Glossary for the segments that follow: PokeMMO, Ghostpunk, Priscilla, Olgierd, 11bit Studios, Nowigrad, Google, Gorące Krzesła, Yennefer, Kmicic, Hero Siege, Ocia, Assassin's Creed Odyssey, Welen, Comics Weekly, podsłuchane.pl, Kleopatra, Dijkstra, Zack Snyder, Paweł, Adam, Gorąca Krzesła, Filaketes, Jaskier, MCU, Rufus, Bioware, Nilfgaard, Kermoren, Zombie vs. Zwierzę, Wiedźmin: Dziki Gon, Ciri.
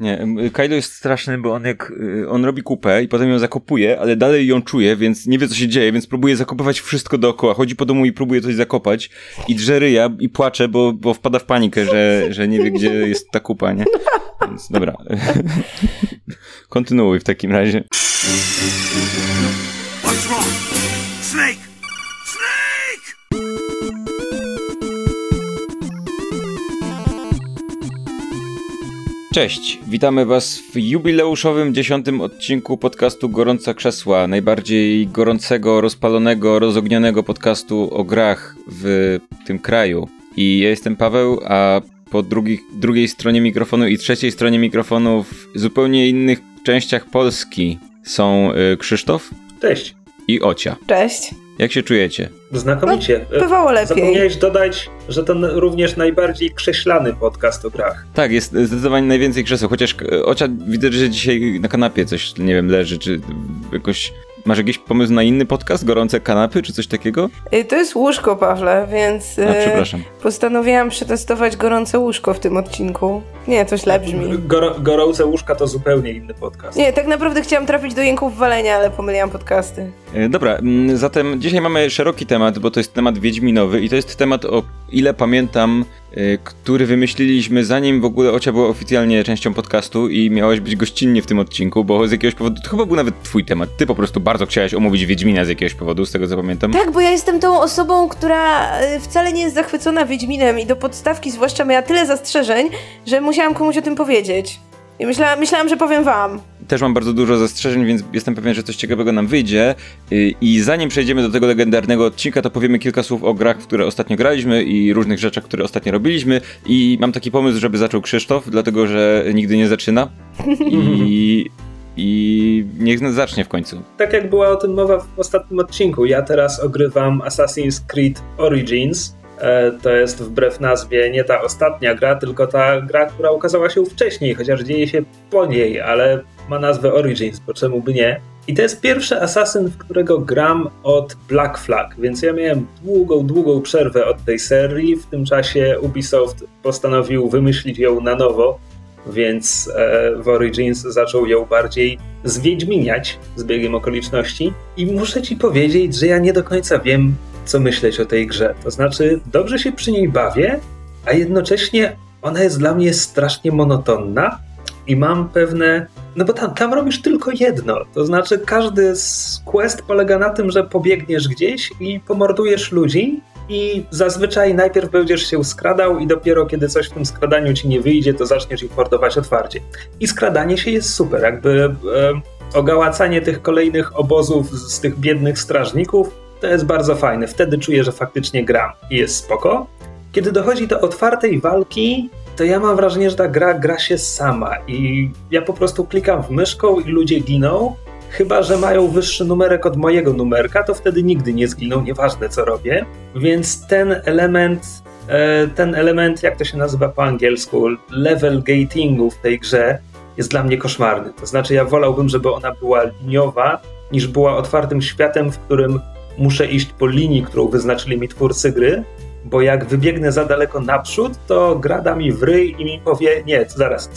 Nie, Kylo jest straszny, bo on jak on robi kupę i potem ją zakopuje, ale dalej ją czuje, więc nie wie, co się dzieje, więc próbuje zakopywać wszystko dookoła. Chodzi po domu i próbuje coś zakopać i drze ryja i płacze, bo wpada w panikę, że nie wie, gdzie jest ta kupa, nie? Więc dobra. Kontynuuj w takim razie. What's wrong? Snake! Cześć, witamy was w jubileuszowym 10. odcinku podcastu Gorąca Krzesła, najbardziej gorącego, rozpalonego, rozognionego podcastu o grach w tym kraju. I ja jestem Paweł, a po drugiej stronie mikrofonu i trzeciej stronie mikrofonu w zupełnie innych częściach Polski są Krzysztof. Cześć. I Ocia. Cześć. Jak się czujecie? Znakomicie. No, bywało lepiej. Zapomniałeś dodać, że ten również najbardziej krześlany podcast o grach. Tak, jest zdecydowanie najwięcej krzeseł, chociaż Ocia, widzę, że dzisiaj na kanapie coś, nie wiem, leży, czy jakoś... Masz jakiś pomysł na inny podcast? Gorące kanapy, czy coś takiego? To jest łóżko, Pawle, więc postanowiłam przetestować gorące łóżko w tym odcinku. Nie, to źle brzmi. Gorące łóżka to zupełnie inny podcast. Nie, tak naprawdę chciałam trafić do jęków walenia, ale pomyliłam podcasty. Dobra, zatem dzisiaj mamy szeroki temat, bo to jest temat wiedźminowy i to jest temat, o ile pamiętam, który wymyśliliśmy zanim w ogóle Ocia była oficjalnie częścią podcastu i miałeś być gościnnie w tym odcinku, bo z jakiegoś powodu, to chyba był nawet twój temat, ty po prostu bardzo chciałaś omówić Wiedźmina z jakiegoś powodu, z tego co pamiętam. Tak, bo ja jestem tą osobą, która wcale nie jest zachwycona Wiedźminem i do podstawki zwłaszcza miała tyle zastrzeżeń, że musiałam komuś o tym powiedzieć. I myślałam, że powiem wam. Też mam bardzo dużo zastrzeżeń, więc jestem pewien, że coś ciekawego nam wyjdzie. I zanim przejdziemy do tego legendarnego odcinka, to powiemy kilka słów o grach, w które ostatnio graliśmy i różnych rzeczach, które ostatnio robiliśmy. I mam taki pomysł, żeby zaczął Krzysztof, dlatego że nigdy nie zaczyna. I niech nas zacznie w końcu. Tak jak była o tym mowa w ostatnim odcinku, ja teraz ogrywam Assassin's Creed Origins. To jest wbrew nazwie nie ta ostatnia gra, tylko ta gra, która ukazała się wcześniej, chociaż dzieje się po niej, ale ma nazwę Origins, bo czemu by nie. I to jest pierwszy Assassin, w którego gram od Black Flag, więc ja miałem długą przerwę od tej serii. W tym czasie Ubisoft postanowił wymyślić ją na nowo, więc w Origins zaczął ją bardziej zwiedźminiać z biegiem okoliczności. I muszę ci powiedzieć, że ja nie do końca wiem, co myśleć o tej grze. To znaczy, dobrze się przy niej bawię, a jednocześnie ona jest dla mnie strasznie monotonna i mam pewne... No bo tam robisz tylko jedno. To znaczy, każdy z quest polega na tym, że pobiegniesz gdzieś i pomordujesz ludzi i zazwyczaj najpierw będziesz się skradał i dopiero kiedy coś w tym skradaniu ci nie wyjdzie, to zaczniesz ich mordować otwarcie. I skradanie się jest super. Jakby ogałacanie tych kolejnych obozów z tych biednych strażników to jest bardzo fajne. Wtedy czuję, że faktycznie gram i jest spoko. Kiedy dochodzi do otwartej walki, to ja mam wrażenie, że ta gra się sama i ja po prostu klikam w myszką i ludzie giną. Chyba że mają wyższy numerek od mojego numerka, to wtedy nigdy nie zginą, nieważne co robię. Więc ten element, jak to się nazywa po angielsku, level gatingu w tej grze jest dla mnie koszmarny. To znaczy ja wolałbym, żeby ona była liniowa, niż była otwartym światem, w którym muszę iść po linii, którą wyznaczyli mi twórcy gry, bo jak wybiegnę za daleko naprzód, to gra da mi w ryj i mi powie, nie, zaraz,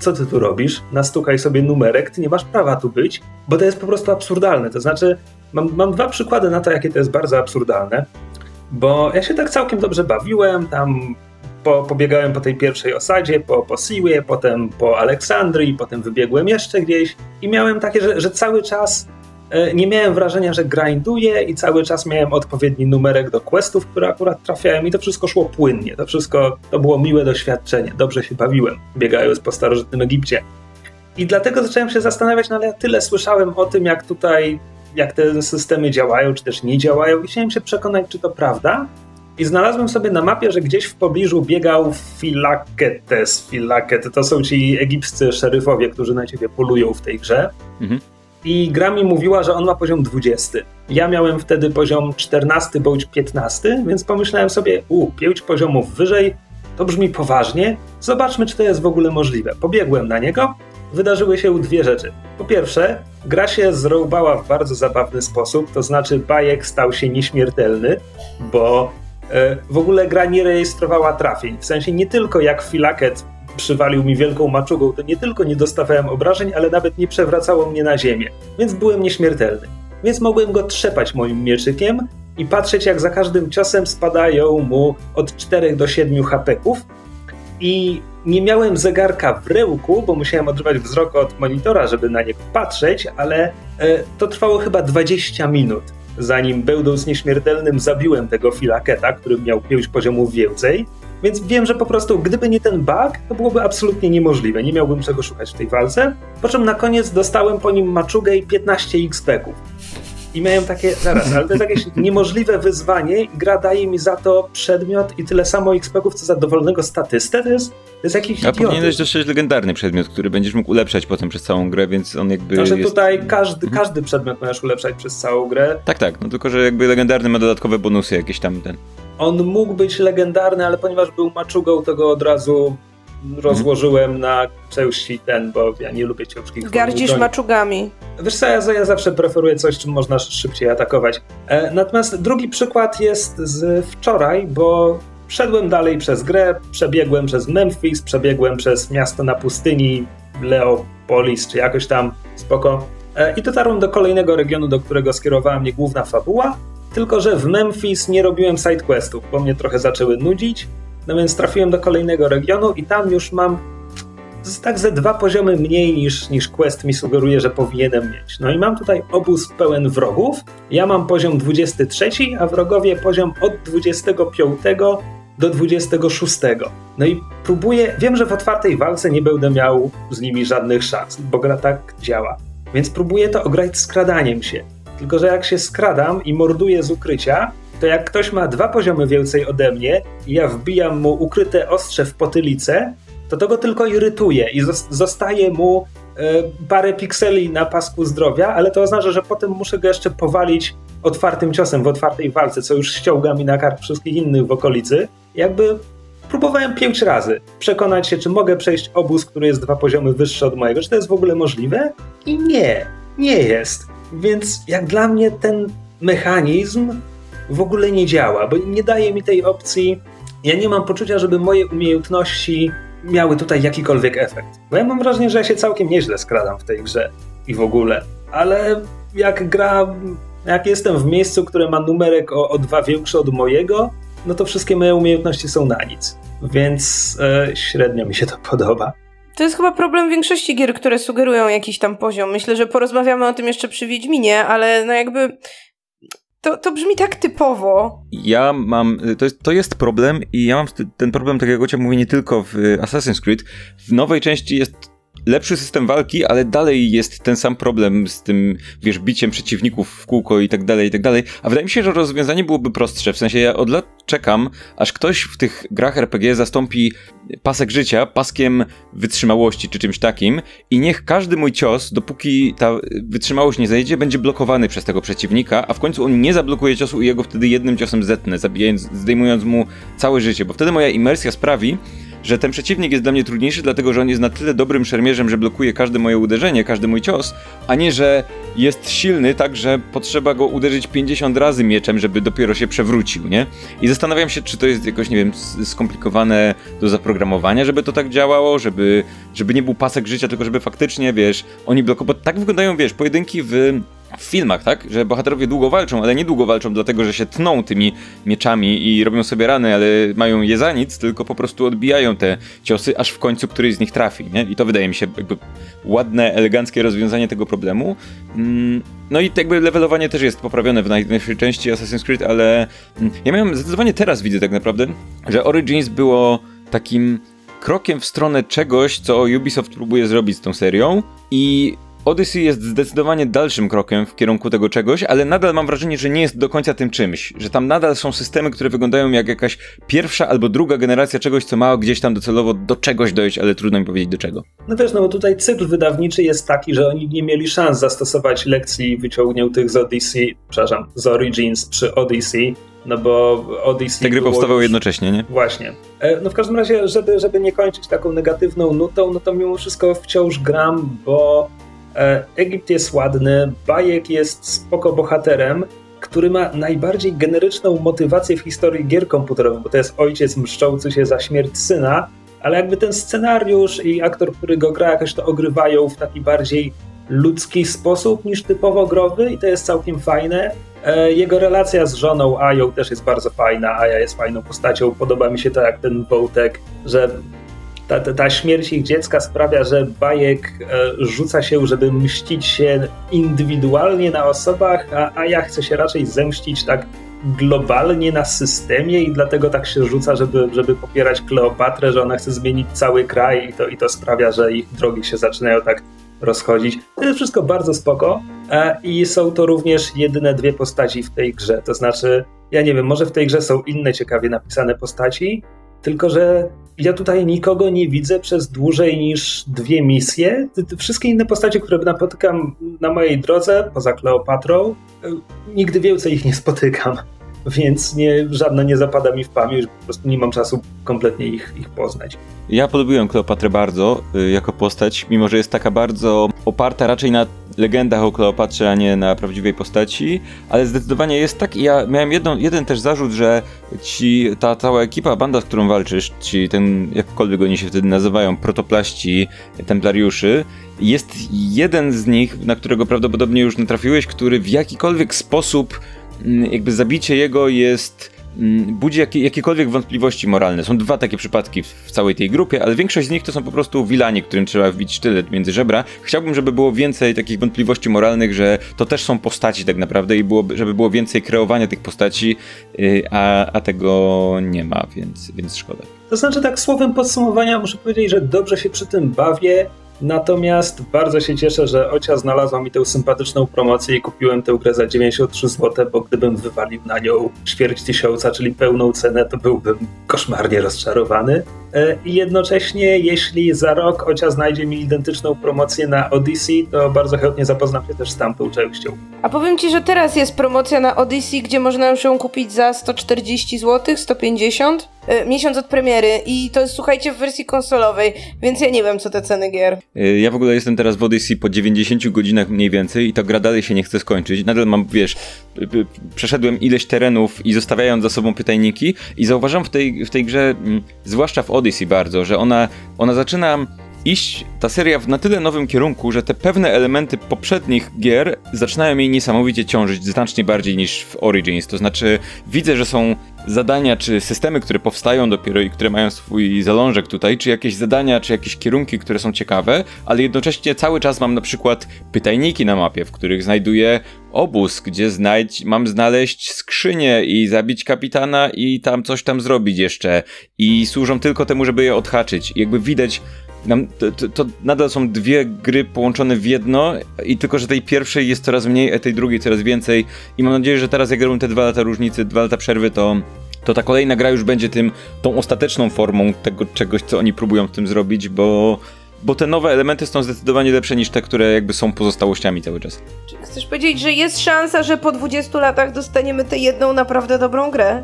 co ty tu robisz? Nastukaj sobie numerek, ty nie masz prawa tu być, bo to jest po prostu absurdalne. To znaczy, mam dwa przykłady na to, jakie to jest bardzo absurdalne, bo ja się tak całkiem dobrze bawiłem, tam pobiegałem po tej pierwszej osadzie, po Siłie, potem po Aleksandrii, potem wybiegłem jeszcze gdzieś i miałem takie, że cały czas nie miałem wrażenia, że grinduję i cały czas miałem odpowiedni numerek do questów, które akurat trafiałem i to wszystko szło płynnie. To było miłe doświadczenie. Dobrze się bawiłem, biegając po starożytnym Egipcie. I dlatego zacząłem się zastanawiać, no ale ja tyle słyszałem o tym, jak te systemy działają, czy też nie działają i chciałem się przekonać, czy to prawda. I znalazłem sobie na mapie, że gdzieś w pobliżu biegał Filaketes. To są ci egipscy szeryfowie, którzy na ciebie polują w tej grze. Mhm. I gra mi mówiła, że on ma poziom 20. Ja miałem wtedy poziom 14 bądź 15, więc pomyślałem sobie, 5 poziomów wyżej, to brzmi poważnie, zobaczmy, czy to jest w ogóle możliwe. Pobiegłem na niego, wydarzyły się dwie rzeczy. Po pierwsze, gra się zrobała w bardzo zabawny sposób, to znaczy bajek stał się nieśmiertelny, bo w ogóle gra nie rejestrowała trafień. W sensie nie tylko jak Filaket przywalił mi wielką maczugą, to nie tylko nie dostawałem obrażeń, ale nawet nie przewracało mnie na ziemię, więc byłem nieśmiertelny. Więc mogłem go trzepać moim mieczykiem i patrzeć, jak za każdym ciosem spadają mu od 4 do 7 HP-ków. I nie miałem zegarka w ręku, bo musiałem odrywać wzrok od monitora, żeby na niego patrzeć, ale to trwało chyba 20 minut, zanim będąc nieśmiertelnym zabiłem tego Filaketa, który miał 5 poziomów więcej. Więc wiem, że po prostu gdyby nie ten bug, to byłoby absolutnie niemożliwe, nie miałbym czego szukać w tej walce. Po czym na koniec dostałem po nim maczugę i 15 XP-ków. I miałem takie, zaraz, ale to jest jakieś niemożliwe wyzwanie i gra daje mi za to przedmiot i tyle samo XP-ków, co za dowolnego statystę, to jest jakiś idiotyzm. A powinieneś dostać legendarny przedmiot, który będziesz mógł ulepszać potem przez całą grę, więc on jakby jest... Tutaj każdy przedmiot możesz ulepszać przez całą grę. Tak, no tylko, że jakby legendarny ma dodatkowe bonusy jakieś tam ten. On mógł być legendarny, ale ponieważ był maczugą, to go od razu rozłożyłem na części bo ja nie lubię ciężkich... Gardzisz maczugami. Wiesz co, ja zawsze preferuję coś, czym można szybciej atakować. Natomiast drugi przykład jest z wczoraj, bo szedłem dalej przez grę, przebiegłem przez Memphis, przebiegłem przez miasto na pustyni, Leopolis czy jakoś tam, spoko. I dotarłem do kolejnego regionu, do którego skierowała mnie główna fabuła, tylko że w Memphis nie robiłem sidequestów, bo mnie trochę zaczęły nudzić. No więc trafiłem do kolejnego regionu i tam już mam tak ze 2 poziomy mniej niż quest mi sugeruje, że powinienem mieć. No i mam tutaj obóz pełen wrogów. Ja mam poziom 23, a wrogowie poziom od 25 do 26. No i próbuję, wiem, że w otwartej walce nie będę miał z nimi żadnych szans, bo gra tak działa. Więc próbuję to ograć skradaniem się. Tylko że jak się skradam i morduję z ukrycia, to jak ktoś ma 2 poziomy więcej ode mnie i ja wbijam mu ukryte ostrze w potylicę, to go tylko irytuje i zostaje mu parę pikseli na pasku zdrowia, ale to oznacza, że potem muszę go jeszcze powalić otwartym ciosem w otwartej walce, co już ściąga mi na kark wszystkich innych w okolicy. Jakby próbowałem 5 razy przekonać się, czy mogę przejść obóz, który jest 2 poziomy wyższy od mojego, czy to jest w ogóle możliwe? I nie jest. Więc jak dla mnie ten mechanizm w ogóle nie działa, bo nie daje mi tej opcji. Ja nie mam poczucia, żeby moje umiejętności miały tutaj jakikolwiek efekt. Bo ja mam wrażenie, że ja się całkiem nieźle skradam w tej grze i w ogóle. Ale jak jestem w miejscu, które ma numerek o 2 większy od mojego, no to wszystkie moje umiejętności są na nic. Więc średnio mi się to podoba. To jest chyba problem większości gier, które sugerują jakiś tam poziom. Myślę, że porozmawiamy o tym jeszcze przy Wiedźminie, ale no jakby... To brzmi tak typowo. Ja mam... To jest problem i ja mam ten problem, tak jak Ocia mówi, nie tylko w Assassin's Creed. W nowej części jest lepszy system walki, ale dalej jest ten sam problem z tym, wiesz, biciem przeciwników w kółko i tak dalej, a wydaje mi się, że rozwiązanie byłoby prostsze, w sensie ja od lat czekam, aż ktoś w tych grach RPG zastąpi pasek życia paskiem wytrzymałości czy czymś takim i niech każdy mój cios, dopóki ta wytrzymałość nie zejdzie, będzie blokowany przez tego przeciwnika, a w końcu on nie zablokuje ciosu i jego wtedy jednym ciosem zetnę, zdejmując mu całe życie, bo wtedy moja imersja sprawi, że ten przeciwnik jest dla mnie trudniejszy, dlatego że on jest na tyle dobrym szermierzem, że blokuje każde moje uderzenie, każdy mój cios, a nie, że jest silny tak, że potrzeba go uderzyć 50 razy mieczem, żeby dopiero się przewrócił, nie? I zastanawiam się, czy to jest jakoś, nie wiem, skomplikowane do zaprogramowania, żeby to tak działało, żeby nie był pasek życia, tylko żeby faktycznie, wiesz, oni blokowały. Tak wyglądają, wiesz, pojedynki w filmach, tak? Że bohaterowie długo walczą, ale nie długo walczą dlatego, że się tną tymi mieczami i robią sobie rany, ale mają je za nic, tylko po prostu odbijają te ciosy, aż w końcu któryś z nich trafi, nie? I to wydaje mi się jakby ładne, eleganckie rozwiązanie tego problemu. No i jakby levelowanie też jest poprawione w najnowszej części Assassin's Creed, ale ja miałem zdecydowanie teraz widzę tak naprawdę, że Origins było takim krokiem w stronę czegoś, co Ubisoft próbuje zrobić z tą serią i Odyssey jest zdecydowanie dalszym krokiem w kierunku tego czegoś, ale nadal mam wrażenie, że nie jest do końca tym czymś, że tam nadal są systemy, które wyglądają jak jakaś pierwsza albo druga generacja czegoś, co ma gdzieś tam docelowo do czegoś dojść, ale trudno mi powiedzieć do czego. No wiesz, no bo tutaj cykl wydawniczy jest taki, że oni nie mieli szans zastosować lekcji wyciągniętych z Origins przy Odyssey, no bo Odyssey... Te gry powstawały jednocześnie, nie? Właśnie. No w każdym razie, żeby nie kończyć taką negatywną nutą, no to mimo wszystko wciąż gram, bo Egipt jest ładny, Bajek jest spoko bohaterem, który ma najbardziej generyczną motywację w historii gier komputerowych, bo to jest ojciec mszczący się za śmierć syna, ale jakby ten scenariusz i aktor, który go gra, jakoś to ogrywają w taki bardziej ludzki sposób niż typowo growy i to jest całkiem fajne. Jego relacja z żoną Ają też jest bardzo fajna, Aja jest fajną postacią, podoba mi się to jak ten wątek, że ta śmierć ich dziecka sprawia, że Bajek rzuca się, żeby mścić się indywidualnie na osobach, a Aja chce się raczej zemścić tak globalnie na systemie i dlatego tak się rzuca, żeby popierać Kleopatrę, że ona chce zmienić cały kraj i to sprawia, że ich drogi się zaczynają tak rozchodzić. To jest wszystko bardzo spoko i są to również jedyne dwie postaci w tej grze, to znaczy, ja nie wiem, może w tej grze są inne ciekawie napisane postaci, tylko że ja tutaj nikogo nie widzę przez dłużej niż dwie misje. Wszystkie inne postacie, które napotykam na mojej drodze, poza Kleopatrą, nigdy więcej ich nie spotykam, więc żadna nie zapada mi w pamięć, po prostu nie mam czasu kompletnie ich poznać. Ja polubiłem Kleopatrę bardzo jako postać, mimo że jest taka bardzo oparta raczej na legendach o Kleopatrze, a nie na prawdziwej postaci, ale zdecydowanie jest tak i ja miałem jeden też zarzut, że ta cała ekipa, banda, z którą walczysz, jakkolwiek oni się wtedy nazywają, protoplaści, templariuszy, jest jeden z nich, na którego prawdopodobnie już natrafiłeś, który w jakikolwiek sposób jakby zabicie jego budzi jakiekolwiek wątpliwości moralne. Są dwa takie przypadki w całej tej grupie, ale większość z nich to są po prostu wilanie, którym trzeba wbić sztylet między żebra. Chciałbym, żeby było więcej takich wątpliwości moralnych, że to też są postaci tak naprawdę i żeby było więcej kreowania tych postaci, a tego nie ma, więc szkoda. To znaczy tak słowem podsumowania muszę powiedzieć, że dobrze się przy tym bawię, natomiast bardzo się cieszę, że Ocia znalazła mi tę sympatyczną promocję i kupiłem tę grę za 93 zł, bo gdybym wywalił na nią 2500, czyli pełną cenę, to byłbym koszmarnie rozczarowany. I jednocześnie, jeśli za rok Ocia znajdzie mi identyczną promocję na Odyssey, to bardzo chętnie zapoznam się też z tamtą częścią. A powiem ci, że teraz jest promocja na Odyssey, gdzie można już ją kupić za 140 zł, 150 miesiąc od premiery i to jest, słuchajcie, w wersji konsolowej, więc ja nie wiem, co te ceny gier. Ja w ogóle jestem teraz w Odyssey po 90 godzinach mniej więcej i ta gra dalej się nie chce skończyć. Nadal mam, przeszedłem ileś terenów i zostawiając za sobą pytajniki i zauważam w tej grze, zwłaszcza w Odyssey bardzo, że ona zaczyna iść, ta seria, w na tyle nowym kierunku, że te pewne elementy poprzednich gier zaczynają jej niesamowicie ciążyć, znacznie bardziej niż w Origins. To znaczy widzę, że są zadania czy systemy, które powstają dopiero i które mają swój zalążek tutaj, czy jakieś zadania, czy jakieś kierunki, które są ciekawe, ale jednocześnie cały czas mam na przykład pytajniki na mapie, w których znajduję obóz, gdzie mam znaleźć skrzynię i zabić kapitana i tam coś tam zrobić jeszcze i służą tylko temu, żeby je odhaczyć. I jakby widać, to nadal są dwie gry połączone w jedno i tylko, że tej pierwszej jest coraz mniej, a tej drugiej coraz więcej i mam nadzieję, że teraz jak robią te 2 lata różnicy, 2 lata przerwy, to ta kolejna gra już będzie tą ostateczną formą tego czegoś, co oni próbują w tym zrobić, bo te nowe elementy są zdecydowanie lepsze niż te, które jakby są pozostałościami cały czas. Czy chcesz powiedzieć, że jest szansa, że po 20 latach dostaniemy tę jedną naprawdę dobrą grę?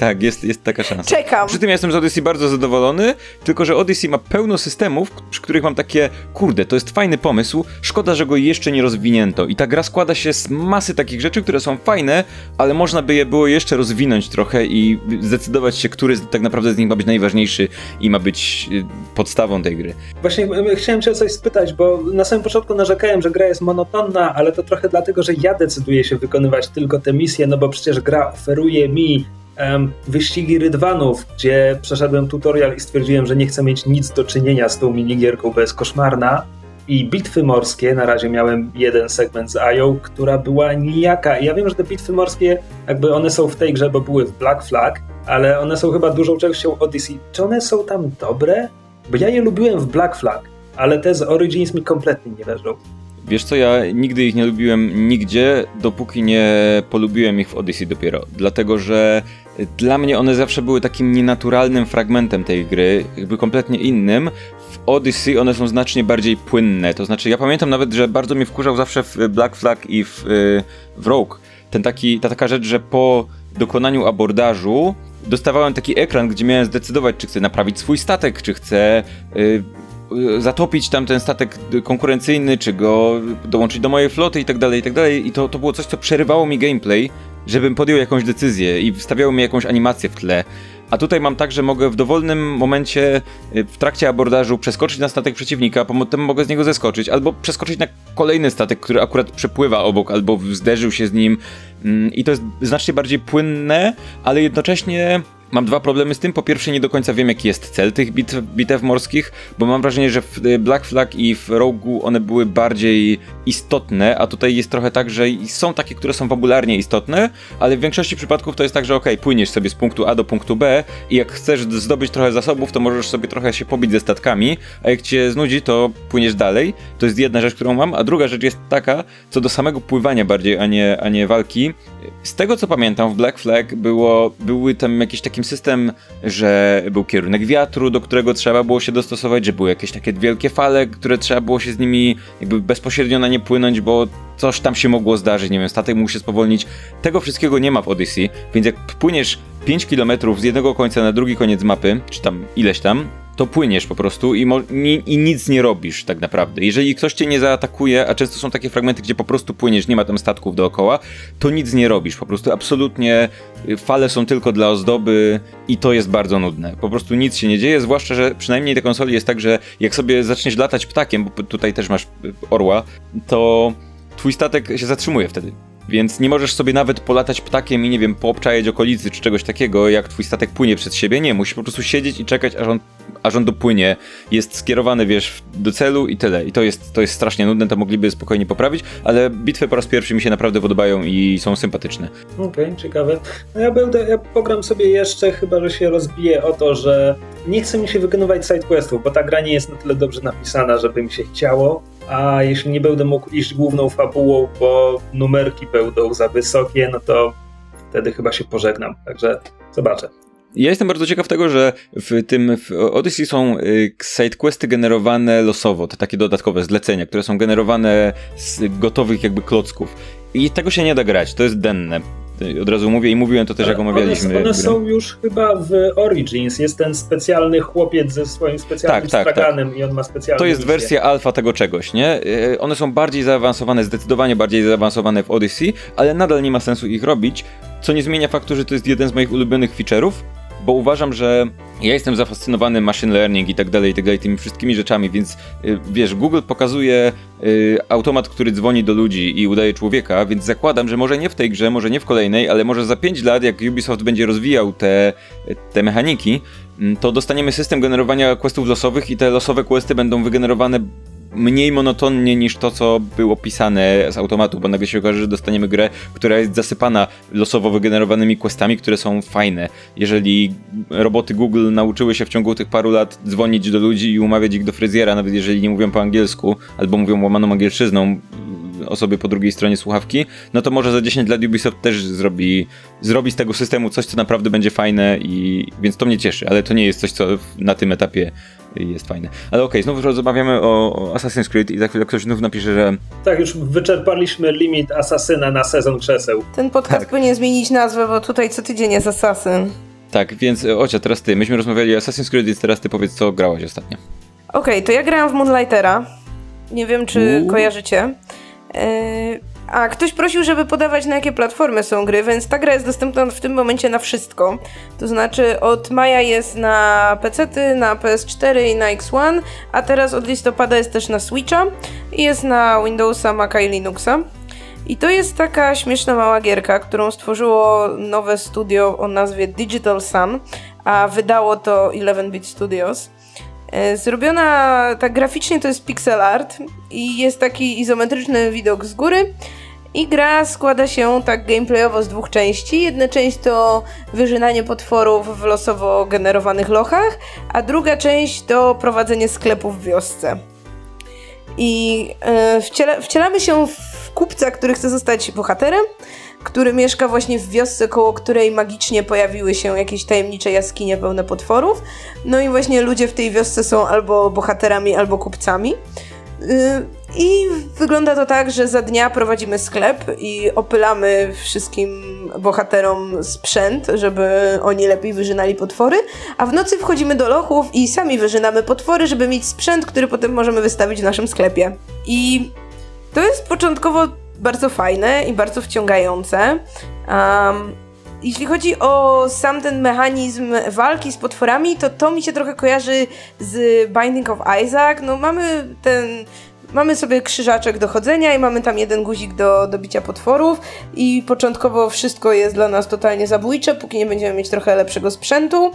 Tak, jest taka szansa. Czekam. Przy tym ja jestem z Odyssey bardzo zadowolony, tylko że Odyssey ma pełno systemów, przy których mam takie, kurde, to jest fajny pomysł, szkoda, że go jeszcze nie rozwinięto. I ta gra składa się z masy takich rzeczy, które są fajne, ale można by je było jeszcze rozwinąć trochę i zdecydować się, który tak naprawdę z nich ma być najważniejszy i ma być podstawą tej gry. Właśnie chciałem cię o coś spytać, bo na samym początku narzekałem, że gra jest monotonna, ale to trochę dlatego, że ja decyduję się wykonywać tylko te misje, no bo przecież gra oferuje mi wyścigi rydwanów, gdzie przeszedłem tutorial i stwierdziłem, że nie chcę mieć nic do czynienia z tą minigierką, bo jest koszmarna, i bitwy morskie, na razie miałem jeden segment z Ają, która była nijaka. Ja wiem, że te bitwy morskie, jakby one są w tej grze, bo były w Black Flag, ale one są chyba dużą częścią Odyssey. Czy one są tam dobre? Bo ja je lubiłem w Black Flag, ale te z Origins mi kompletnie nie leżą. Wiesz co, ja nigdy ich nie lubiłem nigdzie, dopóki nie polubiłem ich w Odyssey dopiero. Dlatego, że dla mnie one zawsze były takim nienaturalnym fragmentem tej gry, jakby kompletnie innym. W Odyssey one są znacznie bardziej płynne. To znaczy, ja pamiętam nawet, że bardzo mnie wkurzał zawsze w Black Flag i w Rogue. Taka rzecz, że po dokonaniu abordażu dostawałem taki ekran, gdzie miałem zdecydować, czy chcę naprawić swój statek, czy chcę zatopić tam ten statek konkurencyjny, czy go dołączyć do mojej floty itd. I to było coś, co przerywało mi gameplay, żebym podjął jakąś decyzję i wstawiało mi jakąś animację w tle. A tutaj mam tak, że mogę w dowolnym momencie w trakcie abordażu przeskoczyć na statek przeciwnika, potem mogę z niego zeskoczyć, albo przeskoczyć na kolejny statek, który akurat przepływa obok, albo zderzył się z nim. I to jest znacznie bardziej płynne, ale jednocześnie mam dwa problemy z tym. Po pierwsze, nie do końca wiem, jaki jest cel tych bitew morskich, bo mam wrażenie, że w Black Flag i w Rogue one były bardziej istotne, a tutaj jest trochę tak, że są takie, które są popularnie istotne, ale w większości przypadków to jest tak, że okej, płyniesz sobie z punktu A do punktu B i jak chcesz zdobyć trochę zasobów, to możesz sobie trochę się pobić ze statkami, a jak cię znudzi, to płyniesz dalej. To jest jedna rzecz, którą mam, a druga rzecz jest taka, co do samego pływania bardziej, a nie walki. Z tego, co pamiętam, w Black Flag były tam jakieś takie system, że był kierunek wiatru, do którego trzeba było się dostosować, że były jakieś takie wielkie fale, które trzeba było się z nimi jakby bezpośrednio na nie płynąć, bo coś tam się mogło zdarzyć, nie wiem, statek mógł się spowolnić. Tego wszystkiego nie ma w Odyssey, więc jak płyniesz 5 km z jednego końca na drugi koniec mapy, czy tam ileś tam, to płyniesz po prostu i nic nie robisz tak naprawdę. Jeżeli ktoś cię nie zaatakuje, a często są takie fragmenty, gdzie po prostu płyniesz, nie ma tam statków dookoła, to nic nie robisz. Po prostu absolutnie fale są tylko dla ozdoby i to jest bardzo nudne. Po prostu nic się nie dzieje, zwłaszcza, że przynajmniej na konsoli jest tak, że jak sobie zaczniesz latać ptakiem, bo tutaj też masz orła, to twój statek się zatrzymuje wtedy. Więc nie możesz sobie nawet polatać ptakiem i nie wiem, poobczajać okolicy czy czegoś takiego, jak twój statek płynie przed siebie. Nie, musisz po prostu siedzieć i czekać, aż on dopłynie. Jest skierowany, wiesz, do celu i tyle. I to jest strasznie nudne, to mogliby spokojnie poprawić, ale bitwy po raz pierwszy mi się naprawdę podobają i są sympatyczne. Okej, ciekawe. No ja pogram sobie jeszcze, chyba że się rozbiję o to, że nie chce mi się wykonywać sidequestów, bo ta gra nie jest na tyle dobrze napisana, żeby mi się chciało. A jeśli nie będę mógł iść główną fabułą, bo numerki będą za wysokie, no to wtedy chyba się pożegnam. Także zobaczę. Ja jestem bardzo ciekaw tego, że w Odyssey są sidequesty generowane losowo, te takie dodatkowe zlecenia, które są generowane z gotowych jakby klocków. I tego się nie da grać, to jest denne. Od razu mówię i mówiłem to też, jak omawialiśmy. One są już chyba w Origins. Jest ten specjalny chłopiec ze swoim specjalnym straganem i on ma specjalne. To jest misje. Wersja alfa tego czegoś, nie? One są bardziej zaawansowane, zdecydowanie bardziej zaawansowane w Odyssey, ale nadal nie ma sensu ich robić, co nie zmienia faktu, że to jest jeden z moich ulubionych feature'ów, bo uważam, że ja jestem zafascynowany machine learning i tak dalej, tymi wszystkimi rzeczami, więc wiesz, Google pokazuje automat, który dzwoni do ludzi i udaje człowieka, więc zakładam, że może nie w tej grze, może nie w kolejnej, ale może za 5 lat, jak Ubisoft będzie rozwijał te mechaniki, to dostaniemy system generowania questów losowych i te losowe questy będą wygenerowane mniej monotonnie niż to, co było pisane z automatu, bo nagle się okaże, że dostaniemy grę, która jest zasypana losowo wygenerowanymi questami, które są fajne. Jeżeli roboty Google nauczyły się w ciągu tych paru lat dzwonić do ludzi i umawiać ich do fryzjera, nawet jeżeli nie mówią po angielsku, albo mówią łamaną angielszczyzną osoby po drugiej stronie słuchawki, no to może za 10 lat Ubisoft też zrobi z tego systemu coś, co naprawdę będzie fajne, i więc to mnie cieszy, ale to nie jest coś, co na tym etapie jest fajne. Ale okej, znów rozmawiamy o Assassin's Creed i za chwilę ktoś znów napisze, że... Tak, już wyczerpaliśmy limit Asasyna na sezon krzeseł. Ten podcast powinien zmienić nazwę, bo tutaj co tydzień jest Asasyn. Tak, więc Ocia, teraz ty. Myśmy rozmawiali o Assassin's Creed, więc teraz ty powiedz, co grałaś ostatnio. Okej, to ja grałam w Moonlightera. Nie wiem, czy kojarzycie. A ktoś prosił, żeby podawać, na jakie platformy są gry, więc ta gra jest dostępna w tym momencie na wszystko. To znaczy od maja jest na PC-ty, na PS4 i na X1, a teraz od listopada jest też na Switcha i jest na Windowsa, Maca i Linuxa. I to jest taka śmieszna mała gierka, którą stworzyło nowe studio o nazwie Digital Sun, a wydało to 11bit Studios. Zrobiona tak graficznie to jest pixel art i jest taki izometryczny widok z góry i gra składa się tak gameplayowo z dwóch części. Jedna część to wyżynanie potworów w losowo generowanych lochach, a druga część to prowadzenie sklepów w wiosce. I wcielamy się w kupca, który chce zostać bohaterem, który mieszka właśnie w wiosce, koło której magicznie pojawiły się jakieś tajemnicze jaskinie pełne potworów. No i właśnie ludzie w tej wiosce są albo bohaterami, albo kupcami. I wygląda to tak, że za dnia prowadzimy sklep i opylamy wszystkim bohaterom sprzęt, żeby oni lepiej wyżynali potwory, a w nocy wchodzimy do lochów i sami wyżynamy potwory, żeby mieć sprzęt, który potem możemy wystawić w naszym sklepie. I to jest początkowo bardzo fajne i bardzo wciągające. Jeśli chodzi o sam ten mechanizm walki z potworami, to to mi się trochę kojarzy z Binding of Isaac. No mamy sobie krzyżaczek do chodzenia i mamy tam jeden guzik do bicia potworów i początkowo wszystko jest dla nas totalnie zabójcze, póki nie będziemy mieć trochę lepszego sprzętu.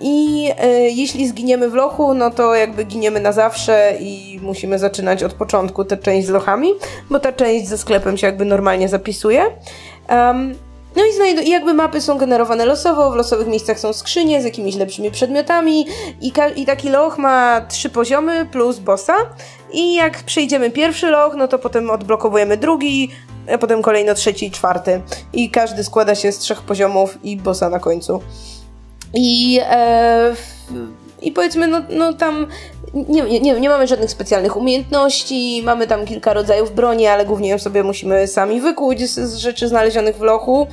I jeśli zginiemy w lochu, no to jakby giniemy na zawsze i musimy zaczynać od początku tę część z lochami, bo ta część ze sklepem się jakby normalnie zapisuje. No i jakby mapy są generowane losowo, w losowych miejscach są skrzynie z jakimiś lepszymi przedmiotami i taki loch ma 3 poziomy plus bossa i jak przejdziemy pierwszy loch, no to potem odblokowujemy drugi, a potem kolejno trzeci i czwarty i każdy składa się z 3 poziomów i bossa na końcu. I powiedzmy, no tam nie mamy żadnych specjalnych umiejętności, mamy tam kilka rodzajów broni, ale głównie ją sobie musimy sami wykuć z rzeczy znalezionych w lochu.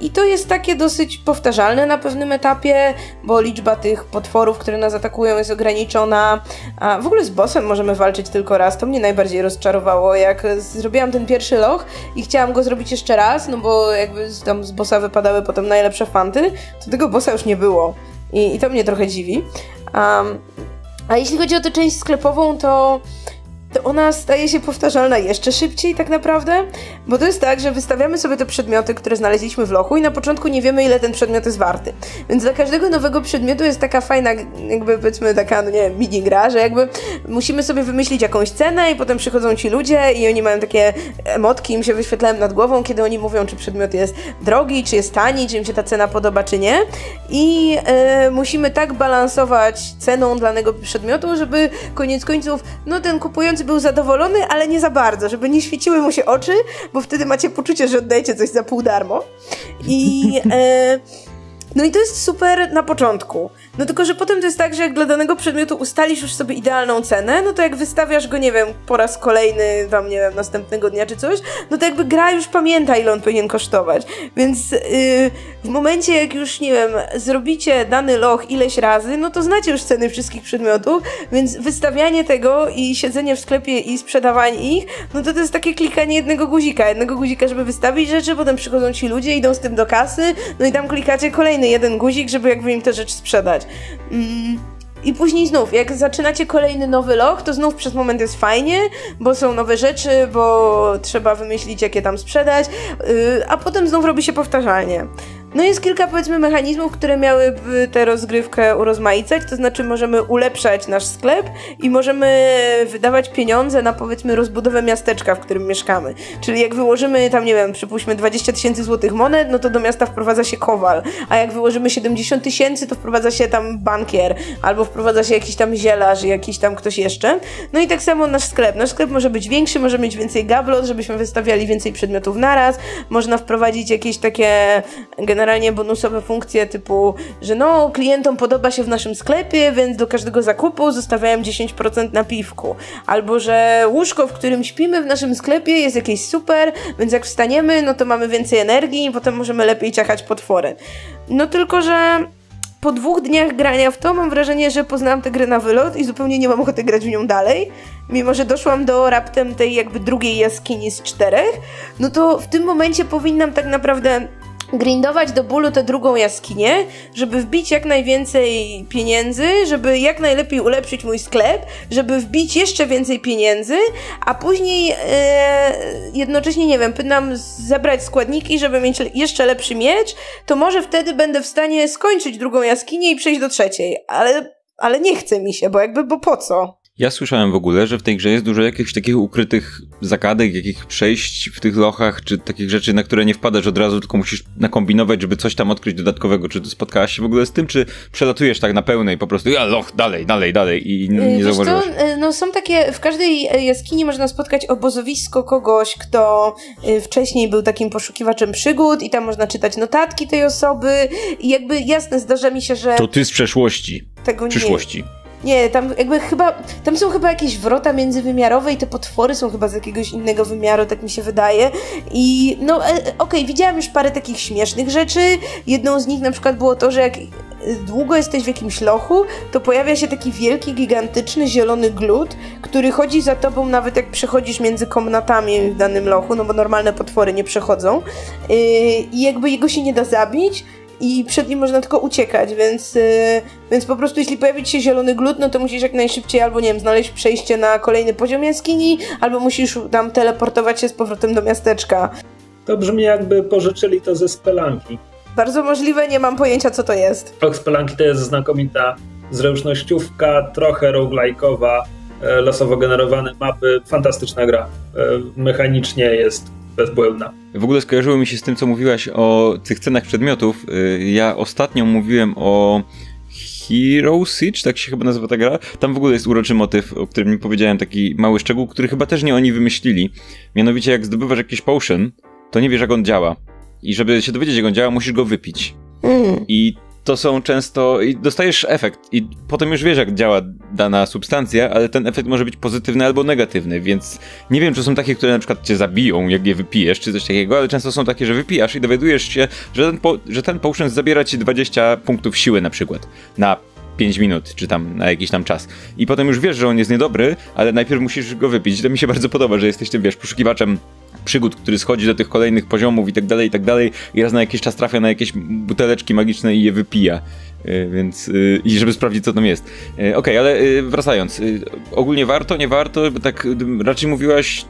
I to jest takie dosyć powtarzalne na pewnym etapie, bo liczba tych potworów, które nas atakują, jest ograniczona. A w ogóle z bossem możemy walczyć tylko raz, to mnie najbardziej rozczarowało, jak zrobiłam ten pierwszy loch i chciałam go zrobić jeszcze raz, no bo jakby tam z bossa wypadały potem najlepsze fanty, to tego bossa już nie było. I to mnie trochę dziwi. A jeśli chodzi o tę część sklepową, to ona staje się powtarzalna jeszcze szybciej tak naprawdę, bo to jest tak, że wystawiamy sobie te przedmioty, które znaleźliśmy w lochu i na początku nie wiemy, ile ten przedmiot jest warty. Więc dla każdego nowego przedmiotu jest taka fajna, jakby powiedzmy taka, no nie wiem, mini gra, że jakby musimy sobie wymyślić jakąś cenę i potem przychodzą ci ludzie i oni mają takie emotki, im się wyświetlałem nad głową, kiedy oni mówią, czy przedmiot jest drogi, czy jest tani, czy im się ta cena podoba, czy nie. I musimy tak balansować ceną danego przedmiotu, żeby koniec końców, no ten kupujący był zadowolony, ale nie za bardzo, żeby nie świeciły mu się oczy, bo wtedy macie poczucie, że oddajecie coś za pół darmo. No i to jest super na początku. No tylko, że potem to jest tak, że jak dla danego przedmiotu ustalisz już sobie idealną cenę, no to jak wystawiasz go, nie wiem, po raz kolejny, tam nie wiem, następnego dnia czy coś, no to jakby gra już pamięta, ile on powinien kosztować. Więc w momencie, jak już, nie wiem, zrobicie dany loch ileś razy, no to znacie już ceny wszystkich przedmiotów, więc wystawianie tego i siedzenie w sklepie i sprzedawanie ich, no to jest takie klikanie jednego guzika, żeby wystawić rzeczy, potem przychodzą ci ludzie, idą z tym do kasy, no i tam klikacie kolejny jeden guzik, żeby jakby im tę rzecz sprzedać. I później znów, jak zaczynacie kolejny nowy loch, to znów przez moment jest fajnie, bo są nowe rzeczy, bo trzeba wymyślić, jakie tam sprzedać, a potem znów robi się powtarzalnie. No jest kilka, powiedzmy, mechanizmów, które miałyby tę rozgrywkę urozmaicać, to znaczy możemy ulepszać nasz sklep i możemy wydawać pieniądze na, powiedzmy, rozbudowę miasteczka, w którym mieszkamy. Czyli jak wyłożymy tam, nie wiem, przypuśćmy 20 000 złotych monet, no to do miasta wprowadza się kowal, a jak wyłożymy 70 000, to wprowadza się tam bankier, albo wprowadza się jakiś tam zielarz, jakiś tam ktoś jeszcze. No i tak samo nasz sklep. Nasz sklep może być większy, może mieć więcej gablot, żebyśmy wystawiali więcej przedmiotów naraz, można wprowadzić jakieś takie generalnie bonusowe funkcje typu, że no klientom podoba się w naszym sklepie, więc do każdego zakupu zostawiałem 10% na piwku. Albo, że łóżko, w którym śpimy w naszym sklepie jest jakieś super, więc jak wstaniemy, no to mamy więcej energii i potem możemy lepiej ciachać potwory. No tylko, że po 2 dniach grania w to mam wrażenie, że poznałam tę grę na wylot i zupełnie nie mam ochoty grać w nią dalej. Mimo że doszłam do raptem tej jakby drugiej jaskini z 4, no to w tym momencie powinnam tak naprawdę grindować do bólu tę drugą jaskinię, żeby wbić jak najwięcej pieniędzy, żeby jak najlepiej ulepszyć mój sklep, żeby wbić jeszcze więcej pieniędzy, a później jednocześnie, nie wiem, pytam zebrać składniki, żeby mieć jeszcze lepszy miecz, to może wtedy będę w stanie skończyć drugą jaskinię i przejść do trzeciej, ale nie chce mi się, bo po co? Ja słyszałem w ogóle, że w tej grze jest dużo jakichś takich ukrytych zagadek, jakichś przejść w tych lochach, czy takich rzeczy, na które nie wpadasz od razu, tylko musisz nakombinować, żeby coś tam odkryć dodatkowego. Czy spotkałaś się w ogóle z tym, czy przelatujesz tak na pełnej po prostu, ja loch, dalej i nie zauważyłaś? No są takie, w każdej jaskini można spotkać obozowisko kogoś, kto wcześniej był takim poszukiwaczem przygód i tam można czytać notatki tej osoby i jakby jasne, zdarza mi się, że... To ty z przeszłości, przyszłości. Nie, tam jakby chyba, tam są chyba jakieś wrota międzywymiarowe i te potwory są chyba z jakiegoś innego wymiaru, tak mi się wydaje. I no okej, widziałam już parę takich śmiesznych rzeczy. Jedną z nich na przykład było to, że jak długo jesteś w jakimś lochu, to pojawia się taki wielki, gigantyczny, zielony glut, który chodzi za tobą nawet jak przechodzisz między komnatami w danym lochu, no bo normalne potwory nie przechodzą. I jakby jego się nie da zabić i przed nim można tylko uciekać, więc po prostu jeśli pojawi się zielony glut, no to musisz jak najszybciej albo, nie wiem, znaleźć przejście na kolejny poziom jaskini, albo musisz tam teleportować się z powrotem do miasteczka. To brzmi, jakby pożyczyli to ze Spelunky. Bardzo możliwe, nie mam pojęcia, co to jest. Och, Spelunky to jest znakomita zręcznościówka, trochę roguelike'owa, losowo generowane mapy, fantastyczna gra. Mechanicznie jest bezbłędna. W ogóle skojarzyło mi się z tym, co mówiłaś o tych cenach przedmiotów. Ja ostatnio mówiłem o Hero Siege, tak się chyba nazywa ta gra. Tam w ogóle jest uroczy motyw, o którym nie powiedziałem, taki mały szczegół, który chyba też nie oni wymyślili. Mianowicie jak zdobywasz jakiś potion, to nie wiesz, jak on działa. I żeby się dowiedzieć, jak on działa, musisz go wypić. I to są często... I dostajesz efekt. I potem już wiesz, jak działa dana substancja, ale ten efekt może być pozytywny albo negatywny, więc nie wiem, czy są takie, które na przykład cię zabiją, jak je wypijesz, czy coś takiego, ale często są takie, że wypijasz i dowiadujesz się, że ten potion zabiera ci 20 punktów siły na przykład. Na 5 minut, czy tam na jakiś tam czas. I potem już wiesz, że on jest niedobry, ale najpierw musisz go wypić. I to mi się bardzo podoba, że jesteś tym, wiesz, poszukiwaczem przygód, który schodzi do tych kolejnych poziomów i tak dalej i raz na jakiś czas trafia na jakieś buteleczki magiczne i je wypija. Więc i żeby sprawdzić, co tam jest. Okej, ale wracając. Ogólnie warto, nie warto? Bo tak raczej mówiłaś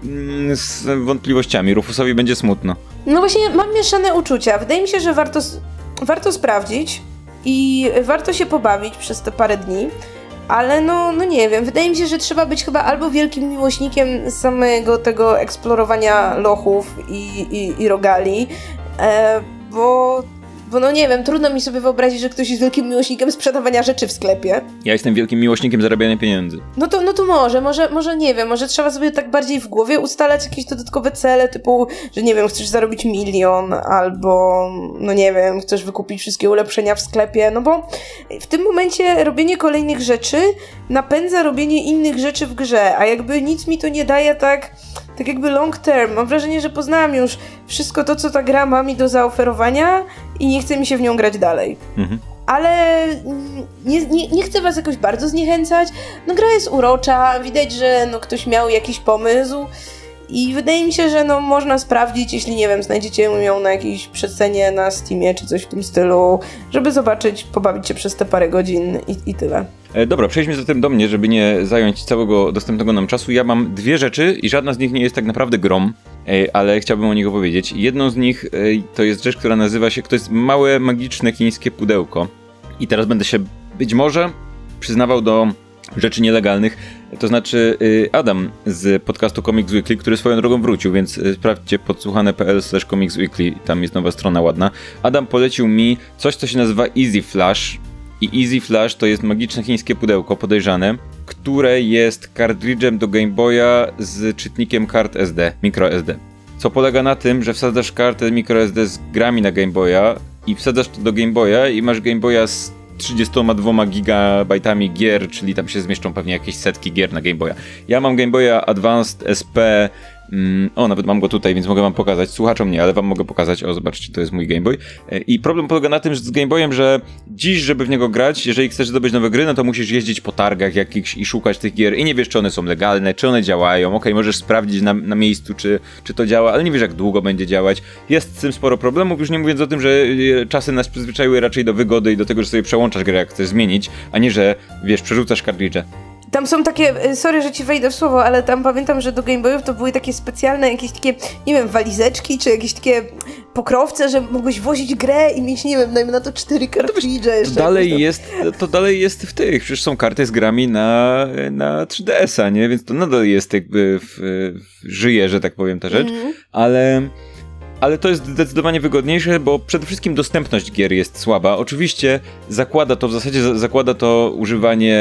z wątpliwościami. Rufusowi będzie smutno. No właśnie, mam mieszane uczucia. Wydaje mi się, że warto sprawdzić i warto się pobawić przez te parę dni. Ale no nie wiem, wydaje mi się, że trzeba być chyba albo wielkim miłośnikiem samego tego eksplorowania lochów i rogali, bo no nie wiem, trudno mi sobie wyobrazić, że ktoś jest wielkim miłośnikiem sprzedawania rzeczy w sklepie. Ja jestem wielkim miłośnikiem zarabiania pieniędzy. No to może nie wiem, może trzeba sobie tak bardziej w głowie ustalać jakieś dodatkowe cele, typu, że nie wiem, chcesz zarobić 1 000 000, albo no nie wiem, chcesz wykupić wszystkie ulepszenia w sklepie, no bo w tym momencie robienie kolejnych rzeczy napędza robienie innych rzeczy w grze, a jakby nic mi to nie daje tak jakby long term. Mam wrażenie, że poznałam już wszystko to, co ta gra ma mi do zaoferowania i nie chce mi się w nią grać dalej. Ale nie chcę was jakoś bardzo zniechęcać. No gra jest urocza, widać, że no, ktoś miał jakiś pomysł i wydaje mi się, że no, można sprawdzić, jeśli nie wiem, znajdziecie ją na jakiejś przecenie na Steamie czy coś w tym stylu, żeby zobaczyć, pobawić się przez te parę godzin i tyle. Dobra, przejdźmy zatem do mnie, żeby nie zająć całego dostępnego nam czasu. Ja mam 2 rzeczy i żadna z nich nie jest tak naprawdę grą, ale chciałbym o nich opowiedzieć. Jedną z nich to jest rzecz, która nazywa się, to jest małe, magiczne, chińskie pudełko. I teraz będę się być może przyznawał do rzeczy nielegalnych. To znaczy Adam z podcastu Comics Weekly, który swoją drogą wrócił, więc sprawdźcie podsłuchane.pl/Comics Weekly, tam jest nowa strona ładna. Adam polecił mi coś, co się nazywa Easy Flash. I Easy Flash to jest magiczne chińskie pudełko, podejrzane, które jest kartridżem do Game Boya z czytnikiem kart SD, microSD. Co polega na tym, że wsadzasz kartę microSD z grami na Game Boya i wsadzasz to do Game Boya i masz Game Boya z 32 gigabajtami gier, czyli tam się zmieszczą pewnie jakieś setki gier na Game Boya. Ja mam Game Boya Advanced SP, nawet mam go tutaj, więc mogę wam pokazać, słuchaczom nie, ale wam mogę pokazać, o zobaczcie, to jest mój Game Boy. I problem polega na tym z Game Boyem, że dziś, żeby w niego grać, jeżeli chcesz zdobyć nowe gry, no to musisz jeździć po targach jakichś i szukać tych gier i nie wiesz, czy one są legalne, czy one działają, okej, możesz sprawdzić na miejscu, czy to działa, ale nie wiesz, jak długo będzie działać. Jest z tym sporo problemów, już nie mówiąc o tym, że czasy nas przyzwyczaiły raczej do wygody i do tego, że sobie przełączasz grę, jak chcesz zmienić, a nie, że wiesz, przerzucasz kartridże. Tam są takie, sorry, że ci wejdę w słowo, ale tam pamiętam, że do Game Boyów to były takie specjalne jakieś takie, nie wiem, walizeczki, czy jakieś takie pokrowce, że mogłeś wozić grę i mieć, nie wiem, dajmy na to 4 kartridże jeszcze. To dalej jest w tych, przecież są karty z grami na 3DS-a, nie? Więc to nadal jest jakby, żyje, że tak powiem, ta rzecz, ale to jest zdecydowanie wygodniejsze, bo przede wszystkim dostępność gier jest słaba. Oczywiście w zasadzie zakłada to używanie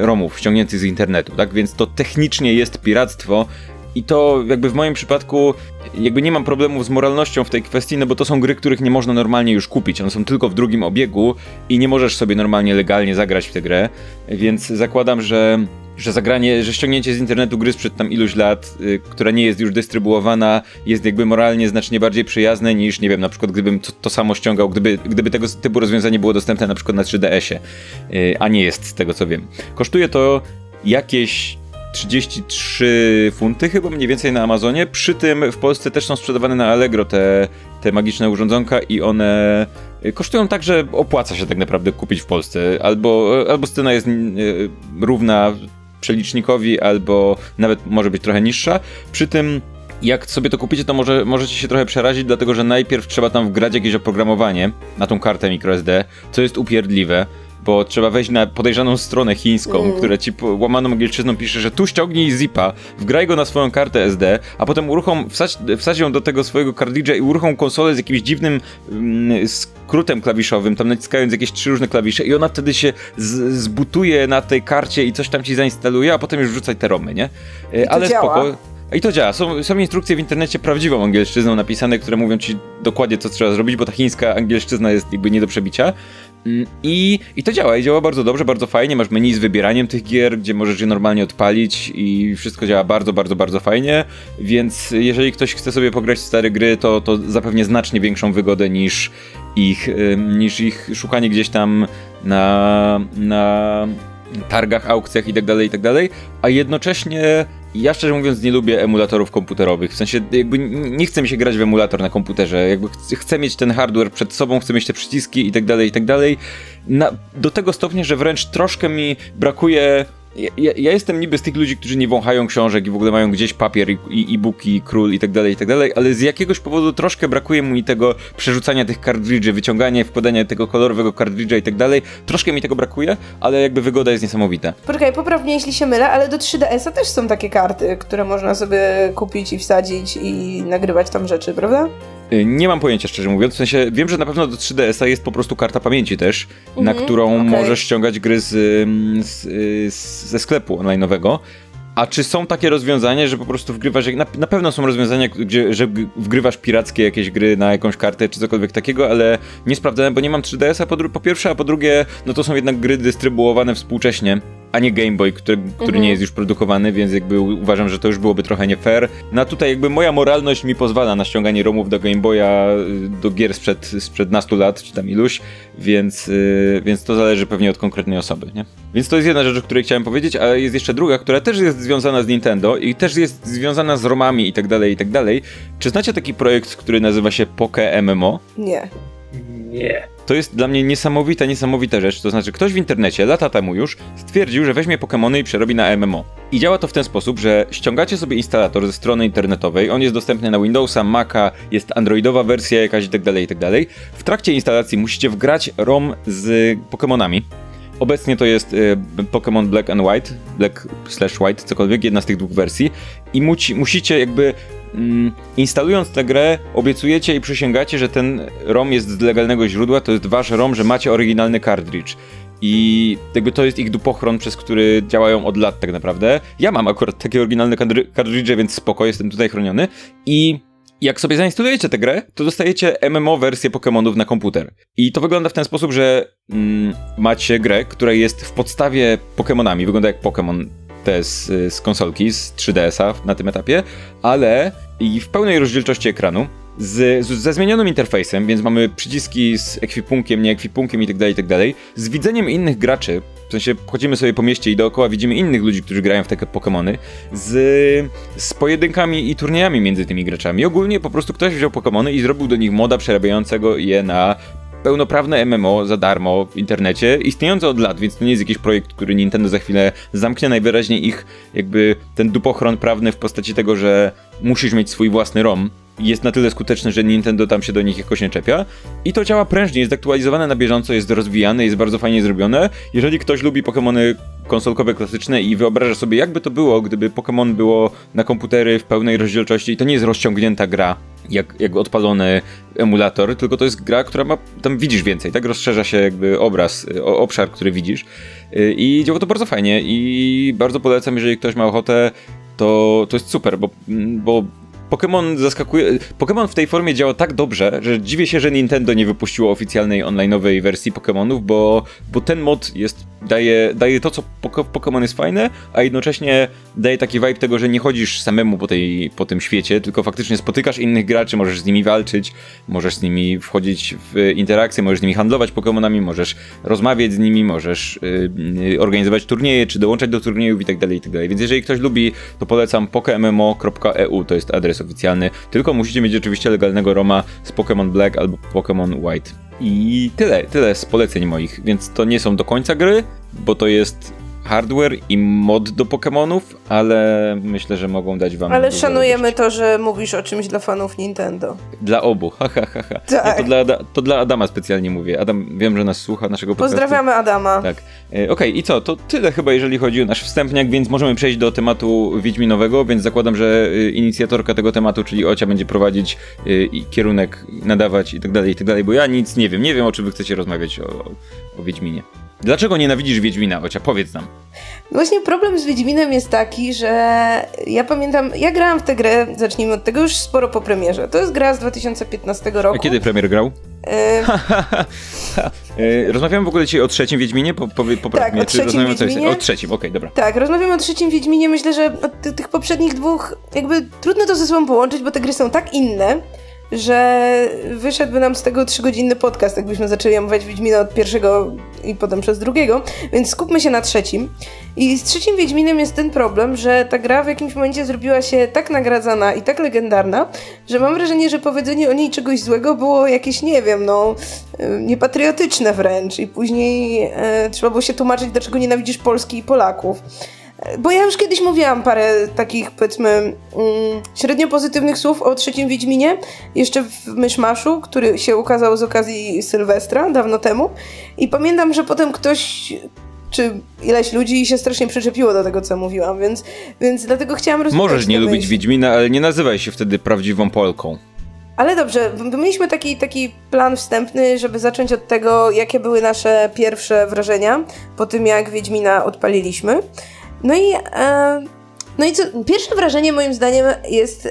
romów ściągniętych z internetu, tak? Więc to technicznie jest piractwo i to jakby w moim przypadku jakby nie mam problemów z moralnością w tej kwestii, no bo to są gry, których nie można normalnie już kupić. One są tylko w drugim obiegu i nie możesz sobie normalnie, legalnie zagrać w tę grę, więc zakładam, że że zagranie, że ściągnięcie z internetu gry sprzed tam iluś lat, która nie jest już dystrybuowana, jest jakby moralnie znacznie bardziej przyjazne niż, nie wiem, na przykład gdybym to samo ściągał, gdyby tego typu rozwiązanie było dostępne na przykład na 3DS-ie, a nie jest z tego co wiem. Kosztuje to jakieś 33 funty chyba mniej więcej na Amazonie, przy tym w Polsce też są sprzedawane na Allegro te magiczne urządzonka i one kosztują tak, że opłaca się tak naprawdę kupić w Polsce. Albo cena jest równa przelicznikowi, albo nawet może być trochę niższa. Przy tym jak sobie to kupicie, to możecie się trochę przerazić, dlatego że najpierw trzeba tam wgrać jakieś oprogramowanie na tą kartę microSD, co jest upierdliwe, bo trzeba wejść na podejrzaną stronę chińską, która ci łamaną angielszczyzną pisze, że tu ściągnij zipa, wgraj go na swoją kartę SD, a potem wsadź ją do tego swojego kartridża i uruchom konsolę z jakimś dziwnym skrótem klawiszowym, tam naciskając jakieś 3 różne klawisze i ona wtedy się zbutuje na tej karcie i coś tam ci zainstaluje, a potem już wrzucaj te romy, nie? Ale spoko. I to działa. Są instrukcje w internecie prawdziwą angielszczyzną napisane, które mówią ci dokładnie co trzeba zrobić, bo ta chińska angielszczyzna jest jakby nie do przebicia. I to działa. I działa bardzo dobrze, bardzo fajnie. Masz menu z wybieraniem tych gier, gdzie możesz je normalnie odpalić i wszystko działa bardzo, bardzo, bardzo fajnie. Więc jeżeli ktoś chce sobie pograć w stare gry, to zapewnie znacznie większą wygodę niż ich szukanie gdzieś tam na targach, aukcjach itd. A jednocześnie ja szczerze mówiąc nie lubię emulatorów komputerowych, w sensie jakby nie chce mi się grać w emulator na komputerze, jakby chcę mieć ten hardware przed sobą, chcę mieć te przyciski itd. Do tego stopnia, że wręcz troszkę mi brakuje. Ja jestem niby z tych ludzi, którzy nie wąchają książek i w ogóle mają gdzieś papier i e-booki, król itd., ale z jakiegoś powodu troszkę brakuje mi tego przerzucania tych kartridży, wyciągania, wkładania tego kolorowego kartridża itd. Troszkę mi tego brakuje, ale jakby wygoda jest niesamowita. Poczekaj, poprawnie jeśli się mylę, ale do 3DS-a też są takie karty, które można sobie kupić i wsadzić i nagrywać tam rzeczy, prawda? Nie mam pojęcia, szczerze mówiąc, w sensie wiem, że na pewno do 3DS-a jest po prostu karta pamięci też, na którą możesz ściągać gry ze sklepu online'owego. A czy są takie rozwiązania, że po prostu wgrywasz, na pewno są rozwiązania, że wgrywasz pirackie jakieś gry na jakąś kartę czy cokolwiek takiego, ale nie sprawdzałem, bo nie mam 3DS-a po pierwsze, a po drugie, no to są jednak gry dystrybuowane współcześnie, a nie Game Boy, który nie jest już produkowany, więc jakby uważam, że to już byłoby trochę nie fair. No a tutaj jakby moja moralność mi pozwala na ściąganie romów do Game Boya, do gier sprzed nastu lat, czy tam iluś, więc to zależy pewnie od konkretnej osoby, nie? Więc to jest jedna rzecz, o której chciałem powiedzieć, a jest jeszcze druga, która też jest związana z Nintendo i też jest związana z romami itd. Czy znacie taki projekt, który nazywa się PokeMMO? Nie. Nie. To jest dla mnie niesamowita rzecz, to znaczy ktoś w internecie lata temu już stwierdził, że weźmie Pokémony i przerobi na MMO. I działa to w ten sposób, że ściągacie sobie instalator ze strony internetowej, on jest dostępny na Windowsa, Maca, jest androidowa wersja jakaś itd. W trakcie instalacji musicie wgrać ROM z Pokémonami. Obecnie to jest Pokémon Black and White, Black/White, cokolwiek, jedna z tych dwóch wersji i musicie jakby instalując tę grę, obiecujecie i przysięgacie, że ten ROM jest z legalnego źródła, to jest wasz ROM, że macie oryginalny kartridż. I jakby to jest ich dupochron, przez który działają od lat tak naprawdę. Ja mam akurat takie oryginalne kartridże, więc spoko, jestem tutaj chroniony. I jak sobie zainstalujecie tę grę, to dostajecie MMO wersję Pokémonów na komputer. I to wygląda w ten sposób, że macie grę, która jest w podstawie Pokémonami, wygląda jak Pokémon. Te z konsolki, z 3DS-a na tym etapie, ale i w pełnej rozdzielczości ekranu, ze zmienionym interfejsem, więc mamy przyciski z ekwipunkiem, nieekwipunkiem itd., z widzeniem innych graczy, w sensie chodzimy sobie po mieście i dookoła widzimy innych ludzi, którzy grają w takie Pokémony, z pojedynkami i turniejami między tymi graczami. Ogólnie po prostu ktoś wziął Pokémony i zrobił do nich moda przerabiającego je na pełnoprawne MMO za darmo w internecie, istniejące od lat, więc to nie jest jakiś projekt, który Nintendo za chwilę zamknie. Najwyraźniej ich jakby ten dupochron prawny w postaci tego, że musisz mieć swój własny ROM, jest na tyle skuteczny, że Nintendo tam się do nich jakoś nie czepia. I to działa prężnie, jest aktualizowane na bieżąco, jest rozwijane, jest bardzo fajnie zrobione. Jeżeli ktoś lubi Pokémony konsolkowe klasyczne i wyobraża sobie, jakby to było, gdyby Pokémon było na komputery w pełnej rozdzielczości, to nie jest rozciągnięta gra, jak odpalony emulator, tylko to jest gra, która ma, tam widzisz więcej, tak? Rozszerza się jakby obraz, obszar, który widzisz. I działa to bardzo fajnie i bardzo polecam, jeżeli ktoś ma ochotę, to jest super, bo Pokémon zaskakuje... Pokémon w tej formie działa tak dobrze, że dziwię się, że Nintendo nie wypuściło oficjalnej online'owej wersji Pokémonów, bo ten mod jest, daje to, co Pokémon jest fajne, a jednocześnie daje taki vibe tego, że nie chodzisz samemu po tym świecie, tylko faktycznie spotykasz innych graczy, możesz z nimi walczyć, możesz z nimi wchodzić w interakcje, możesz z nimi handlować Pokémonami, możesz rozmawiać z nimi, możesz organizować turnieje, czy dołączać do turniejów itd. Więc jeżeli ktoś lubi, to polecam PokeMMO.eu, to jest adres oficjalny, tylko musicie mieć oczywiście legalnego ROMa z Pokémon Black albo Pokémon White. I tyle z poleceń moich, więc to nie są do końca gry, bo to jest hardware i mod do Pokémonów, ale myślę, że mogą dać wam... Ale szanujemy to, że mówisz o czymś dla fanów Nintendo. Dla obu, Tak. Ja to dla Adama specjalnie mówię. Adam, wiem, że nas słucha, naszego podcastu. Pozdrawiamy Adama. Tak. Okej, i co? To tyle chyba, jeżeli chodzi o nasz wstępniak, więc możemy przejść do tematu Wiedźminowego, więc zakładam, że inicjatorka tego tematu, czyli Ocia, będzie prowadzić i kierunek nadawać i tak dalej, bo ja nic nie wiem. Nie wiem, o czym wy chcecie rozmawiać o Wiedźminie. Dlaczego nienawidzisz Wiedźmina, Ocia? Powiedz nam. Właśnie problem z Wiedźminem jest taki, że ja pamiętam, ja grałam w tę grę, zacznijmy od tego, już sporo po premierze. To jest gra z 2015 roku. A kiedy premier grał? Rozmawiamy w ogóle dzisiaj o trzecim Wiedźminie? Tak, o trzecim Wiedźminie. O trzecim, okej, dobra. Tak, rozmawiamy o trzecim Wiedźminie. Myślę, że od tych poprzednich dwóch jakby trudno to ze sobą połączyć, bo te gry są tak inne, że wyszedłby nam z tego 3-godzinny podcast, jakbyśmy zaczęli omawiać Wiedźmina od pierwszego i potem przez drugiego, więc skupmy się na trzecim. I z trzecim Wiedźminem jest ten problem, że ta gra w jakimś momencie zrobiła się tak nagradzana i tak legendarna, że mam wrażenie, że powiedzenie o niej czegoś złego było jakieś, nie wiem, no niepatriotyczne wręcz i później trzeba było się tłumaczyć, dlaczego nienawidzisz Polski i Polaków. Bo ja już kiedyś mówiłam parę takich, powiedzmy, średnio pozytywnych słów o trzecim Wiedźminie, jeszcze w Myszmaszu, który się ukazał z okazji Sylwestra, dawno temu. I pamiętam, że potem ktoś, czy ileś ludzi się strasznie przyczepiło do tego, co mówiłam, więc dlatego chciałam rozwiązać. Możesz nie lubić Wiedźmina, ale nie nazywaj się wtedy prawdziwą Polką. Ale dobrze, mieliśmy taki plan wstępny, żeby zacząć od tego, jakie były nasze pierwsze wrażenia po tym, jak Wiedźmina odpaliliśmy. No i co? Pierwsze wrażenie moim zdaniem jest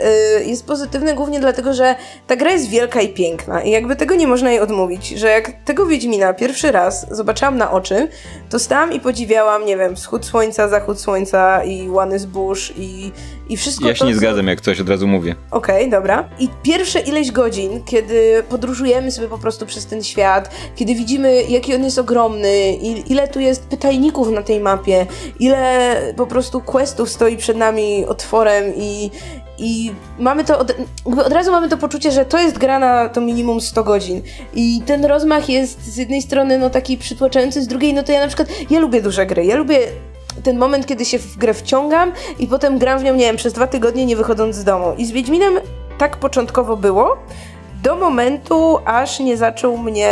pozytywne głównie dlatego, że ta gra jest wielka i piękna i jakby tego nie można jej odmówić, że jak tego Wiedźmina pierwszy raz zobaczyłam na oczy, to stałam i podziwiałam, nie wiem, wschód słońca, zachód słońca i łany zbóż i wszystko. Ja się nie zgadzam, jak coś od razu mówię. Okej, dobra. I pierwsze ileś godzin, kiedy podróżujemy sobie po prostu przez ten świat, kiedy widzimy, jaki on jest ogromny, ile tu jest pytajników na tej mapie, ile po prostu questów stoi przed nami otworem i mamy to od razu mamy to poczucie, że to jest gra na to minimum 100 godzin. I ten rozmach jest z jednej strony no taki przytłaczający, z drugiej no to ja na przykład, ja lubię duże gry, ja lubię ten moment, kiedy się w grę wciągam i potem gram w nią, nie wiem, przez 2 tygodnie nie wychodząc z domu. I z Wiedźminem tak początkowo było, do momentu, aż nie zaczął mnie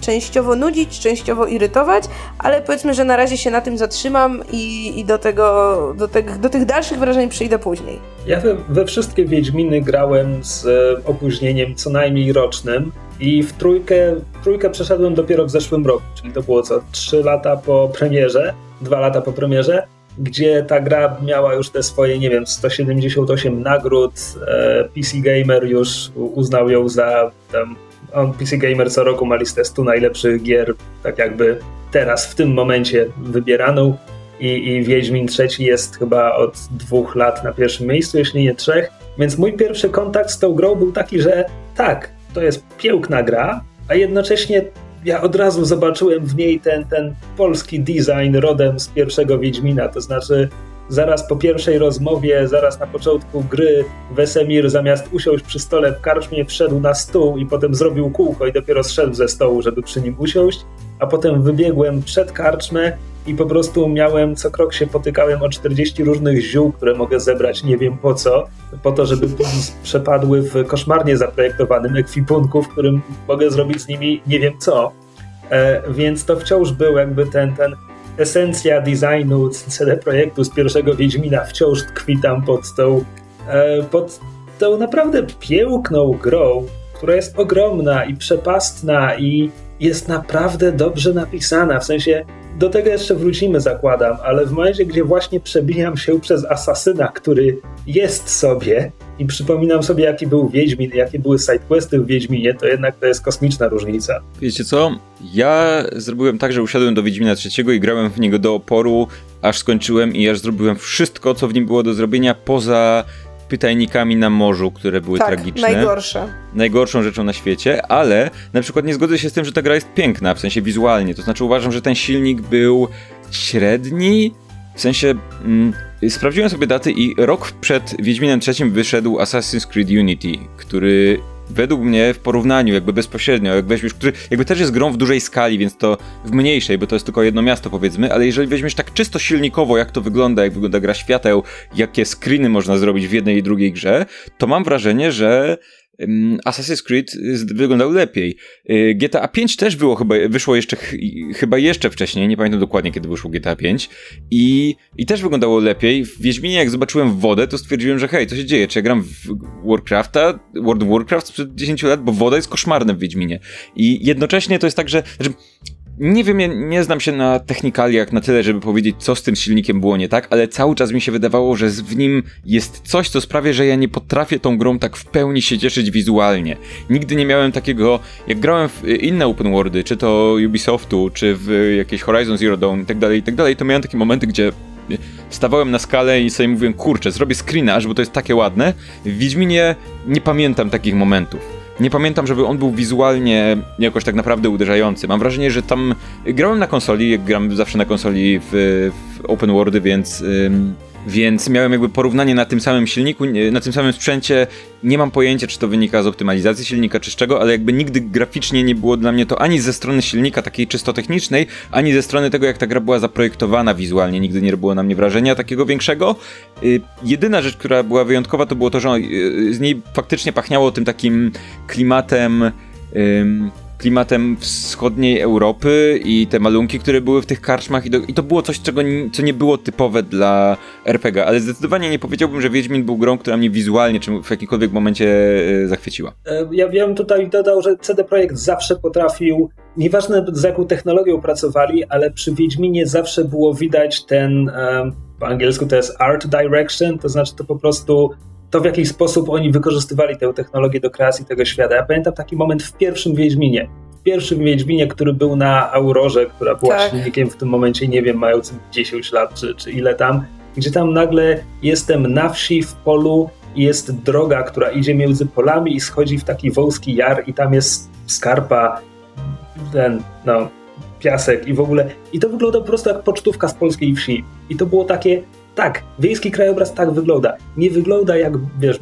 częściowo nudzić, częściowo irytować, ale powiedzmy, że na razie się na tym zatrzymam i do tych dalszych wrażeń przyjdę później. Ja we wszystkie Wiedźminy grałem z opóźnieniem co najmniej rocznym i w trójkę przeszedłem dopiero w zeszłym roku, czyli to było 2 lata po premierze, gdzie ta gra miała już te swoje, nie wiem, 178 nagród, PC Gamer już uznał ją za, PC Gamer co roku ma listę 100 najlepszych gier, tak jakby teraz, w tym momencie wybieraną i Wiedźmin III jest chyba od 2 lat na pierwszym miejscu, jeśli nie 3, więc mój pierwszy kontakt z tą grą był taki, że tak, to jest piękna gra, a jednocześnie ja od razu zobaczyłem w niej ten polski design rodem z pierwszego Wiedźmina, to znaczy zaraz po pierwszej rozmowie, zaraz na początku gry Wesemir zamiast usiąść przy stole w karczmie wszedł na stół i potem zrobił kółko i dopiero zszedł ze stołu, żeby przy nim usiąść, a potem wybiegłem przed karczmę i po prostu miałem, co krok się potykałem o 40 różnych ziół, które mogę zebrać nie wiem po co, po to, żeby przepadły w koszmarnie zaprojektowanym ekwipunku, w którym mogę zrobić z nimi nie wiem co. Więc to wciąż był jakby ten esencja designu CD Projektu z pierwszego Wiedźmina, wciąż tkwi tam pod tą naprawdę piękną grą, która jest ogromna i przepastna i jest naprawdę dobrze napisana, w sensie Do tego jeszcze wrócimy, zakładam, ale w momencie, gdzie właśnie przebijam się przez asasyna, który jest sobie i przypominam sobie, jaki był Wiedźmin, jakie były sidequesty w Wiedźminie, to jednak to jest kosmiczna różnica. Wiecie co? Ja zrobiłem tak, że usiadłem do Wiedźmina III i grałem w niego do oporu, aż skończyłem i aż zrobiłem wszystko, co w nim było do zrobienia, poza pytajnikami na morzu, które były tragiczne. Tak, najgorsze. Najgorszą rzeczą na świecie, ale na przykład nie zgodzę się z tym, że ta gra jest piękna, w sensie wizualnie. To znaczy uważam, że ten silnik był średni, w sensie... Sprawdziłem sobie daty i rok przed Wiedźminem III wyszedł Assassin's Creed Unity, który według mnie w porównaniu jakby bezpośrednio, jak weźmiesz, który jakby też jest grą w dużej skali, więc to w mniejszej, bo to jest tylko jedno miasto powiedzmy, ale jeżeli weźmiesz tak czysto silnikowo, jak to wygląda, jak wygląda gra świateł, jakie screeny można zrobić w jednej i drugiej grze, to mam wrażenie, że Assassin's Creed wyglądał lepiej. GTA 5 też było wyszło jeszcze wcześniej, nie pamiętam dokładnie kiedy wyszło GTA 5 i też wyglądało lepiej. W Wiedźminie jak zobaczyłem wodę, to stwierdziłem, że hej, co się dzieje? Czy ja gram w World of Warcraft sprzed 10 lat, bo woda jest koszmarna w Wiedźminie. I jednocześnie to jest tak, że nie wiem, ja nie znam się na technikaliach na tyle, żeby powiedzieć, co z tym silnikiem było nie tak, ale cały czas mi się wydawało, że w nim jest coś, co sprawia, że ja nie potrafię tą grą tak w pełni się cieszyć wizualnie. Nigdy nie miałem takiego, jak grałem w inne open worldy, czy to Ubisoftu, czy w jakieś Horizon Zero Dawn i tak dalej, to miałem takie momenty, gdzie wstawałem na skalę i sobie mówiłem, kurczę, zrobię screenage, bo to jest takie ładne. W Wiedźminie nie pamiętam takich momentów. Nie pamiętam, żeby on był wizualnie jakoś tak naprawdę uderzający. Mam wrażenie, że tam... Grałem na konsoli, jak gram zawsze na konsoli w open worldy, więc miałem jakby porównanie na tym samym silniku, na tym samym sprzęcie. Nie mam pojęcia, czy to wynika z optymalizacji silnika, czy z czego, ale jakby nigdy graficznie nie było dla mnie to ani ze strony silnika takiej czysto technicznej, ani ze strony tego, jak ta gra była zaprojektowana wizualnie. Nigdy nie robiło na mnie wrażenia takiego większego. Jedyna rzecz, która była wyjątkowa, to było to, że z niej faktycznie pachniało tym takim klimatem wschodniej Europy i te malunki, które były w tych karczmach i to było coś, co nie było typowe dla RPG, ale zdecydowanie nie powiedziałbym, że Wiedźmin był grą, która mnie wizualnie czy w jakimkolwiek momencie zachwyciła. Ja bym tutaj dodał, że CD Projekt zawsze potrafił, nieważne z jaką technologią pracowali, ale przy Wiedźminie zawsze było widać ten, po angielsku to jest art direction, to znaczy to po prostu to, w jaki sposób oni wykorzystywali tę technologię do kreacji tego świata. Ja pamiętam taki moment w pierwszym Wiedźminie. W pierwszym Wiedźminie, który był na Aurorze, która była silnikiem w tym momencie, nie wiem, mającym 10 lat czy ile tam, gdzie tam nagle jestem na wsi, w polu i jest droga, która idzie między polami i schodzi w taki wąski jar i tam jest skarpa, piasek i w ogóle. I to wygląda po prostu jak pocztówka z polskiej wsi. I to było takie... Tak, wiejski krajobraz tak wygląda. Nie wygląda jak, wiesz,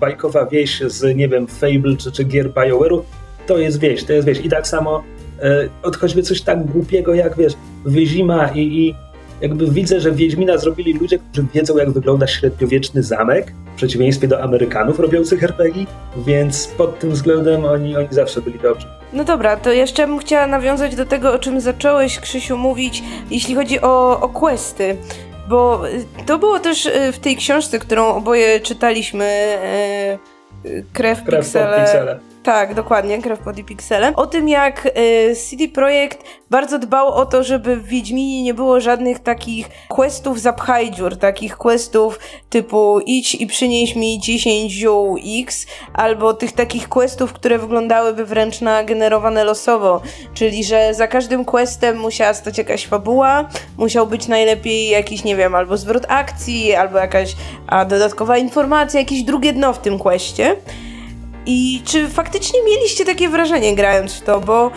bajkowa wieś z, nie wiem, Fable czy gier BioWare'u. To jest wieś. I tak samo od choćby coś tak głupiego jak, wiesz, Wyzima i jakby widzę, że Wiedźmina zrobili ludzie, którzy wiedzą, jak wygląda średniowieczny zamek, w przeciwieństwie do Amerykanów robiących RPG, więc pod tym względem oni zawsze byli dobrzy. No dobra, to jeszcze bym chciała nawiązać do tego, o czym zacząłeś, Krzysiu, mówić, jeśli chodzi o questy. Bo to było też w tej książce, którą oboje czytaliśmy, Krew pod piksele. Tak, dokładnie, Krew pod piksele. O tym, jak CD Projekt bardzo dbał o to, żeby w Wiedźminie nie było żadnych takich questów zapchaj dziur, takich questów typu idź i przynieś mi 10 ziół X, albo tych takich questów, które wyglądałyby wręcz na generowane losowo, czyli że za każdym questem musiała stać jakaś fabuła, musiał być najlepiej jakiś, nie wiem, albo zwrot akcji, albo jakaś dodatkowa informacja, jakieś drugie dno w tym questie. I czy faktycznie mieliście takie wrażenie grając w to, bo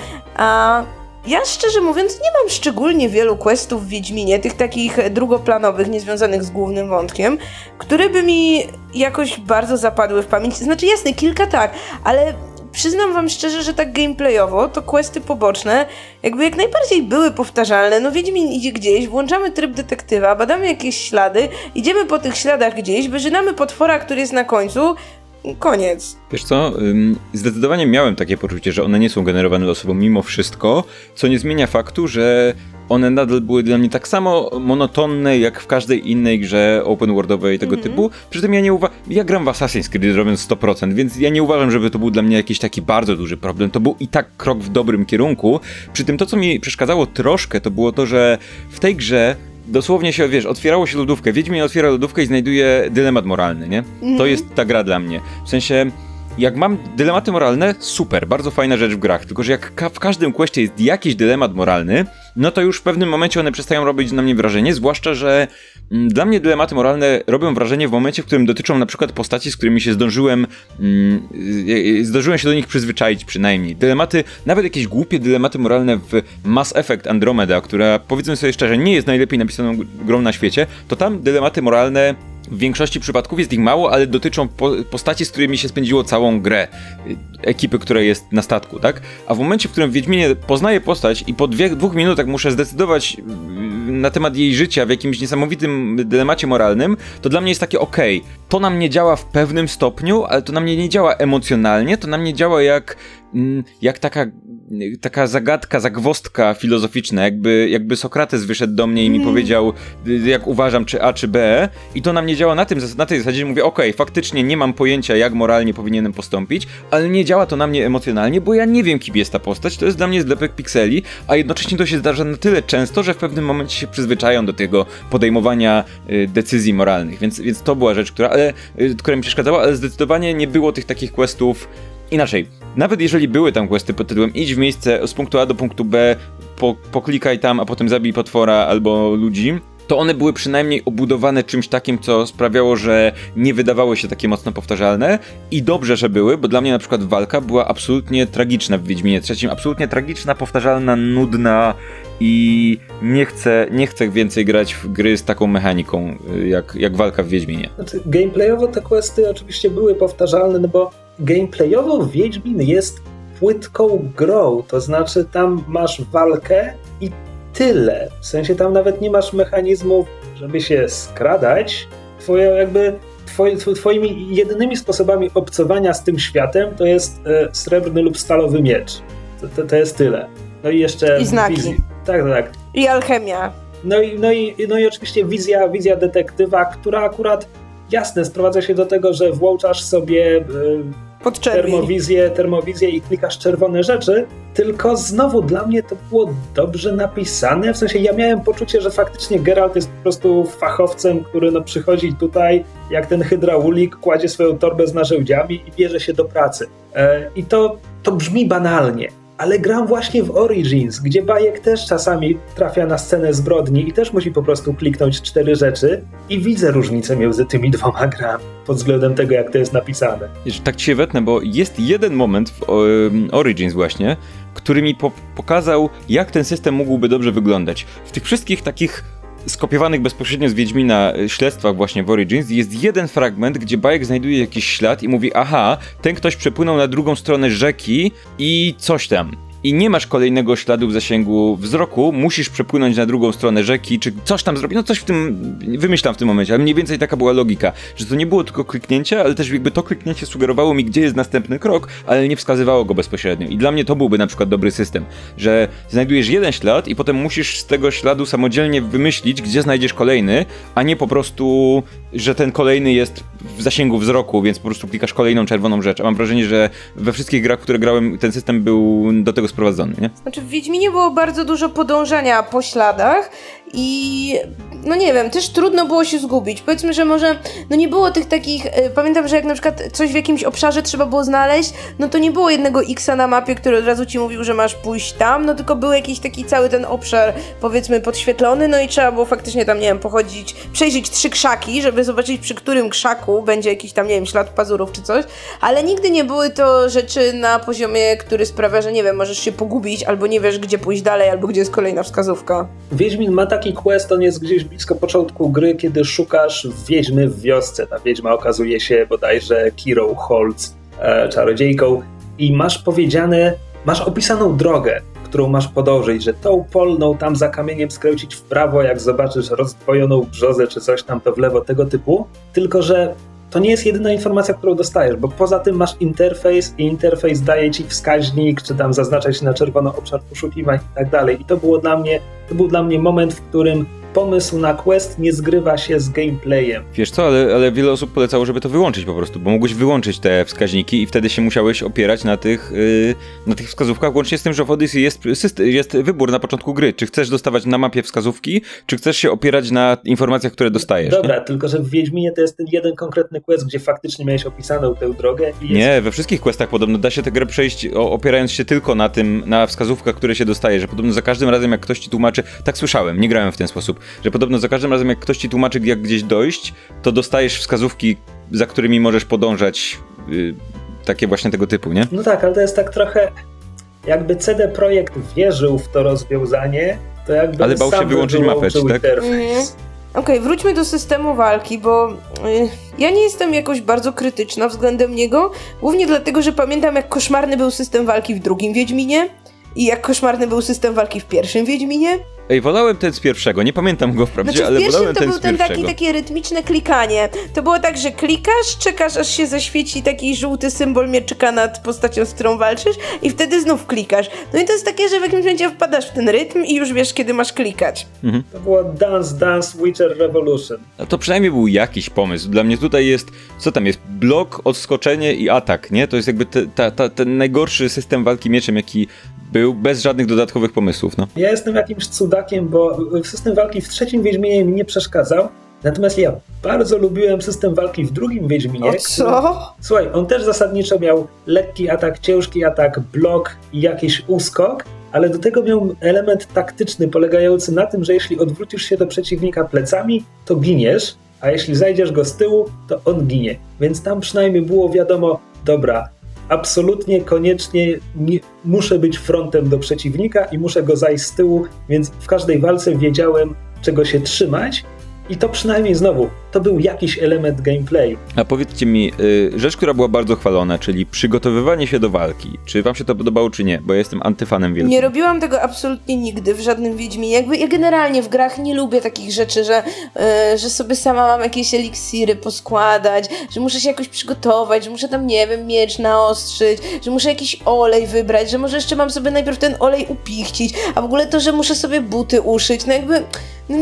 ja szczerze mówiąc nie mam szczególnie wielu questów w Wiedźminie, tych takich drugoplanowych, niezwiązanych z głównym wątkiem, które by mi jakoś bardzo zapadły w pamięć. Znaczy jasne, kilka tak, ale przyznam wam szczerze, że tak gameplayowo to questy poboczne jakby jak najbardziej były powtarzalne. No Wiedźmin idzie gdzieś, włączamy tryb detektywa, badamy jakieś ślady, idziemy po tych śladach gdzieś, wyżynamy potwora, który jest na końcu, koniec. Wiesz co, zdecydowanie miałem takie poczucie, że one nie są generowane losowo mimo wszystko, co nie zmienia faktu, że one nadal były dla mnie tak samo monotonne jak w każdej innej grze open worldowej tego typu. Przy tym ja nie uważam, ja gram w Assassin's Creed robiąc 100%, więc ja nie uważam, żeby to był dla mnie jakiś taki bardzo duży problem. To był i tak krok w dobrym kierunku. Przy tym to, co mi przeszkadzało troszkę, to było to, że w tej grze dosłownie się, wiesz, otwierało się lodówkę. Wiedźmin otwiera lodówkę i znajduje dylemat moralny, nie? To jest ta gra dla mnie. W sensie, jak mam dylematy moralne, super, bardzo fajna rzecz w grach. Tylko że jak w każdym questie jest jakiś dylemat moralny, no to już w pewnym momencie one przestają robić na mnie wrażenie, zwłaszcza, że dla mnie dylematy moralne robią wrażenie w momencie, w którym dotyczą na przykład postaci, z którymi się zdążyłem się do nich przyzwyczaić przynajmniej. Dylematy, nawet jakieś głupie dylematy moralne w Mass Effect Andromeda, która, powiedzmy sobie szczerze, nie jest najlepiej napisaną grą na świecie, to tam dylematy moralne w większości przypadków jest ich mało, ale dotyczą postaci, z którymi się spędziło całą grę. Ekipy, która jest na statku, tak? A w momencie, w którym w Wiedźminie poznaję postać i po dwóch minutach muszę zdecydować na temat jej życia w jakimś niesamowitym dylemacie moralnym, to dla mnie jest takie okej. To na mnie działa w pewnym stopniu, ale to na mnie nie działa emocjonalnie, to na mnie działa jak taka zagadka, zagwozdka filozoficzna, jakby Sokrates wyszedł do mnie i mi powiedział, jak uważam, czy A, czy B, i to na mnie działa na tej zasadzie, że mówię, okej, faktycznie nie mam pojęcia, jak moralnie powinienem postąpić, ale nie działa to na mnie emocjonalnie, bo ja nie wiem, kim jest ta postać, to jest dla mnie zlepek pikseli, a jednocześnie to się zdarza na tyle często, że w pewnym momencie się przyzwyczają do tego podejmowania decyzji moralnych, więc to była rzecz, która mi przeszkadzała, ale zdecydowanie nie było tych takich questów. Inaczej, nawet jeżeli były tam questy pod tytułem idź w miejsce z punktu A do punktu B, poklikaj tam, a potem zabij potwora albo ludzi, to one były przynajmniej obudowane czymś takim, co sprawiało, że nie wydawały się takie mocno powtarzalne, i dobrze, że były, bo dla mnie na przykład walka była absolutnie tragiczna w Wiedźminie III, absolutnie tragiczna, powtarzalna, nudna, i nie chcę więcej grać w gry z taką mechaniką jak walka w Wiedźminie. Znaczy, gameplayowo te questy oczywiście były powtarzalne, no bo gameplayowo Wiedźmin jest płytką grą, to znaczy tam masz walkę i tyle. W sensie tam nawet nie masz mechanizmów, żeby się skradać. Twoimi jedynymi sposobami obcowania z tym światem to jest srebrny lub stalowy miecz. To jest tyle. No i jeszcze... I znaki. Tak. I alchemia. No i oczywiście wizja detektywa, która akurat, jasne, sprowadza się do tego, że włączasz sobie termowizję i klikasz czerwone rzeczy, tylko znowu dla mnie to było dobrze napisane, w sensie ja miałem poczucie, że faktycznie Geralt jest po prostu fachowcem, który no przychodzi tutaj jak ten hydraulik, kładzie swoją torbę z narzędziami i bierze się do pracy. I to brzmi banalnie, ale gram właśnie w Origins, gdzie Bajek też czasami trafia na scenę zbrodni i też musi po prostu kliknąć 4 rzeczy, i widzę różnicę między tymi dwoma grami pod względem tego, jak to jest napisane. Tak ci się wetnę, bo jest jeden moment w Origins właśnie, który mi pokazał, jak ten system mógłby dobrze wyglądać. W tych wszystkich takich skopiowanych bezpośrednio z Wiedźmina śledztwach właśnie w Origins jest jeden fragment, gdzie Bajek znajduje jakiś ślad i mówi, aha, ten ktoś przepłynął na drugą stronę rzeki i coś tam. I nie masz kolejnego śladu w zasięgu wzroku, musisz przepłynąć na drugą stronę rzeki, czy coś tam zrobić, no coś w tym wymyślam w tym momencie, ale mniej więcej taka była logika, że to nie było tylko kliknięcie, ale też jakby to kliknięcie sugerowało mi, gdzie jest następny krok, ale nie wskazywało go bezpośrednio, i dla mnie to byłby na przykład dobry system, że znajdujesz jeden ślad i potem musisz z tego śladu samodzielnie wymyślić, gdzie znajdziesz kolejny, a nie po prostu, że ten kolejny jest w zasięgu wzroku, więc po prostu klikasz kolejną czerwoną rzecz, a mam wrażenie, że we wszystkich grach, w które grałem, ten system był do tego sprowadzony, nie? Znaczy w Wiedźminie było bardzo dużo podążania po śladach i no nie wiem, też trudno było się zgubić. Powiedzmy, że może no nie było tych takich, pamiętam, że jak na przykład coś w jakimś obszarze trzeba było znaleźć, no to nie było jednego X-a na mapie, który od razu ci mówił, że masz pójść tam, no tylko był jakiś taki cały ten obszar, powiedzmy, podświetlony, no i trzeba było faktycznie tam, nie wiem, pochodzić, przejrzeć 3 krzaki, żeby zobaczyć, przy którym krzaku będzie jakiś tam, nie wiem, ślad pazurów czy coś, ale nigdy nie były to rzeczy na poziomie, który sprawia, że nie wiem, możesz się pogubić, albo nie wiesz, gdzie pójść dalej, albo gdzie jest kolejna wskazówka. Wiedźmin ma taki quest, on jest gdzieś blisko początku gry, kiedy szukasz wiedźmy w wiosce. Ta wiedźma okazuje się bodajże Kirą Holtz, czarodziejką, i masz opisaną drogę, którą masz podążyć, że tą polną tam za kamieniem skręcić w prawo, jak zobaczysz rozdwojoną brzozę czy coś tam, to w lewo, tego typu, tylko że to nie jest jedyna informacja, którą dostajesz, bo poza tym masz interfejs i interfejs daje ci wskaźnik, czy tam zaznacza ci na czerwono obszar poszukiwań i tak dalej. I to był dla mnie moment, w którym pomysł na quest nie zgrywa się z gameplayem. Wiesz co, ale wiele osób polecało, żeby to wyłączyć po prostu, bo mogłeś wyłączyć te wskaźniki i wtedy się musiałeś opierać na tych wskazówkach, łącznie z tym, że w Odyssey jest wybór na początku gry, czy chcesz dostawać na mapie wskazówki, czy chcesz się opierać na informacjach, które dostajesz. Dobra, nie? Tylko że w Wiedźminie to jest ten jeden konkretny quest, gdzie faktycznie miałeś opisaną tę drogę. I jest... Nie, we wszystkich questach podobno da się tę grę przejść opierając się tylko na tym, na wskazówkach, które się dostaje, że podobno za każdym razem, jak ktoś ci tłumaczy, tak słyszałem, nie grałem w ten sposób, że podobno za każdym razem, jak ktoś ci tłumaczy, jak gdzieś dojść, to dostajesz wskazówki, za którymi możesz podążać, takie właśnie tego typu, nie? No tak, ale to jest tak trochę, jakby CD Projekt wierzył w to rozwiązanie, to jakby ale bał się wyłączyć mapę, tak? Okej, wróćmy do systemu walki, bo ja nie jestem jakoś bardzo krytyczna względem niego, głównie dlatego, że pamiętam, jak koszmarny był system walki w drugim Wiedźminie i jak koszmarny był system walki w pierwszym Wiedźminie. Ej, wolałem ten z pierwszego, nie pamiętam go wprawdzie, ale wolałem ten z pierwszego. To był takie rytmiczne klikanie. To było tak, że klikasz, czekasz, aż się zaświeci taki żółty symbol mieczyka nad postacią, z którą walczysz i wtedy znów klikasz. No i to jest takie, że w jakimś momencie wpadasz w ten rytm i już wiesz, kiedy masz klikać. Mhm. To było Dance Witcher Revolution. A to przynajmniej był jakiś pomysł. Dla mnie tutaj jest, co tam jest, blok, odskoczenie i atak, nie? To jest jakby ten najgorszy system walki mieczem, jaki był, bez żadnych dodatkowych pomysłów, no. Ja jestem jakimś cudakiem, bo system walki w trzecim Wiedźminie mi nie przeszkadzał, natomiast ja bardzo lubiłem system walki w drugim Wiedźminie. O co? Słuchaj, on też zasadniczo miał lekki atak, ciężki atak, blok i jakiś uskok, ale do tego miał element taktyczny polegający na tym, że jeśli odwrócisz się do przeciwnika plecami, to giniesz, a jeśli zajdziesz go z tyłu, to on ginie. Więc tam przynajmniej było wiadomo, dobra, absolutnie, koniecznie muszę być frontem do przeciwnika i muszę go zajść z tyłu, więc w każdej walce wiedziałem, czego się trzymać i to przynajmniej znowu, to był jakiś element gameplayu. A powiedzcie mi, rzecz, która była bardzo chwalona, czyli przygotowywanie się do walki, czy wam się to podobało, czy nie? Bo ja jestem antyfanem wielkim. Nie robiłam tego absolutnie nigdy, w żadnym Wiedźminie. Jakby ja generalnie w grach nie lubię takich rzeczy, że sobie sama mam jakieś eliksiry poskładać, że muszę się jakoś przygotować, że muszę tam, nie wiem, miecz naostrzyć, że muszę jakiś olej wybrać, że może jeszcze mam sobie najpierw ten olej upichcić, a w ogóle to, że muszę sobie buty uszyć, no jakby... No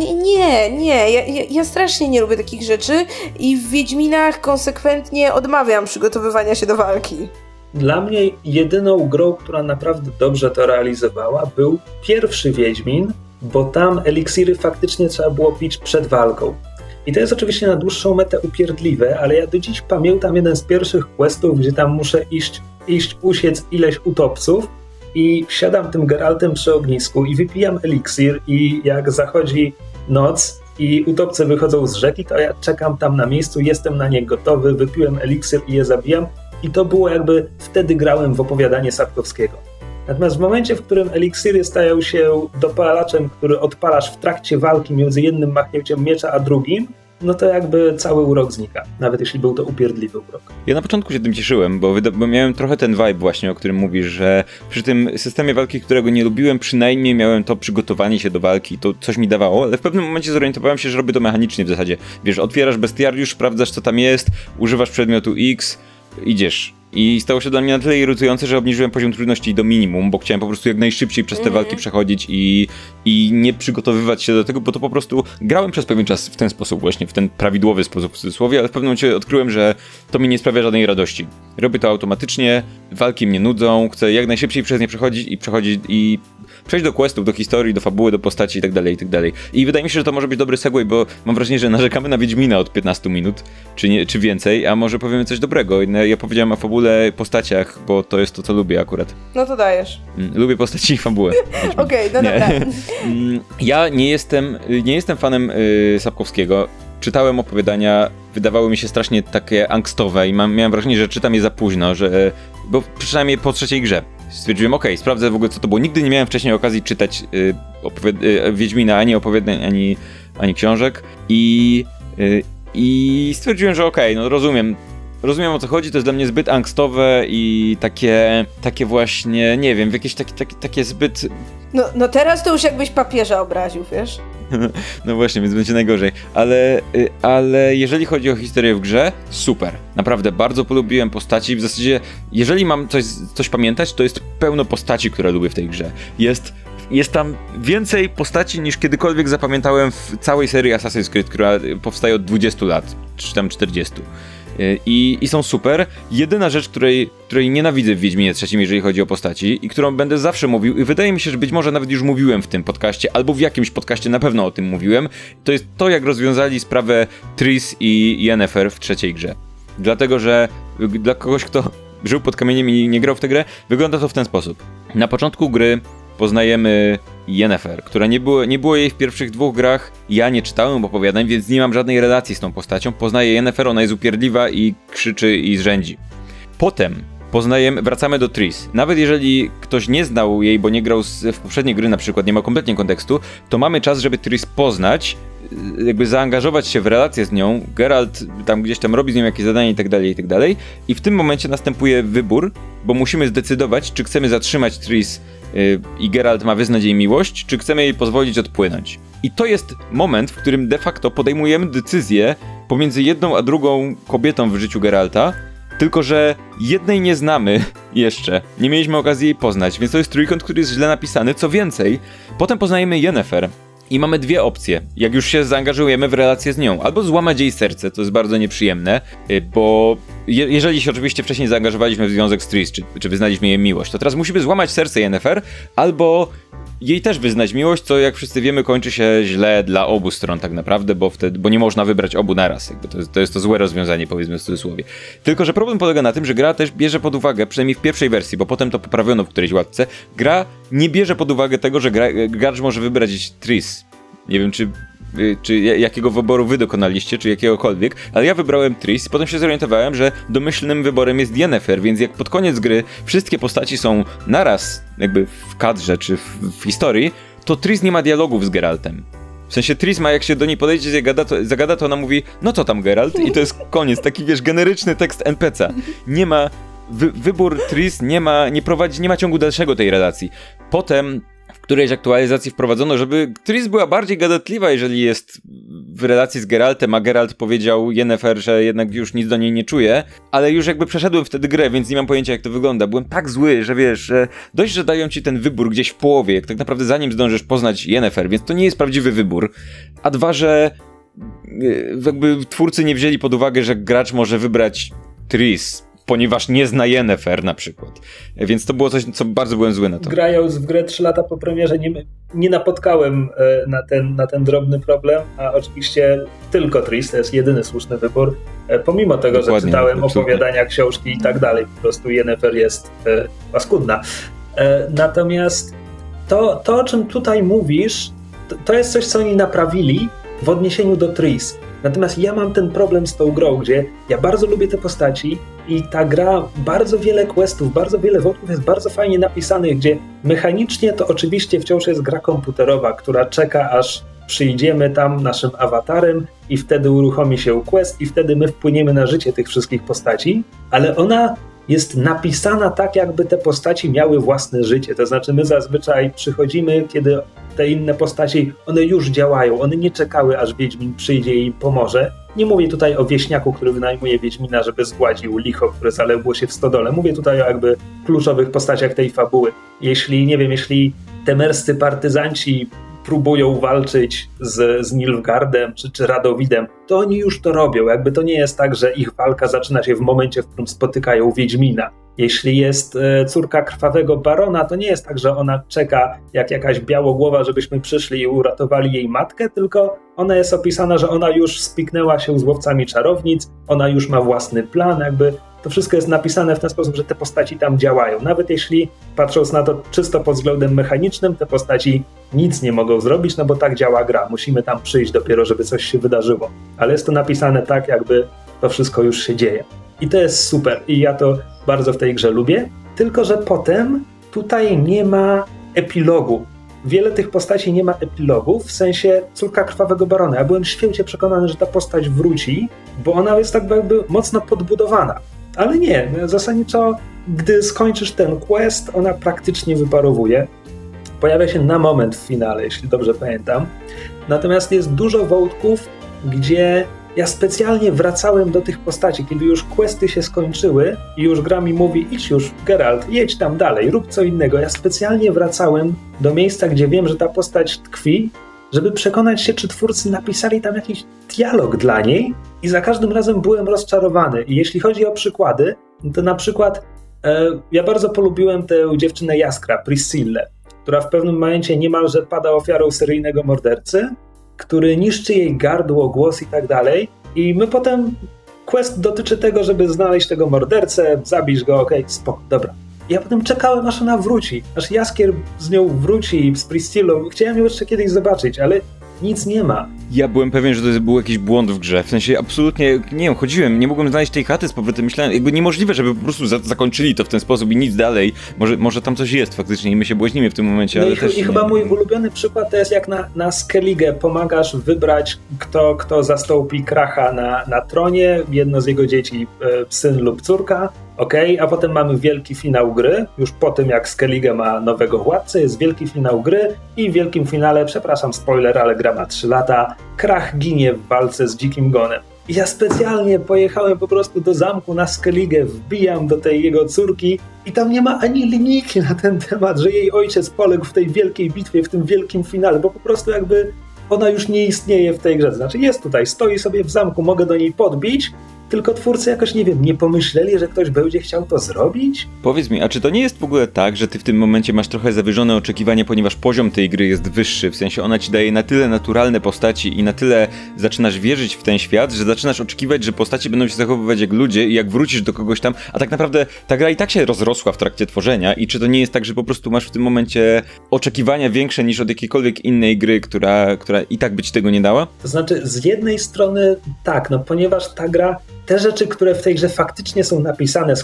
nie, ja strasznie nie lubię takich rzeczy i w Wiedźminach konsekwentnie odmawiam przygotowywania się do walki. Dla mnie jedyną grą, która naprawdę dobrze to realizowała, był pierwszy Wiedźmin, bo tam eliksiry faktycznie trzeba było pić przed walką. I to jest oczywiście na dłuższą metę upierdliwe, ale ja do dziś pamiętam jeden z pierwszych questów, gdzie tam muszę iść usiec ileś utopców, i siadam tym Geraltem przy ognisku i wypijam eliksir i jak zachodzi noc i utopce wychodzą z rzeki, to ja czekam tam na miejscu, jestem na nie gotowy, wypiłem eliksir i je zabijam i to było jakby, wtedy grałem w opowiadanie Sapkowskiego. Natomiast w momencie, w którym eliksiry stają się dopalaczem, który odpalasz w trakcie walki między jednym machnięciem miecza a drugim, no to jakby cały urok znika, nawet jeśli był to upierdliwy urok. Ja na początku się tym cieszyłem, bo miałem trochę ten vibe właśnie, o którym mówisz, że przy tym systemie walki, którego nie lubiłem, przynajmniej miałem to przygotowanie się do walki, to coś mi dawało, ale w pewnym momencie zorientowałem się, że robię to mechanicznie w zasadzie. Wiesz, otwierasz bestiariusz, sprawdzasz co tam jest, używasz przedmiotu X, idziesz. I stało się dla mnie na tyle irytujące, że obniżyłem poziom trudności do minimum, bo chciałem po prostu jak najszybciej przez te walki przechodzić i nie przygotowywać się do tego, bo to po prostu grałem przez pewien czas w ten sposób właśnie, w ten prawidłowy sposób w cudzysłowie, ale w pewnym momencie odkryłem, że to mi nie sprawia żadnej radości. Robię to automatycznie, walki mnie nudzą, chcę jak najszybciej przez nie przechodzić i przejść do questów, do historii, do fabuły, do postaci itd., itd. I wydaje mi się, że to może być dobry segue, bo mam wrażenie, że narzekamy na Wiedźmina od 15 minut, czy więcej, a może powiemy coś dobrego. Ja powiedziałem o fabule, postaciach, bo to jest to, co lubię akurat. No to dajesz. Lubię postaci i fabułę. Okej, no dobra. Ja nie jestem fanem Sapkowskiego. Czytałem opowiadania, wydawały mi się strasznie takie angstowe i miałem wrażenie, że czytam je za późno, że... Bo przynajmniej po trzeciej grze. Stwierdziłem, okej, sprawdzę w ogóle co to było. Nigdy nie miałem wcześniej okazji czytać Wiedźmina, ani opowiadań, ani książek. I stwierdziłem, że okej, no rozumiem. Rozumiem o co chodzi, to jest dla mnie zbyt angstowe i takie właśnie, nie wiem, jakieś takie zbyt... No teraz to już jakbyś papieża obraził, wiesz? No właśnie, więc będzie najgorzej. Ale jeżeli chodzi o historię w grze, super. Naprawdę bardzo polubiłem postaci. W zasadzie, jeżeli mam coś pamiętać, to jest pełno postaci, które lubię w tej grze. Jest tam więcej postaci niż kiedykolwiek zapamiętałem w całej serii Assassin's Creed, która powstaje od 20 lat, czy tam 40. I są super. Jedyna rzecz, której nienawidzę w Wiedźminie III, jeżeli chodzi o postaci i którą będę zawsze mówił i wydaje mi się, że być może nawet już mówiłem w tym podcaście albo w jakimś podcaście na pewno o tym mówiłem, to jest to, jak rozwiązali sprawę Triss i Yennefer w trzeciej grze. Dlatego, że dla kogoś, kto żył pod kamieniem i nie grał w tę grę, wygląda to w ten sposób. Na początku gry poznajemy Yennefer, która nie było jej w pierwszych dwóch grach. Ja nie czytałem opowiadań, więc nie mam żadnej relacji z tą postacią. Poznaję Yennefer, ona jest upierdliwa i krzyczy i zrzędzi. Potem wracamy do Triss. Nawet jeżeli ktoś nie znał jej, bo nie grał w poprzedniej gry na przykład, nie ma kompletnie kontekstu, to mamy czas, żeby Triss poznać, jakby zaangażować się w relację z nią. Geralt tam gdzieś tam robi z nią jakieś zadanie i tak dalej i w tym momencie następuje wybór, bo musimy zdecydować, czy chcemy zatrzymać Triss i Geralt ma wyznać jej miłość, czy chcemy jej pozwolić odpłynąć. I to jest moment, w którym de facto podejmujemy decyzję pomiędzy jedną a drugą kobietą w życiu Geralta, tylko że jednej nie znamy jeszcze, nie mieliśmy okazji jej poznać, więc to jest trójkąt, który jest źle napisany. Co więcej, potem poznajemy Yennefer i mamy dwie opcje, jak już się zaangażujemy w relację z nią. Albo złamać jej serce, to jest bardzo nieprzyjemne, bo jeżeli się oczywiście wcześniej zaangażowaliśmy w związek z Triss, czy wyznaliśmy jej miłość, to teraz musimy złamać serce Yennefer, albo jej też wyznać miłość, co jak wszyscy wiemy kończy się źle dla obu stron tak naprawdę, bo nie można wybrać obu naraz. Jakby to jest to złe rozwiązanie, powiedzmy w cudzysłowie. Tylko że problem polega na tym, że gra też bierze pod uwagę, przynajmniej w pierwszej wersji, bo potem to poprawiono w którejś łatce, gra nie bierze pod uwagę tego, że gracz może wybrać Triss. Nie wiem, czy jakiego wyboru wy dokonaliście, czy jakiegokolwiek, ale ja wybrałem Triss, potem się zorientowałem, że domyślnym wyborem jest Yennefer, więc jak pod koniec gry wszystkie postaci są naraz jakby w kadrze, czy w historii, to Triss nie ma dialogów z Geraltem. W sensie Triss ma, jak się do niej podejdzie, zagada, to ona mówi, no co tam Geralt? I to jest koniec, taki wiesz, generyczny tekst NPC-a. Nie ma, wybór Triss nie ma ciągu dalszego tej relacji. Potem w którejś aktualizacji wprowadzono, żeby Triss była bardziej gadatliwa, jeżeli jest w relacji z Geraltem, a Geralt powiedział Yennefer, że jednak już nic do niej nie czuje, ale już jakby przeszedłem wtedy grę, więc nie mam pojęcia jak to wygląda. Byłem tak zły, że wiesz, że dość, że dają ci ten wybór gdzieś w połowie, jak tak naprawdę zanim zdążysz poznać Yennefer, więc to nie jest prawdziwy wybór. A dwa, że jakby twórcy nie wzięli pod uwagę, że gracz może wybrać Triss, ponieważ nie zna Yennefer na przykład. Więc to było coś, co bardzo byłem zły na to. Grając w grę 3 lata po premierze nie napotkałem na ten drobny problem, a oczywiście tylko Triss to jest jedyny słuszny wybór. Pomimo tego, dokładnie, że czytałem opowiadania, książki i tak dalej, po prostu Yennefer jest paskudna. Natomiast to, o czym tutaj mówisz, to jest coś, co oni naprawili w odniesieniu do Triss. Natomiast ja mam ten problem z tą grą, gdzie ja bardzo lubię te postaci i ta gra, bardzo wiele questów, bardzo wiele wątków jest bardzo fajnie napisanych, gdzie mechanicznie to oczywiście wciąż jest gra komputerowa, która czeka, aż przyjdziemy tam naszym awatarem i wtedy uruchomi się quest i wtedy my wpłyniemy na życie tych wszystkich postaci, ale ona jest napisana tak, jakby te postaci miały własne życie. To znaczy my zazwyczaj przychodzimy, kiedy te inne postaci, one już działają, one nie czekały, aż Wiedźmin przyjdzie i im pomoże. Nie mówię tutaj o wieśniaku, który wynajmuje Wiedźmina, żeby zgładził licho, które zaległo się w stodole. Mówię tutaj o jakby kluczowych postaciach tej fabuły. Jeśli temerscy partyzanci próbują walczyć z Nilfgaardem czy Radowidem, to oni już to robią. Jakby to nie jest tak, że ich walka zaczyna się w momencie, w którym spotykają Wiedźmina. Jeśli jest córka krwawego barona, to nie jest tak, że ona czeka jak jakaś białogłowa, żebyśmy przyszli i uratowali jej matkę, tylko ona jest opisana, że ona już spiknęła się z łowcami czarownic, ona już ma własny plan, jakby to wszystko jest napisane w ten sposób, że te postaci tam działają. Nawet jeśli, patrząc na to czysto pod względem mechanicznym, te postaci nic nie mogą zrobić, no bo tak działa gra. Musimy tam przyjść dopiero, żeby coś się wydarzyło. Ale jest to napisane tak, jakby to wszystko już się dzieje. I to jest super. I ja to bardzo w tej grze lubię. Tylko że potem tutaj nie ma epilogu. Wiele tych postaci nie ma epilogów, w sensie córka krwawego barona. Ja byłem święcie przekonany, że ta postać wróci, bo ona jest tak jakby mocno podbudowana. Ale nie, zasadniczo, gdy skończysz ten quest, ona praktycznie wyparowuje. Pojawia się na moment w finale, jeśli dobrze pamiętam. Natomiast jest dużo wątków, gdzie ja specjalnie wracałem do tych postaci, kiedy już questy się skończyły i już gra mi mówi, idź już Geralt, jedź tam dalej, rób co innego. Ja specjalnie wracałem do miejsca, gdzie wiem, że ta postać tkwi, żeby przekonać się, czy twórcy napisali tam jakiś dialog dla niej i za każdym razem byłem rozczarowany. I jeśli chodzi o przykłady, to na przykład ja bardzo polubiłem tę dziewczynę Jaskra, Priscillę, która w pewnym momencie niemalże pada ofiarą seryjnego mordercy, który niszczy jej gardło, głos i tak dalej. I my potem, quest dotyczy tego, żeby znaleźć tego mordercę, zabić go, okej, spoko, dobra. Ja potem czekałem, aż ona wróci, aż Jaskier z nią wróci, z Priscillą. Chciałem ją jeszcze kiedyś zobaczyć, ale nic nie ma. Ja byłem pewien, że to był jakiś błąd w grze. W sensie absolutnie, nie wiem, chodziłem, nie mogłem znaleźć tej chaty z powrotem. Myślałem, jakby niemożliwe, żeby po prostu zakończyli to w ten sposób i nic dalej. Może tam coś jest faktycznie i my się błaźnimy w tym momencie, no ale też... I chyba mój ulubiony przykład to jest jak na Skellige pomagasz wybrać, kto zastąpi Kracha na tronie, jedno z jego dzieci, syn lub córka. Okej, a potem mamy wielki finał gry, już po tym jak Skellige ma nowego władcę, jest wielki finał gry i w wielkim finale, przepraszam, spoiler, ale gra ma 3 lata, Krach ginie w walce z Dzikim Gonem. I ja specjalnie pojechałem po prostu do zamku na Skellige, wbijam do tej jego córki i tam nie ma ani linijki na ten temat, że jej ojciec poległ w tej wielkiej bitwie, w tym wielkim finale, bo po prostu jakby ona już nie istnieje w tej grze. Znaczy jest tutaj, stoi sobie w zamku, mogę do niej podbić, tylko twórcy jakoś, nie wiem, nie pomyśleli, że ktoś będzie chciał to zrobić? Powiedz mi, a czy to nie jest w ogóle tak, że ty w tym momencie masz trochę zawyżone oczekiwania, ponieważ poziom tej gry jest wyższy, w sensie ona ci daje na tyle naturalne postaci i na tyle zaczynasz wierzyć w ten świat, że zaczynasz oczekiwać, że postaci będą się zachowywać jak ludzie i jak wrócisz do kogoś tam, a tak naprawdę ta gra i tak się rozrosła w trakcie tworzenia i czy to nie jest tak, że po prostu masz w tym momencie oczekiwania większe niż od jakiejkolwiek innej gry, która i tak by ci tego nie dała? To znaczy, z jednej strony tak, no ponieważ ta gra... Te rzeczy, które w tej grze faktycznie są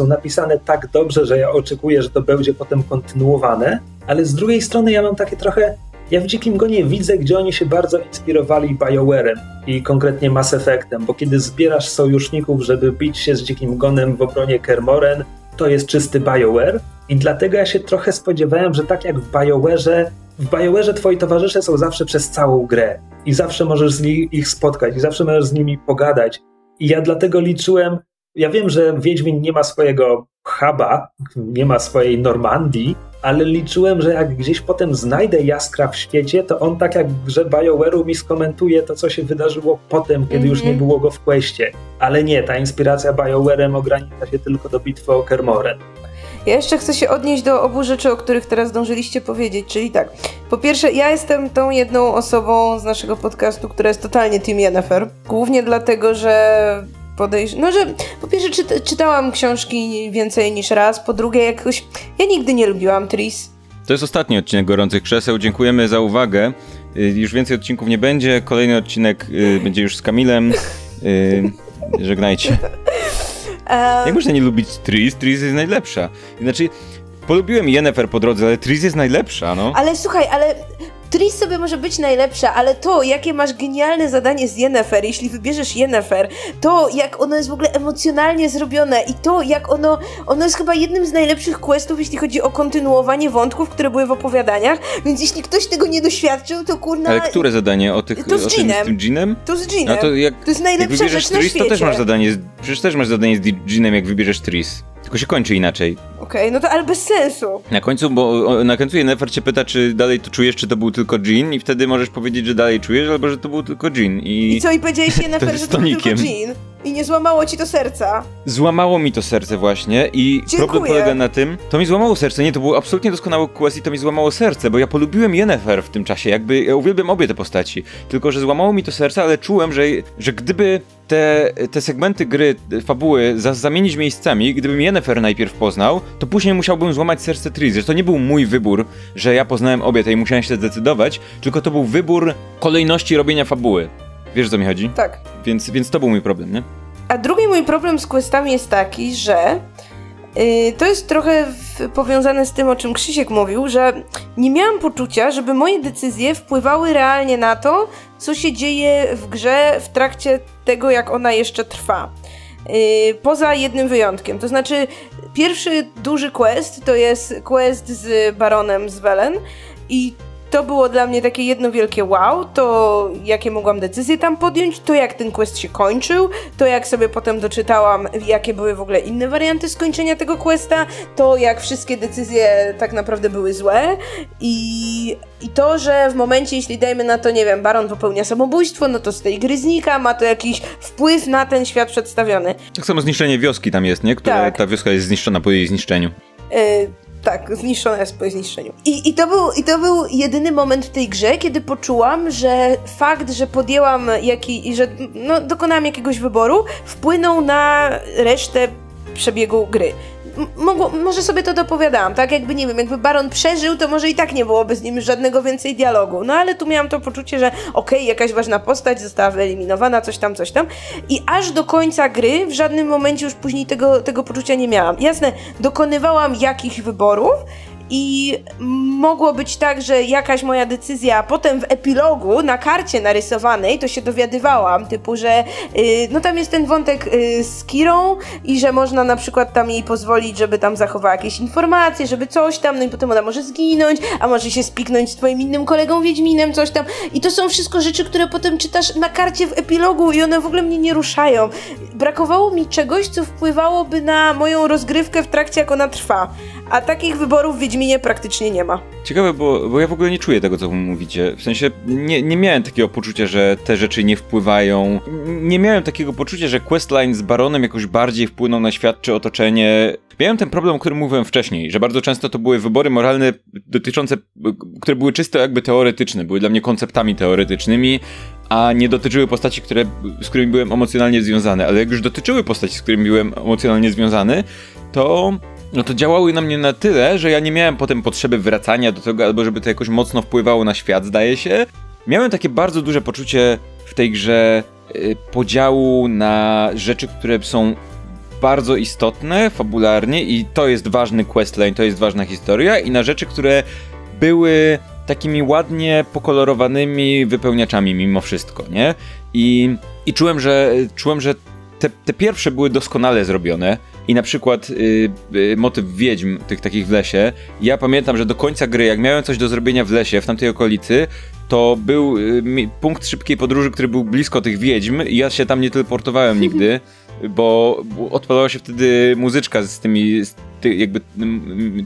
napisane tak dobrze, że ja oczekuję, że to będzie potem kontynuowane, ale z drugiej strony ja mam takie trochę... Ja w Dzikim Gonie widzę, gdzie oni się bardzo inspirowali BioWare'em i konkretnie Mass Effectem, bo kiedy zbierasz sojuszników, żeby bić się z Dzikim Gonem w obronie Kermoren, to jest czysty BioWare i dlatego ja się trochę spodziewałem, że tak jak w BioWare'ze twoi towarzysze są zawsze przez całą grę i zawsze możesz ich spotkać i zawsze możesz z nimi pogadać. I ja dlatego liczyłem, ja wiem, że Wiedźmin nie ma swojego huba, nie ma swojej Normandii, ale liczyłem, że jak gdzieś potem znajdę Jaskra w świecie, to on tak jak w grze BioWare'u mi skomentuje to, co się wydarzyło potem, kiedy już nie było go w questie. Ale nie, ta inspiracja BioWare'em ogranicza się tylko do bitwy o Kermoren. Ja jeszcze chcę się odnieść do obu rzeczy, o których teraz zdążyliście powiedzieć, czyli tak. Po pierwsze, ja jestem tą jedną osobą z naszego podcastu, która jest totalnie Team Yennefer. Głównie dlatego, że po pierwsze czytałam książki więcej niż raz, po drugie jakoś... Ja nigdy nie lubiłam Triss. To jest ostatni odcinek Gorących Krzeseł, dziękujemy za uwagę. Już więcej odcinków nie będzie, kolejny odcinek będzie już z Kamilem. Żegnajcie. Jak można nie lubić Triss? Triss jest najlepsza. Znaczy, polubiłem Yennefer po drodze, ale Triss jest najlepsza, no. Ale słuchaj, ale Triss sobie może być najlepsza, ale to, jakie masz genialne zadanie z Yennefer, jeśli wybierzesz Yennefer, to jak ono jest w ogóle emocjonalnie zrobione i to, jak ono jest chyba jednym z najlepszych questów, jeśli chodzi o kontynuowanie wątków, które były w opowiadaniach, więc jeśli ktoś tego nie doświadczył, to kurna... Ale które zadanie? To z Dżinem. To jest najlepsza rzecz na świecie. To też masz zadanie, przecież też masz zadanie z Dżinem, jak wybierzesz Triss. Tylko się kończy inaczej. Okej, no to ale bez sensu. Na końcu Yennefer cię pyta, czy dalej to czujesz, czy to był tylko dżin i wtedy możesz powiedzieć, że dalej czujesz, albo że to był tylko dżin. I co, i powiedziałeś Yennefer, że to był tylko dżin? I nie złamało ci to serca? Złamało mi to serce właśnie i problem polega na tym, to mi złamało serce, nie, to był absolutnie doskonały quest i to mi złamało serce, bo ja polubiłem Yennefer w tym czasie, jakby ja uwielbiam obie te postaci, tylko że złamało mi to serce, ale czułem, że gdyby te segmenty gry, fabuły zamienić miejscami, gdybym Yennefer najpierw poznał, to później musiałbym złamać serce Triss, że to nie był mój wybór, że ja poznałem obie te i musiałem się zdecydować, tylko to był wybór kolejności robienia fabuły. Wiesz, o co mi chodzi? Tak. Więc to był mój problem, nie? A drugi mój problem z questami jest taki, że to jest trochę powiązane z tym, o czym Krzysiek mówił, że nie miałam poczucia, żeby moje decyzje wpływały realnie na to, co się dzieje w grze w trakcie tego, jak ona jeszcze trwa. Poza jednym wyjątkiem, to znaczy pierwszy duży quest to jest quest z Baronem z Velen, I to było dla mnie takie jedno wielkie wow, to jakie mogłam decyzje tam podjąć, to jak ten quest się kończył, to jak sobie potem doczytałam, jakie były w ogóle inne warianty skończenia tego questa, to jak wszystkie decyzje tak naprawdę były złe i to, że w momencie, jeśli dajmy na to, nie wiem, Baron popełnia samobójstwo, no to z tej gry znika, ma to jakiś wpływ na ten świat przedstawiony. Tak samo zniszczenie wioski tam jest, nie? Która, tak. Ta wioska jest zniszczona po jej zniszczeniu. Tak, zniszczona jest po zniszczeniu. I to był jedyny moment w tej grze, kiedy poczułam, że fakt, że podjęłam że dokonałam jakiegoś wyboru, wpłynął na resztę przebiegu gry. Może sobie to dopowiadałam, tak? Jakby, nie wiem, jakby Baron przeżył, to może i tak nie byłoby z nim żadnego więcej dialogu. No ale tu miałam to poczucie, że okej, jakaś ważna postać została wyeliminowana, coś tam. I aż do końca gry w żadnym momencie już później tego poczucia nie miałam. Jasne, dokonywałam jakichś wyborów i mogło być tak, że jakaś moja decyzja, a potem w epilogu na karcie narysowanej to się dowiadywałam, typu, że no tam jest ten wątek z Kirą i że można na przykład tam jej pozwolić, żeby tam zachowała jakieś informacje, żeby coś tam, no i potem ona może zginąć, a może się spiknąć z twoim innym kolegą Wiedźminem, coś tam. I to są wszystko rzeczy, które potem czytasz na karcie w epilogu i one w ogóle mnie nie ruszają. Brakowało mi czegoś, co wpływałoby na moją rozgrywkę w trakcie, jak ona trwa. A takich wyborów w Wiedźminie praktycznie nie ma. Ciekawe, bo ja w ogóle nie czuję tego, co mówicie. W sensie nie miałem takiego poczucia, że te rzeczy nie wpływają. Nie miałem takiego poczucia, że questline z Baronem jakoś bardziej wpłyną na świat czy otoczenie. Miałem ten problem, o którym mówiłem wcześniej, że bardzo często to były wybory moralne dotyczące, które były czysto jakby teoretyczne, były dla mnie konceptami teoretycznymi, a nie dotyczyły postaci, z którymi byłem emocjonalnie związany. Ale jak już dotyczyły postaci, z którymi byłem emocjonalnie związany, to działały na mnie na tyle, że ja nie miałem potem potrzeby wracania do tego, albo żeby to jakoś mocno wpływało na świat, zdaje się. Miałem takie bardzo duże poczucie w tej grze podziału na rzeczy, które są bardzo istotne fabularnie i to jest ważny questline, to jest ważna historia, i na rzeczy, które były takimi ładnie pokolorowanymi wypełniaczami mimo wszystko, nie? I czułem, że te pierwsze były doskonale zrobione i na przykład motyw wiedźm, tych takich w lesie, ja pamiętam, że do końca gry, jak miałem coś do zrobienia w lesie, w tamtej okolicy, to był punkt szybkiej podróży, który był blisko tych wiedźm i ja się tam nie teleportowałem nigdy, bo odpadała się wtedy muzyczka z tymi, jakby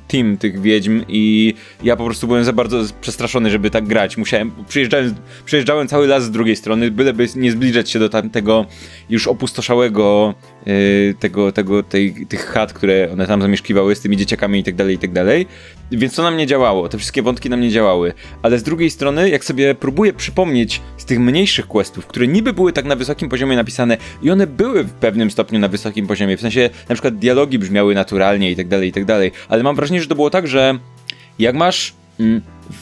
team tych wiedźm i ja po prostu byłem za bardzo przestraszony, żeby tak grać. Przejeżdżałem cały las z drugiej strony, byleby nie zbliżać się do tamtego już opustoszałego tych chat, które one tam zamieszkiwały z tymi dzieciakami i tak dalej. Więc to na mnie działało, te wszystkie wątki na mnie działały. Ale z drugiej strony, jak sobie próbuję przypomnieć z tych mniejszych questów, które niby były tak na wysokim poziomie napisane i one były w pewnym stopniu na wysokim poziomie, w sensie na przykład dialogi brzmiały naturalnie i tak dalej, ale mam wrażenie, że to było tak, że jak masz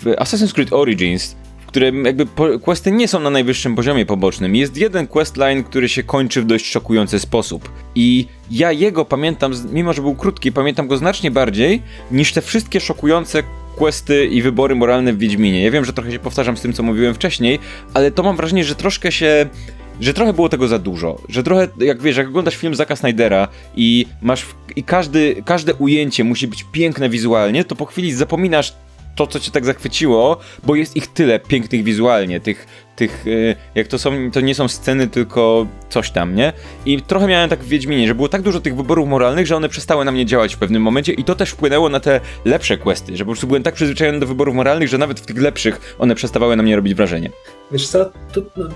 w Assassin's Creed Origins, w którym jakby questy nie są na najwyższym poziomie pobocznym, jest jeden questline, który się kończy w dość szokujący sposób i ja jego pamiętam, mimo że był krótki, pamiętam go znacznie bardziej niż te wszystkie szokujące questy i wybory moralne w Wiedźminie. Ja wiem, że trochę się powtarzam z tym, co mówiłem wcześniej, ale to mam wrażenie, że trochę było tego za dużo, że trochę, jak wiesz, jak oglądasz film Zacka Snydera i masz każde ujęcie musi być piękne wizualnie, to po chwili zapominasz to, co cię tak zachwyciło, bo jest ich tyle pięknych wizualnie, to nie są sceny, tylko coś tam, nie? I trochę miałem tak w Wiedźminie, że było tak dużo tych wyborów moralnych, że one przestały na mnie działać w pewnym momencie i to też wpłynęło na te lepsze questy, że po prostu byłem tak przyzwyczajony do wyborów moralnych, że nawet w tych lepszych one przestawały na mnie robić wrażenie. Wiesz co,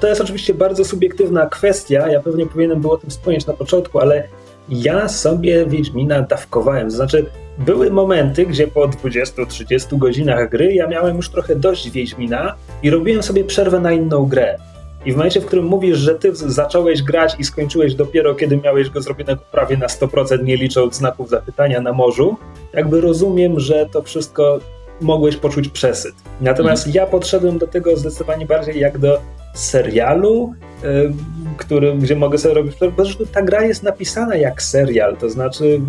to jest oczywiście bardzo subiektywna kwestia, ja pewnie powinienem było o tym wspomnieć na początku, ale ja sobie Wiedźmina dawkowałem, to znaczy były momenty, gdzie po 20-30 godzinach gry ja miałem już trochę dość Wiedźmina i robiłem sobie przerwę na inną grę. I w momencie, w którym mówisz, że ty zacząłeś grać i skończyłeś dopiero, kiedy miałeś go zrobionego prawie na 100%, nie licząc znaków zapytania na morzu, jakby rozumiem, że to wszystko mogłeś poczuć przesyt. Natomiast ja podszedłem do tego zdecydowanie bardziej jak do serialu, gdzie mogę sobie robić, bo zresztą ta gra jest napisana jak serial, to znaczy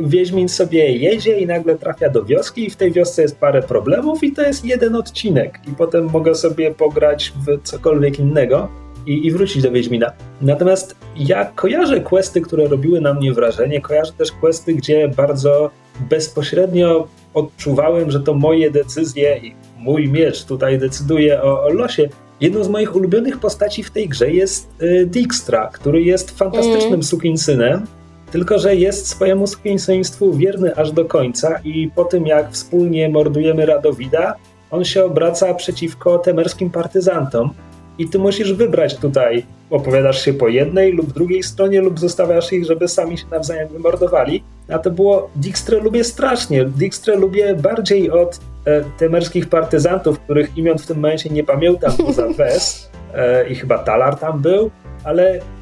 Wiedźmin sobie jedzie i nagle trafia do wioski i w tej wiosce jest parę problemów i to jest jeden odcinek i potem mogę sobie pograć w cokolwiek innego i wrócić do Wiedźmina. Natomiast ja kojarzę questy, które robiły na mnie wrażenie, kojarzę też questy, gdzie bardzo bezpośrednio odczuwałem, że to moje decyzje i mój miecz tutaj decyduje o losie. Jedną z moich ulubionych postaci w tej grze jest Dijkstra, który jest fantastycznym sukinsynem, tylko że jest swojemu sukinsyństwu wierny aż do końca i po tym, jak wspólnie mordujemy Radowida, on się obraca przeciwko temerskim partyzantom. I ty musisz wybrać tutaj, opowiadasz się po jednej lub drugiej stronie lub zostawiasz ich, żeby sami się nawzajem wymordowali. A to było, Dijkstrę lubię strasznie, Dijkstrę lubię bardziej od temerskich partyzantów, których imion w tym momencie nie pamiętam poza Wes i chyba Talar tam był,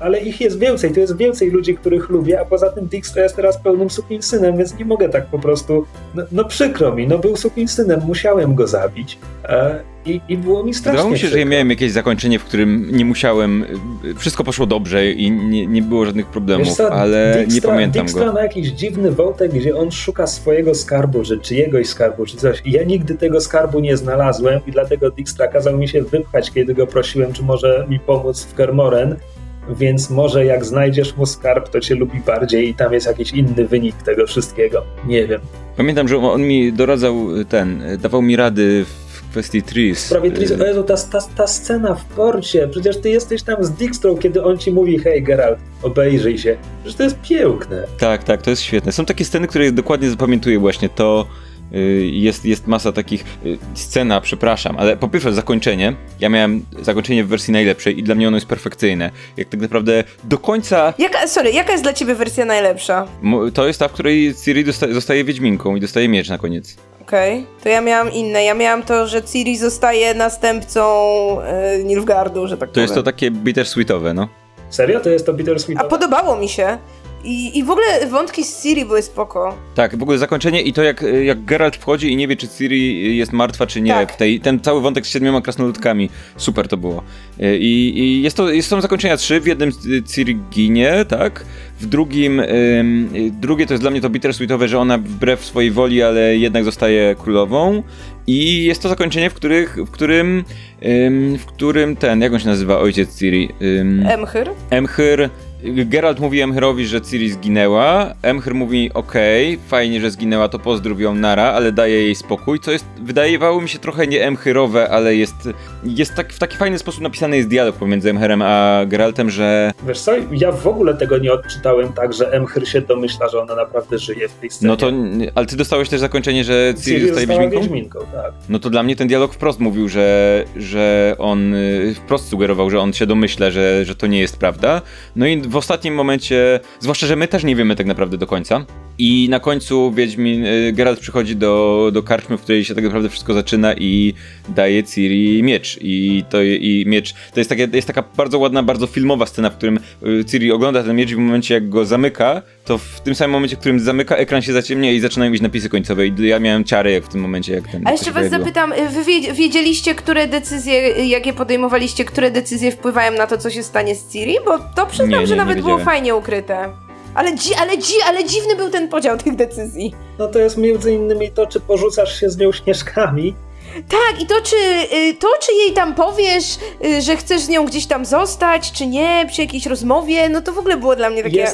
ale ich jest więcej, to jest więcej ludzi, których lubię, a poza tym Dijkstra jest teraz pełnym sukinsynem, więc nie mogę tak po prostu, no przykro mi, no był sukinsynem, musiałem go zabić. I było mi strasznie. Wydawało mi się, że ja miałem jakieś zakończenie, w którym nie musiałem, wszystko poszło dobrze i nie było żadnych problemów, co, ale Dijkstra, nie pamiętam Dijkstra go. Dijkstra ma jakiś dziwny wątek, gdzie on szuka swojego skarbu, czy czyjegoś skarbu, czy coś. I ja nigdy tego skarbu nie znalazłem i dlatego Dijkstra kazał mi się wypchać, kiedy go prosiłem, czy może mi pomóc w Kermoren, więc może jak znajdziesz mu skarb, to cię lubi bardziej i tam jest jakiś inny wynik tego wszystkiego. Nie wiem. Pamiętam, że on mi doradzał dawał mi rady w kwestii Tris. W sprawie Tris, o Jezu, ta scena w porcie, przecież ty jesteś tam z Dijkstrą, kiedy on ci mówi, hej Geralt, obejrzyj się, że to jest piękne. Tak, to jest świetne. Są takie sceny, które dokładnie zapamiętuję właśnie, to jest masa takich, scena, przepraszam, ale po pierwsze zakończenie, ja miałem zakończenie w wersji najlepszej i dla mnie ono jest perfekcyjne, jak tak naprawdę do końca... Jaka jest dla ciebie wersja najlepsza? To jest ta, w której Ciri zostaje Wiedźminką i dostaje miecz na koniec. Okej, to ja miałam inne. Ja miałam to, że Ciri zostaje następcą Nilfgaardu, że tak powiem. To jest to takie bittersweetowe, no. Serio? To jest to bittersweetowe? A podobało mi się. I w ogóle wątki z Ciri były spoko. Tak, w ogóle zakończenie i to jak Geralt wchodzi i nie wie, czy Ciri jest martwa, czy nie. Tak. Ten cały wątek z 7 krasnoludkami. Super to było. I są zakończenia 3. W jednym Ciri ginie, tak? W drugim, drugie to jest dla mnie to bittersweetowe, że ona wbrew swojej woli, ale jednak zostaje królową. I jest to zakończenie, w którym jak on się nazywa, ojciec Ciri? Emhyr. Geralt mówi Emhyrowi, że Ciri zginęła. Emhyr mówi, okej, fajnie, że zginęła, to pozdrów ją nara, ale daje jej spokój, co jest, wydawało mi się trochę nie Emhyrowe, ale jest tak, w taki fajny sposób napisany jest dialog pomiędzy Emhyrem a Geraltem, że... Wiesz co, ja w ogóle tego nie odczytałem tak, że Emhyr się domyśla, że ona naprawdę żyje w tej scenie. No to, ale ty dostałeś też zakończenie, że Ciri zostaje Wiedźminką? Tak. No to dla mnie ten dialog wprost mówił, że on wprost sugerował, że on się domyśla, że to nie jest prawda. No i w ostatnim momencie, zwłaszcza, że my też nie wiemy tak naprawdę do końca i na końcu Geralt przychodzi do karczmy, w której się tak naprawdę wszystko zaczyna i daje Ciri miecz i miecz, to jest taka bardzo ładna, bardzo filmowa scena, w którym Ciri ogląda ten miecz i w momencie jak go zamyka, to w tym samym momencie, w którym zamyka, ekran się zaciemnia i zaczynają mieć napisy końcowe i ja miałem ciarę jak w tym momencie. A jeszcze was zapytam, wy wiedzieliście, które decyzje, jakie podejmowaliście, które decyzje wpływają na to, co się stanie z Ciri? Bo to przyznam, że nawet było fajnie ukryte. Ale dziwny był ten podział tych decyzji. No to jest między innymi to, czy porzucasz się z nią śnieżkami. Tak, i to, czy jej tam powiesz, że chcesz z nią gdzieś tam zostać, czy nie, przy jakiejś rozmowie, no to w ogóle było dla mnie takie...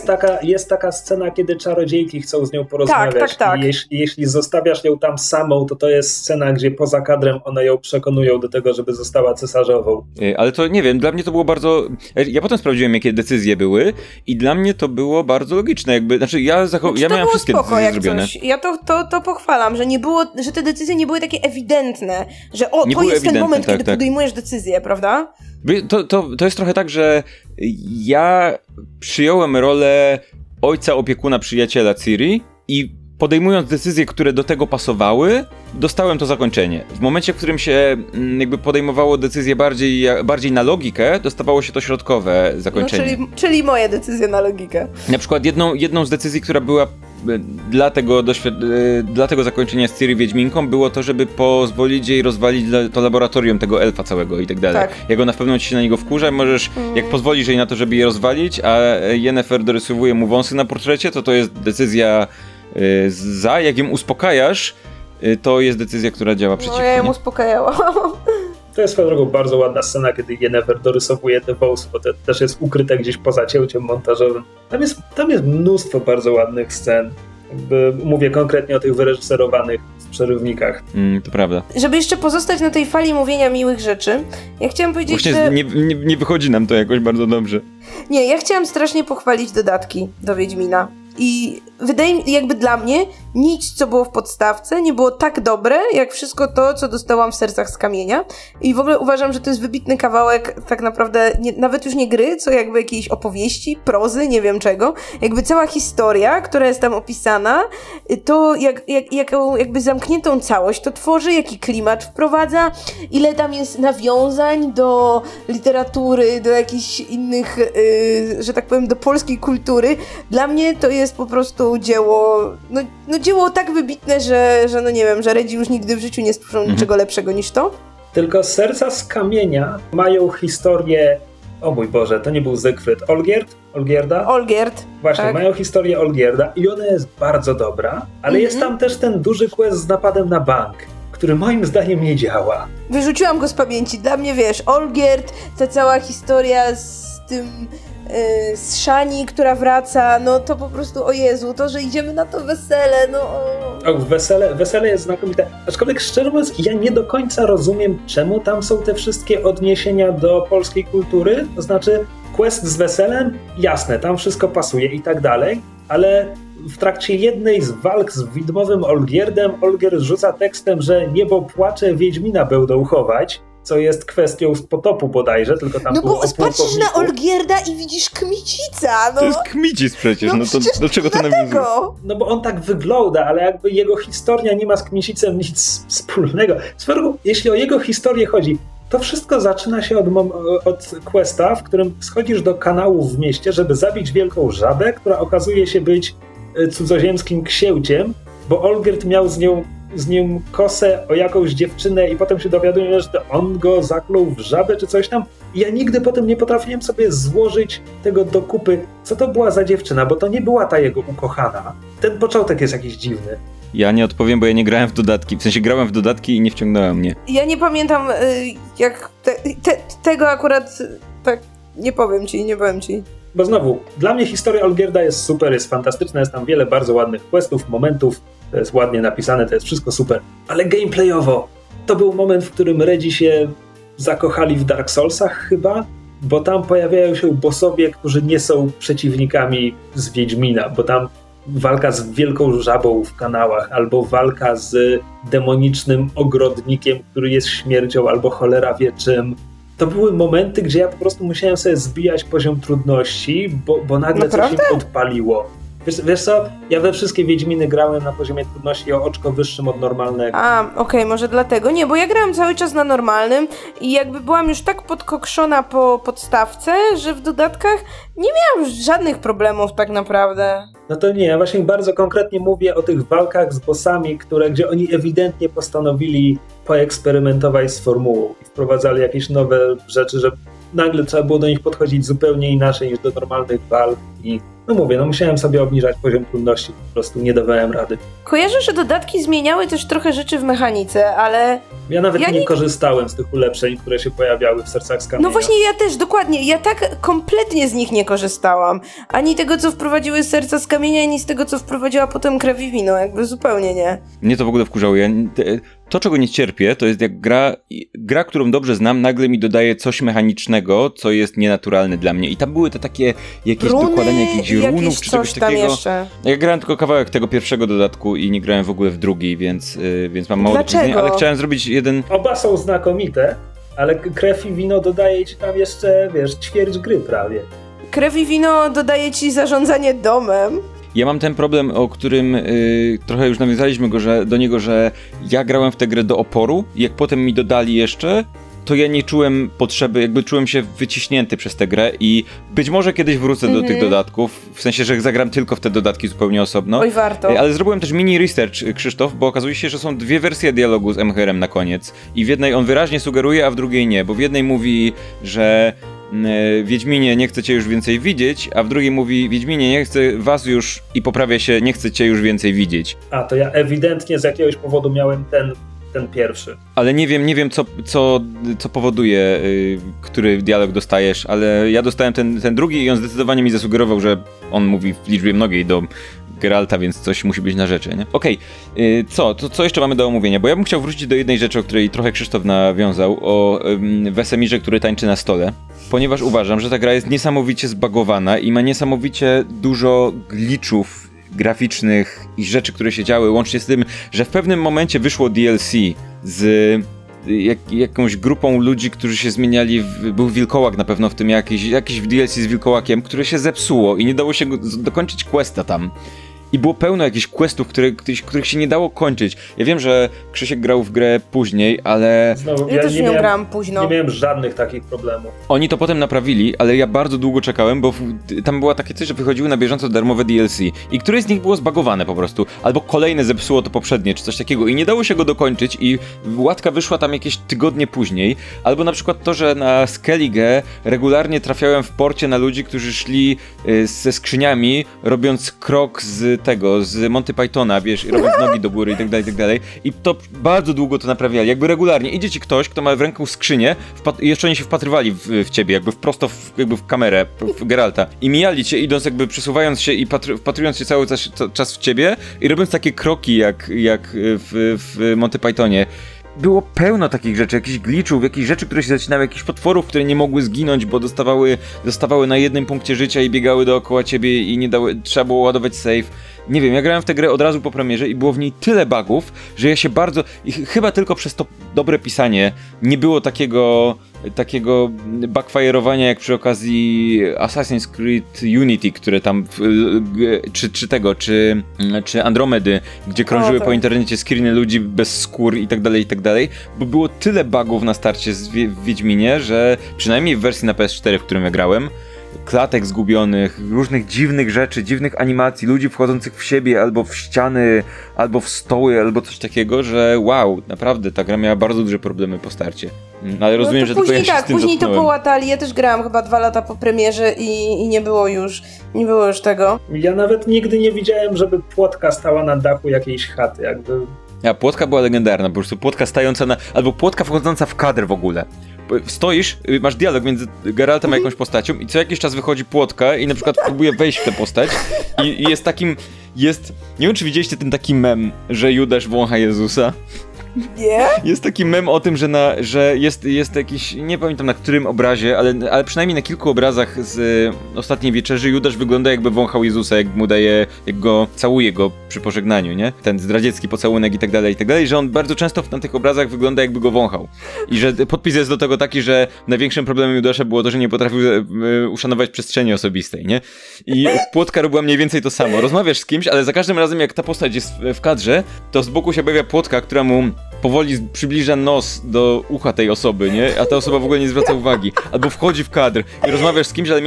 Jest taka scena, kiedy czarodziejki chcą z nią porozmawiać. Tak. I jeśli zostawiasz ją tam samą, to jest scena, gdzie poza kadrem one ją przekonują do tego, żeby została cesarzową. Ale to nie wiem, dla mnie to było bardzo... Ja potem sprawdziłem, jakie decyzje były i dla mnie to było bardzo logiczne, jakby... Znaczy, ja miałem wszystkie decyzje zrobione. Ja to pochwalam, że nie było, że te decyzje nie były takie ewidentne. Że to jest ten moment, kiedy podejmujesz decyzję, prawda? To jest trochę tak, że ja przyjąłem rolę ojca, opiekuna, przyjaciela Ciri i podejmując decyzje, które do tego pasowały, dostałem to zakończenie. W momencie, w którym się jakby podejmowało decyzje bardziej na logikę, dostawało się to środkowe zakończenie. No, czyli moje decyzje na logikę. Na przykład jedną z decyzji, która była dla tego zakończenia z Ciri Wiedźminką było to, żeby pozwolić jej rozwalić to laboratorium tego elfa całego i tak dalej. Jak ona w pewnym momencie się na niego wkurza, możesz, jak pozwolisz jej na to, żeby je rozwalić, a Yennefer dorysowuje mu wąsy na portrecie, to jest decyzja za. Jak ją uspokajasz, to jest decyzja, która działa przeciwko. No ja ją uspokajałam. To jest swoją drogą bardzo ładna scena, kiedy Yennefer dorysowuje te wąsy, bo to też jest ukryte gdzieś poza cięciem montażowym. Tam jest mnóstwo bardzo ładnych scen. Mówię konkretnie o tych wyreżyserowanych. przerywnikach. To prawda. Żeby jeszcze pozostać na tej fali mówienia miłych rzeczy, ja chciałam powiedzieć, właśnie, że... Nie wychodzi nam to jakoś bardzo dobrze. Nie, ja chciałam strasznie pochwalić dodatki do Wiedźmina. I wydaje mi, jakby dla mnie nic, co było w podstawce, nie było tak dobre, jak wszystko to, co dostałam w Sercach z Kamienia. I w ogóle uważam, że to jest wybitny kawałek tak naprawdę, nie, nawet już nie gry, co jakby jakiejś opowieści, prozy, nie wiem czego. Jakby cała historia, która jest tam opisana, to jakby zamkniętą całość to tworzy, jaki klimat wprowadza, ile tam jest nawiązań do literatury, do jakichś innych, że tak powiem, do polskiej kultury. Dla mnie to jest po prostu dzieło, dzieło tak wybitne, że no nie wiem, że Redzi już nigdy w życiu nie stworzą niczego lepszego niż to. Tylko Serca z Kamienia mają historię, o mój Boże, to nie był Zygfryd, Olgierd? Właśnie, tak. Mają historię Olgierda i ona jest bardzo dobra, ale jest tam też ten duży quest z napadem na bank, który moim zdaniem nie działa. Wyrzuciłam go z pamięci, dla mnie wiesz, Olgierd, ta cała historia z tym... z Szani, która wraca, no to po prostu, o Jezu, to, że idziemy na to wesele, no... Wesele jest znakomite. Aczkolwiek szczerze mówiąc, ja nie do końca rozumiem, czemu tam są te wszystkie odniesienia do polskiej kultury, to znaczy quest z weselem, jasne, tam wszystko pasuje i tak dalej, ale w trakcie jednej z walk z widmowym Olgierdem, Olgierd rzuca tekstem, że niebo płacze, Wiedźmina będą chować, co jest kwestią z potopu bodajże, tylko tam... No bo patrzysz na Olgierda i widzisz Kmicica, no. To jest Kmicic przecież, no to do czego to nawiązuje? No bo on tak wygląda, ale jakby jego historia nie ma z Kmicicem nic wspólnego. Zresztą, jeśli o jego historię chodzi, to wszystko zaczyna się od questa, w którym schodzisz do kanału w mieście, żeby zabić wielką żabę, która okazuje się być cudzoziemskim księciem, bo Olgierd miał z nią kosę o jakąś dziewczynę i potem się dowiadują, że on go zaklął w żabę czy coś tam. I ja nigdy potem nie potrafiłem sobie złożyć tego do kupy, co to była za dziewczyna, bo to nie była ta jego ukochana. Ten początek jest jakiś dziwny. Ja nie odpowiem, bo ja nie grałem w dodatki. W sensie grałem w dodatki i nie wciągnęła mnie. Ja nie pamiętam, jak tego akurat tak nie powiem ci. Bo znowu, dla mnie historia Olgierda jest super, jest fantastyczna, jest tam wiele bardzo ładnych questów, momentów, to jest ładnie napisane, to jest wszystko super. Ale gameplayowo to był moment, w którym Redzi się zakochali w Dark Soulsach chyba, bo tam pojawiają się bossowie, którzy nie są przeciwnikami z Wiedźmina, bo tam walka z wielką żabą w kanałach, albo walka z demonicznym ogrodnikiem, który jest śmiercią, albo cholera wie czym. To były momenty, gdzie ja po prostu musiałem sobie zbijać poziom trudności, bo nagle coś im odpaliło. Wiesz co? Ja we wszystkie Wiedźminy grałem na poziomie trudności o oczko wyższym od normalnego. A, okej, może dlatego. Nie, bo ja grałam cały czas na normalnym i jakby byłam już tak podkokszona po podstawce, że w dodatkach nie miałam żadnych problemów tak naprawdę. No to nie, ja właśnie bardzo konkretnie mówię o tych walkach z bossami, gdzie oni ewidentnie postanowili poeksperymentować z formułą i wprowadzali jakieś nowe rzeczy, że nagle trzeba było do nich podchodzić zupełnie inaczej niż do normalnych walk i no mówię, no musiałem sobie obniżać poziom trudności, po prostu nie dawałem rady. Kojarzę, że dodatki zmieniały też trochę rzeczy w mechanice, ale... Ja nawet nie korzystałem z tych ulepszeń, które się pojawiały w Sercach z Kamienia. No właśnie, ja też, dokładnie, ja tak kompletnie z nich nie korzystałam. Ani tego, co wprowadziły Serca z Kamienia, ani z tego, co wprowadziła potem Krew i Wino, jakby zupełnie nie. Mnie to w ogóle wkurzało, to, czego nie cierpię, to jest jak gra, którą dobrze znam, nagle mi dodaje coś mechanicznego, co jest nienaturalne dla mnie. I tam były te takie jakieś dokładania jakichś runów czy czegoś takiego. Jeszcze. Ja grałem tylko kawałek tego pierwszego dodatku i nie grałem w ogóle w drugi, więc mam mało do powiedzenia, ale chciałem zrobić jeden... Oba są znakomite, ale Krew i Wino dodaje ci tam jeszcze, wiesz, ćwierć gry prawie. Krew i Wino dodaje ci zarządzanie domem. Ja mam ten problem, o którym trochę już nawiązaliśmy do niego, że ja grałem w tę grę do oporu, jak potem mi dodali jeszcze, to ja nie czułem potrzeby, jakby czułem się wyciśnięty przez tę grę i być może kiedyś wrócę do tych dodatków, w sensie, że zagram tylko w te dodatki zupełnie osobno. Oj, warto. Ale zrobiłem też mini research, Krzysztof, bo okazuje się, że są dwie wersje dialogu z Mherem na koniec i w jednej on wyraźnie sugeruje, a w drugiej nie, bo w jednej mówi, że... Wiedźminie, nie chcę cię już więcej widzieć, a w drugiej mówi, Wiedźminie, nie chcę was już, i poprawia się, nie chcę cię już więcej widzieć. A, to ja ewidentnie z jakiegoś powodu miałem ten pierwszy. Ale nie wiem co powoduje, który dialog dostajesz, ale ja dostałem ten drugi i on zdecydowanie mi zasugerował, że on mówi w liczbie mnogiej do Geralta, więc coś musi być na rzeczy, nie? Okej, co jeszcze mamy do omówienia? Bo ja bym chciał wrócić do jednej rzeczy, o której trochę Krzysztof nawiązał, o Wesemirze, który tańczy na stole, ponieważ uważam, że ta gra jest niesamowicie zbagowana i ma niesamowicie dużo glitchów graficznych i rzeczy, które się działy, łącznie z tym, że w pewnym momencie wyszło DLC z jakąś grupą ludzi, którzy się zmieniali, był wilkołak na pewno w tym jakiś DLC z wilkołakiem, które się zepsuło i nie dało się dokończyć questa tam. I było pełno jakichś questów, których się nie dało kończyć. Ja wiem, że Krzysiek grał w grę później, ale... Znowu, ja też nie grałam późno. Nie miałem żadnych takich problemów. Oni to potem naprawili, ale ja bardzo długo czekałem, bo tam było takie coś, że wychodziły na bieżąco darmowe DLC. I któreś z nich było zbagowane po prostu. Albo kolejne zepsuło to poprzednie, czy coś takiego. I nie dało się go dokończyć i łatka wyszła tam jakieś tygodnie później. Albo na przykład to, że na Skellige regularnie trafiałem w porcie na ludzi, którzy szli ze skrzyniami, robiąc krok z Monty Pythona, wiesz, i robiąc nogi do góry i tak dalej, i tak dalej. I to bardzo długo to naprawiali. Jakby regularnie idzie ci ktoś, kto ma w ręku skrzynię, jeszcze oni się wpatrywali w ciebie, jakby prosto w kamerę, w Geralta. I mijali cię, idąc jakby, przesuwając się i wpatrując się cały czas w ciebie i robiąc takie kroki, jak w Monty Pythonie. Było pełno takich rzeczy, jakichś glitchów, jakichś rzeczy, które się zacinały, jakichś potworów, które nie mogły zginąć, bo dostawały na jednym punkcie życia i biegały dookoła ciebie i nie dały, trzeba było ładować save. Nie wiem, ja grałem w tę grę od razu po premierze i było w niej tyle bugów, że ja się bardzo... I chyba tylko przez to dobre pisanie nie było takiego backfire'owania jak przy okazji Assassin's Creed Unity, które tam czy Andromedy, gdzie krążyły po internecie screeny ludzi bez skór i tak dalej, bo było tyle bugów na starcie w Wiedźminie, że przynajmniej w wersji na PS4, w którym ja grałem, klatek zgubionych, różnych dziwnych rzeczy, dziwnych animacji, ludzi wchodzących w siebie, albo w ściany, albo w stoły, albo coś takiego, że wow, naprawdę ta gra miała bardzo duże problemy po starcie. Ale rozumiem, że tylko ja się z tym później dotknąłem. To połatali, ja też grałam chyba 2 lata po premierze i nie było już tego. Ja nawet nigdy nie widziałem, żeby płotka stała na dachu jakiejś chaty, jakby... A płotka była legendarna, po prostu płotka stająca na... albo płotka wchodząca w kadr w ogóle. Stoisz, masz dialog między Geraltem a jakąś postacią i co jakiś czas wychodzi płotka i na przykład próbuje wejść w tę postać i jest takim... jest... Nie wiem, czy widzieliście ten taki mem, że Judasz wącha Jezusa? Nie? Jest taki mem o tym, że jest jakiś... nie pamiętam na którym obrazie, ale przynajmniej na kilku obrazach z Ostatniej Wieczerzy Judasz wygląda, jakby wąchał Jezusa, jak mu daje... jak go całuje go przy pożegnaniu, nie? Ten zdradziecki pocałunek i tak dalej, że on bardzo często na tych obrazach wygląda, jakby go wąchał. I że podpis jest do tego taki, że największym problemem Judasza było to, że nie potrafił uszanować przestrzeni osobistej, nie? I płotka robiła mniej więcej to samo. Rozmawiasz z kimś, ale za każdym razem, jak ta postać jest w kadrze, to z boku się pojawia płotka, która mu powoli przybliża nos do ucha tej osoby, nie? A ta osoba w ogóle nie zwraca uwagi. Albo wchodzi w kadr i rozmawiasz z kimś, ale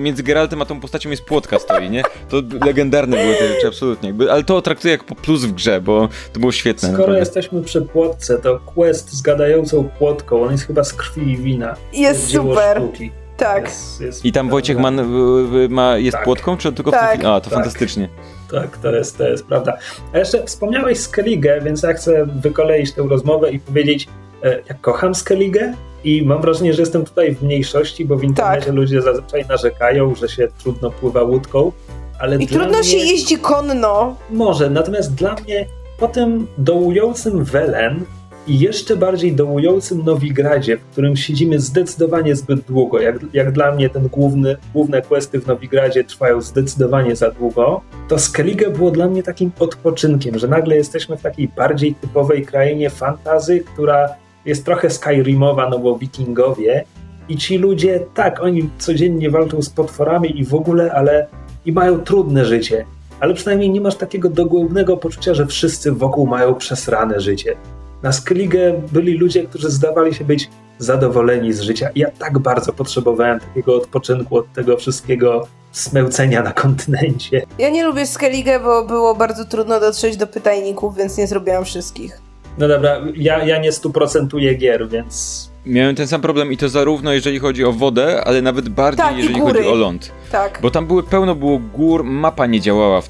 między Geraltem a tą postacią jest płotka stoi, nie? To legendarne były te rzeczy, absolutnie. Ale to traktuję jak plus w grze, bo to było świetne. Skoro jesteśmy przy płotce, to quest z gadającą płotką, on jest chyba z krwi i wina. Jest super. Sztuki. Tak. Jest i tam Wojciech jest tak. Płotką, czy tylko tak. W tej... A, to tak. Fantastycznie. Tak, to jest prawda. A jeszcze wspomniałeś Skellige, więc ja chcę wykoleić tę rozmowę i powiedzieć, ja kocham Skellige i mam wrażenie, że jestem tutaj w mniejszości, bo w internecie ludzie zazwyczaj narzekają, że się trudno pływa łódką. Ale i trudno się jeździ konno. Może, natomiast dla mnie po tym dołującym Welen i jeszcze bardziej dołującym Nowigradzie, w którym siedzimy zdecydowanie zbyt długo. Jak dla mnie główne questy w Nowigradzie trwają zdecydowanie za długo, to Skellige było dla mnie takim odpoczynkiem, że nagle jesteśmy w takiej bardziej typowej krainie fantasy, która jest trochę Skyrimowa, no bo wikingowie i ci ludzie, tak, oni codziennie walczą z potworami i w ogóle, ale i mają trudne życie. Ale przynajmniej nie masz takiego dogłębnego poczucia, że wszyscy wokół mają przesrane życie. Na Skellige byli ludzie, którzy zdawali się być zadowoleni z życia. Ja tak bardzo potrzebowałem takiego odpoczynku od tego wszystkiego smełcenia na kontynencie. Ja nie lubię Skellige, bo było bardzo trudno dotrzeć do pytajników, więc nie zrobiłam wszystkich. No dobra, ja nie 100% gier, więc... Miałem ten sam problem i to zarówno jeżeli chodzi o wodę, ale nawet bardziej tak, jeżeli chodzi o ląd. Tak. Bo tam było pełno gór, mapa nie działała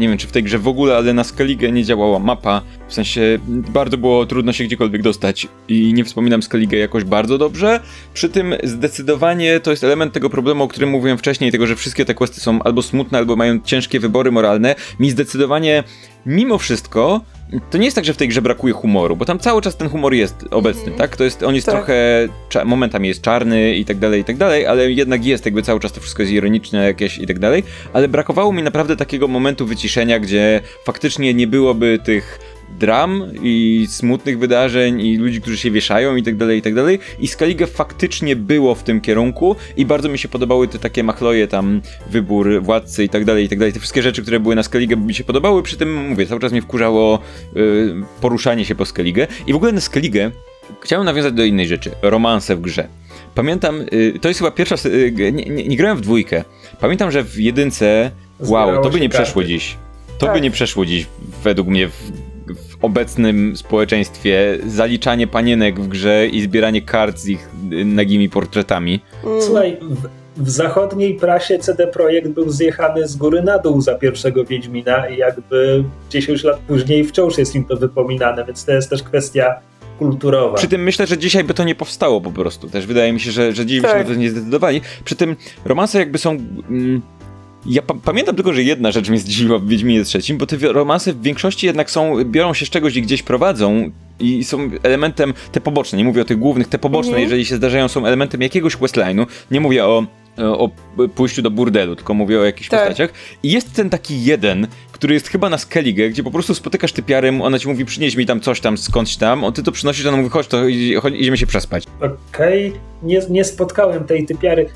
nie wiem czy w tej grze w ogóle, ale na Skellige nie działała mapa. W sensie bardzo było trudno się gdziekolwiek dostać i nie wspominam Skellige jakoś bardzo dobrze. Przy tym zdecydowanie to jest element tego problemu, o którym mówiłem wcześniej, tego, że wszystkie te questy są albo smutne, albo mają ciężkie wybory moralne. Mi zdecydowanie, mimo wszystko, to nie jest tak, że w tej grze brakuje humoru, bo tam cały czas ten humor jest obecny, tak? On jest trochę, momentami jest czarny i tak dalej, ale jednak jest jakby cały czas to wszystko jest ironiczne jakieś i tak dalej, ale brakowało mi naprawdę takiego momentu wyciszenia, gdzie faktycznie nie byłoby tych dram i smutnych wydarzeń i ludzi, którzy się wieszają i tak dalej, i tak dalej. I Skellige faktycznie było w tym kierunku i bardzo mi się podobały te takie machloje tam, wybór władcy i tak dalej, te wszystkie rzeczy, które były na Skellige mi się podobały, przy tym, mówię, cały czas mnie wkurzało poruszanie się po Skellige. I w ogóle na Skellige chciałem nawiązać do innej rzeczy, romanse w grze. Pamiętam, to jest chyba pierwsza, nie grałem w dwójkę, pamiętam, że w jedynce, to by nie przeszło dziś. To by nie przeszło dziś, według mnie, w obecnym społeczeństwie zaliczanie panienek w grze i zbieranie kart z ich nagimi portretami. Słuchaj, w zachodniej prasie CD Projekt był zjechany z góry na dół za pierwszego Wiedźmina i jakby 10 lat później wciąż jest im to wypominane, więc to jest też kwestia kulturowa. Przy tym myślę, że dzisiaj by to nie powstało po prostu. Też wydaje mi się, że dziś by się na to nie zdecydowali. Przy tym romanse jakby są... Ja pamiętam tylko, że jedna rzecz mnie zdziwiła w Wiedźminie III, bo te romanse w większości jednak biorą się z czegoś i gdzieś prowadzą i są elementem, te poboczne, nie mówię o tych głównych, te poboczne, jeżeli się zdarzają, są elementem jakiegoś questline'u, nie mówię o pójściu do burdelu, tylko mówię o jakichś postaciach. I jest ten taki jeden, który jest chyba na Skellige, gdzie po prostu spotykasz typiarem, ona ci mówi, przynieś mi tam coś tam, skądś tam, ty to przynosisz, ona mówi, chodź, to idziemy się przespać. Okej, nie spotkałem tej typiary.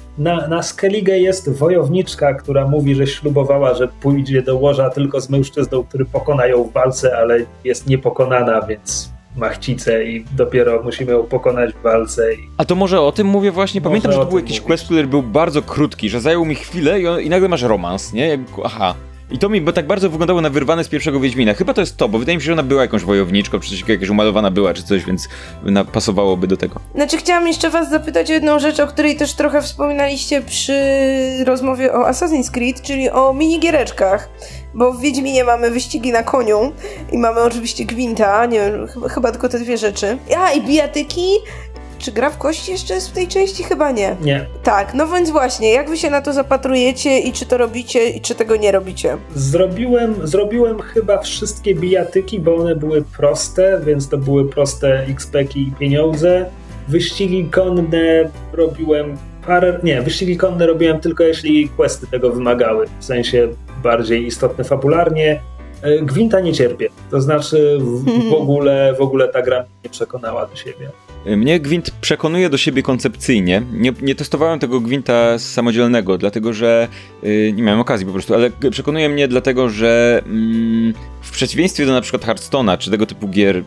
Na Skellige jest wojowniczka, która mówi, że ślubowała, że pójdzie do łoża tylko z mężczyzną, który pokona ją w walce, ale jest niepokonana, więc... machcicę i dopiero musimy ją pokonać w walce. A to może o tym mówię właśnie? Pamiętam, że to był jakiś quest, który był bardzo krótki, że zajął mi chwilę i nagle masz romans, nie? I to mi tak bardzo wyglądało na wyrwane z pierwszego Wiedźmina. Chyba to jest to, bo wydaje mi się, że ona była jakąś wojowniczką, przecież jakaś umalowana była czy coś, więc pasowałoby do tego. Znaczy chciałam jeszcze was zapytać o jedną rzecz, o której też trochę wspominaliście przy rozmowie o Assassin's Creed, czyli o minigiereczkach. Bo w Wiedźminie mamy wyścigi na koniu i mamy oczywiście gwinta, nie wiem, chyba tylko te dwie rzeczy. I bijatyki. Czy gra w kości jeszcze jest w tej części? Chyba nie. Nie. Tak, no więc właśnie, jak wy się na to zapatrujecie i czy to robicie i czy tego nie robicie? Zrobiłem chyba wszystkie bijatyki, bo one były proste, więc to były proste XP-ki i pieniądze. Wyścigi konne robiłem wyścigi konne robiłem tylko jeśli questy tego wymagały, w sensie bardziej istotne fabularnie. Gwinta nie cierpię, to znaczy w ogóle ta gra mnie przekonała do siebie. Mnie gwint przekonuje do siebie koncepcyjnie. Nie testowałem tego gwinta samodzielnego, dlatego że nie miałem okazji po prostu, ale przekonuje mnie dlatego, że w przeciwieństwie do na przykład Hearthstone'a czy tego typu gier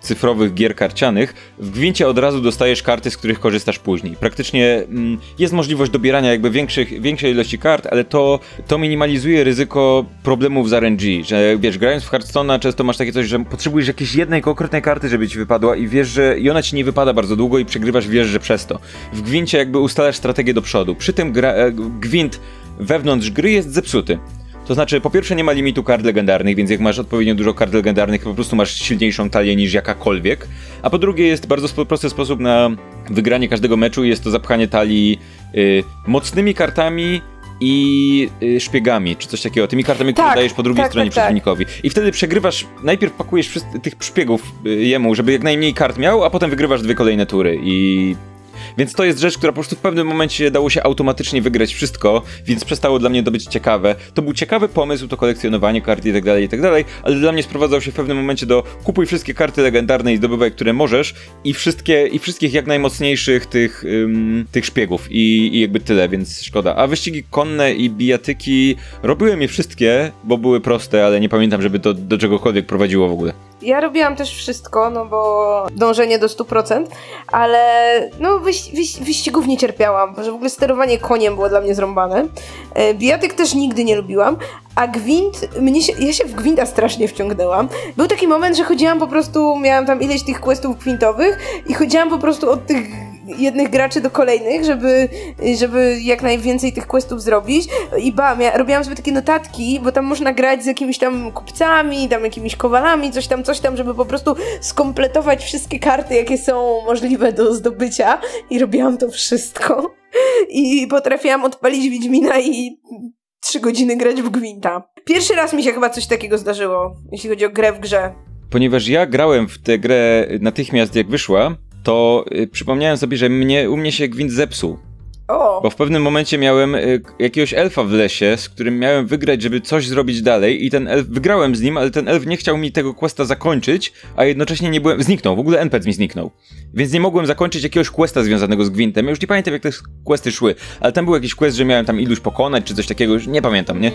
cyfrowych, gier karcianych, w gwincie od razu dostajesz karty, z których korzystasz później. Praktycznie jest możliwość dobierania jakby większej ilości kart, ale to minimalizuje ryzyko problemów z RNG, że wiesz, grając w Hearthstone'a często masz takie coś, że potrzebujesz jakiejś jednej konkretnej karty, żeby ci wypadła i wiesz, że i ona ci nie wypada bardzo długo i przegrywasz, wiesz, że przez to. W gwincie jakby ustalasz strategię do przodu. Przy tym gwint wewnątrz gry jest zepsuty. To znaczy, po pierwsze nie ma limitu kart legendarnych, więc jak masz odpowiednio dużo kart legendarnych, po prostu masz silniejszą talię niż jakakolwiek. A po drugie jest bardzo prosty sposób na wygranie każdego meczu, jest to zapchanie talii mocnymi kartami i szpiegami, czy coś takiego. Tymi kartami, które dajesz po drugiej stronie przeciwnikowi. I wtedy przegrywasz, najpierw pakujesz tych szpiegów jemu, żeby jak najmniej kart miał, a potem wygrywasz 2 kolejne tury i... Więc to jest rzecz, która po prostu w pewnym momencie dało się automatycznie wygrać wszystko, więc przestało dla mnie to być ciekawe. To był ciekawy pomysł, to kolekcjonowanie kart i tak dalej, ale dla mnie sprowadzał się w pewnym momencie do kupuj wszystkie karty legendarne i zdobywaj, które możesz i wszystkich jak najmocniejszych tych szpiegów i jakby tyle, więc szkoda. A wyścigi konne i bijatyki robiłem je wszystkie, bo były proste, ale nie pamiętam, żeby to do czegokolwiek prowadziło w ogóle. Ja robiłam też wszystko, no bo dążenie do 100%, ale no wyścigów nie cierpiałam, że w ogóle sterowanie koniem było dla mnie zrąbane. Bijatyk też nigdy nie lubiłam, a gwint, ja się w gwinta strasznie wciągnęłam. Był taki moment, że chodziłam po prostu, miałam tam ileś tych questów gwintowych i chodziłam po prostu od tych jednych graczy do kolejnych, żeby jak najwięcej tych questów zrobić. I bam, ja robiłam sobie takie notatki, bo tam można grać z jakimiś tam kupcami, tam jakimiś kowalami, coś tam, żeby po prostu skompletować wszystkie karty, jakie są możliwe do zdobycia. I robiłam to wszystko. I potrafiłam odpalić Wiedźmina i 3 godziny grać w gwinta. Pierwszy raz mi się chyba coś takiego zdarzyło, jeśli chodzi o grę w grze. Ponieważ ja grałem w tę grę natychmiast jak wyszła, to przypomniałem sobie, że u mnie się gwint zepsuł. O. Bo w pewnym momencie miałem jakiegoś elfa w lesie, z którym miałem wygrać, żeby coś zrobić dalej i ten elf, wygrałem z nim, ale ten elf nie chciał mi tego questa zakończyć, a jednocześnie nie byłem, zniknął, w ogóle NPC mi zniknął. Więc nie mogłem zakończyć jakiegoś questa związanego z gwintem, ja już nie pamiętam jak te questy szły, ale tam był jakiś quest, że miałem tam iluś pokonać czy coś takiego, już nie pamiętam, nie?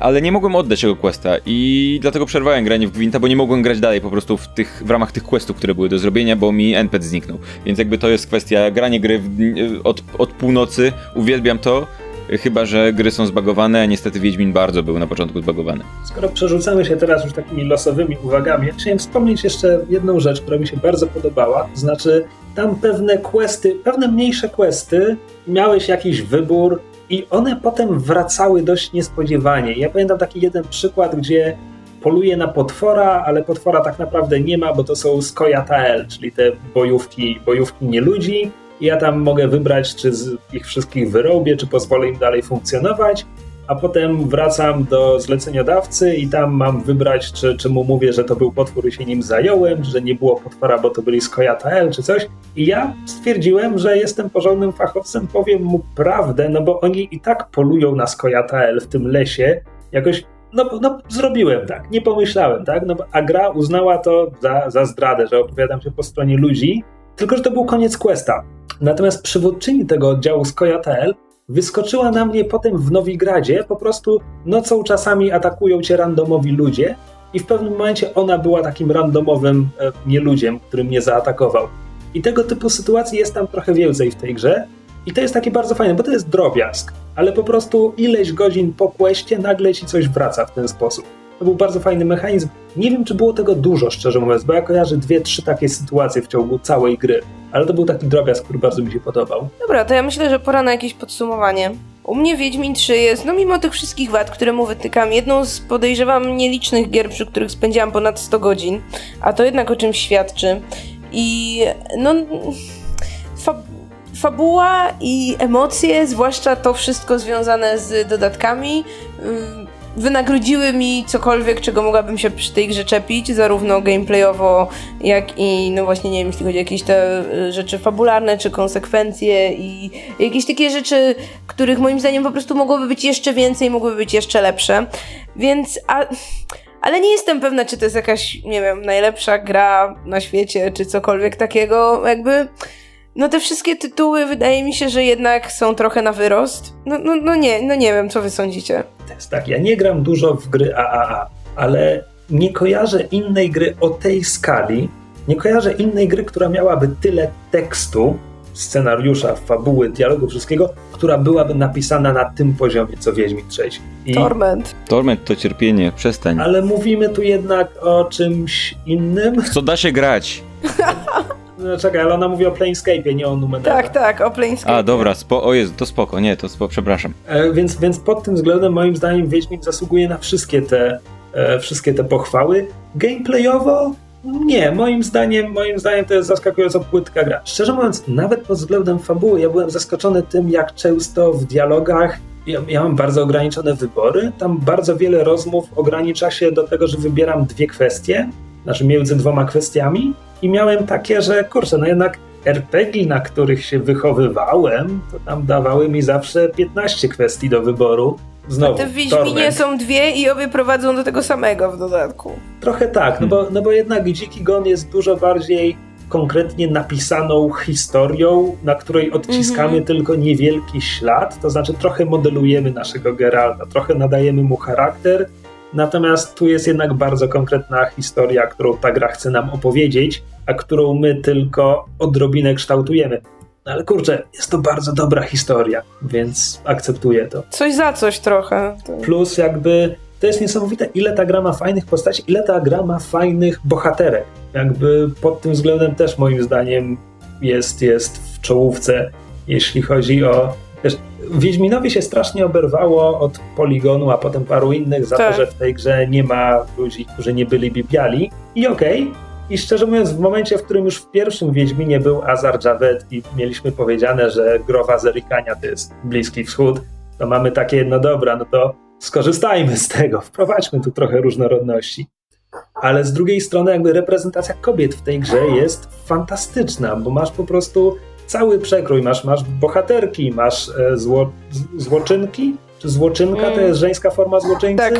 Ale nie mogłem oddać tego questa i dlatego przerwałem granie w gwinta, bo nie mogłem grać dalej po prostu w ramach tych questów, które były do zrobienia, bo mi NPC zniknął. Więc jakby to jest kwestia, granie gry od północy. Uwielbiam to, chyba że gry są zbagowane, a niestety Wiedźmin bardzo był na początku zbagowany. Skoro przerzucamy się teraz już takimi losowymi uwagami, chciałem wspomnieć jeszcze jedną rzecz, która mi się bardzo podobała, to znaczy tam pewne questy, pewne mniejsze questy, miałeś jakiś wybór i one potem wracały dość niespodziewanie. Ja pamiętam taki jeden przykład, gdzie poluje na potwora, ale potwora tak naprawdę nie ma, bo to są skoja-tael, czyli te bojówki nieludzi. Ja tam mogę wybrać, czy z ich wszystkich wyrobię, czy pozwolę im dalej funkcjonować, a potem wracam do zleceniodawcy i tam mam wybrać, czy mu mówię, że to był potwór i się nim zająłem, że nie było potwora, bo to byli skoja-tael, czy coś. I ja stwierdziłem, że jestem porządnym fachowcem, powiem mu prawdę, no bo oni i tak polują na skoja-tael w tym lesie. Jakoś, no zrobiłem tak, nie pomyślałem, tak? No, a gra uznała to za zdradę, że opowiadam się po stronie ludzi, tylko że to był koniec questa. Natomiast przywódczyni tego oddziału skoja.pl wyskoczyła na mnie potem w Nowigradzie, po prostu nocą czasami atakują cię randomowi ludzie i w pewnym momencie ona była takim randomowym nieludziem, który mnie zaatakował. I tego typu sytuacji jest tam trochę więcej w tej grze i to jest takie bardzo fajne, bo to jest drobiazg, ale po prostu ileś godzin po questie nagle ci coś wraca w ten sposób. To był bardzo fajny mechanizm. Nie wiem, czy było tego dużo, szczerze mówiąc, bo ja kojarzę 2-3 takie sytuacje w ciągu całej gry. Ale to był taki drobiazg, który bardzo mi się podobał. Dobra, to ja myślę, że pora na jakieś podsumowanie. U mnie Wiedźmin 3 jest, no mimo tych wszystkich wad, które mu wytykam, jedną z podejrzewam nielicznych gier, przy których spędziłam ponad 100 godzin, a to jednak o czymś świadczy. I no... fabuła i emocje, zwłaszcza to wszystko związane z dodatkami, wynagrodziły mi cokolwiek, czego mogłabym się przy tej grze czepić, zarówno gameplayowo, jak i, no właśnie, nie wiem, jeśli chodzi o jakieś te rzeczy fabularne, czy konsekwencje i jakieś takie rzeczy, których moim zdaniem po prostu mogłoby być jeszcze więcej, mogłyby być jeszcze lepsze, więc... Ale nie jestem pewna, czy to jest jakaś, nie wiem, najlepsza gra na świecie, czy cokolwiek takiego, jakby... No te wszystkie tytuły, wydaje mi się, że jednak są trochę na wyrost. No nie wiem, co wy sądzicie. To jest tak, ja nie gram dużo w gry AAA, ale nie kojarzę innej gry o tej skali, nie kojarzę innej gry, która miałaby tyle tekstu, scenariusza, fabuły, dialogu, wszystkiego, która byłaby napisana na tym poziomie, co Wiedźmin 3. Torment. Torment to cierpienie, przestań. Ale mówimy tu jednak o czymś innym. W co da się grać. No czekaj, ale ona mówi o Planescape'ie, nie o numerach. Tak, o Planescape'ie. A dobra, o Jezu, to spoko, nie, to spoko, przepraszam. Więc pod tym względem moim zdaniem Wiedźmin zasługuje na wszystkie te pochwały. Gameplayowo nie, moim zdaniem to jest zaskakująco płytka gra. Szczerze mówiąc, nawet pod względem fabuły ja byłem zaskoczony tym, jak często w dialogach ja mam bardzo ograniczone wybory, tam bardzo wiele rozmów ogranicza się do tego, że wybieram dwie kwestie, znaczy między dwoma kwestiami. I miałem takie, że kurczę, no jednak RPG, na których się wychowywałem, to tam dawały mi zawsze 15 kwestii do wyboru. Znowu, a te w Wiedźminie są dwie i obie prowadzą do tego samego w dodatku. Trochę tak, no bo jednak Dziki Gon jest dużo bardziej konkretnie napisaną historią, na której odciskamy tylko niewielki ślad, to znaczy trochę modelujemy naszego Geralta, trochę nadajemy mu charakter, Natomiast tu jest jednak bardzo konkretna historia, którą ta gra chce nam opowiedzieć, a którą my tylko odrobinę kształtujemy. Ale kurczę, jest to bardzo dobra historia, więc akceptuję to. Coś za coś trochę. Plus jakby to jest niesamowite, ile ta gra ma fajnych postaci, ile ta gra ma fajnych bohaterek. Jakby pod tym względem też moim zdaniem jest w czołówce, jeśli chodzi o... Wiesz, Wiedźminowi się strasznie oberwało od Poligonu, a potem paru innych za to, że w tej grze nie ma ludzi, którzy nie byliby biali. I okej. I szczerze mówiąc, w momencie, w którym już w pierwszym Wiedźminie był Azar Javed i mieliśmy powiedziane, że growa zerikania to jest Bliski Wschód, to mamy takie, no dobra, no to skorzystajmy z tego, wprowadźmy tu trochę różnorodności. Ale z drugiej strony jakby reprezentacja kobiet w tej grze jest fantastyczna, bo masz po prostu cały przekrój, masz bohaterki, masz złoczynki, czy złoczynka to jest żeńska forma złoczyńcy? Tak.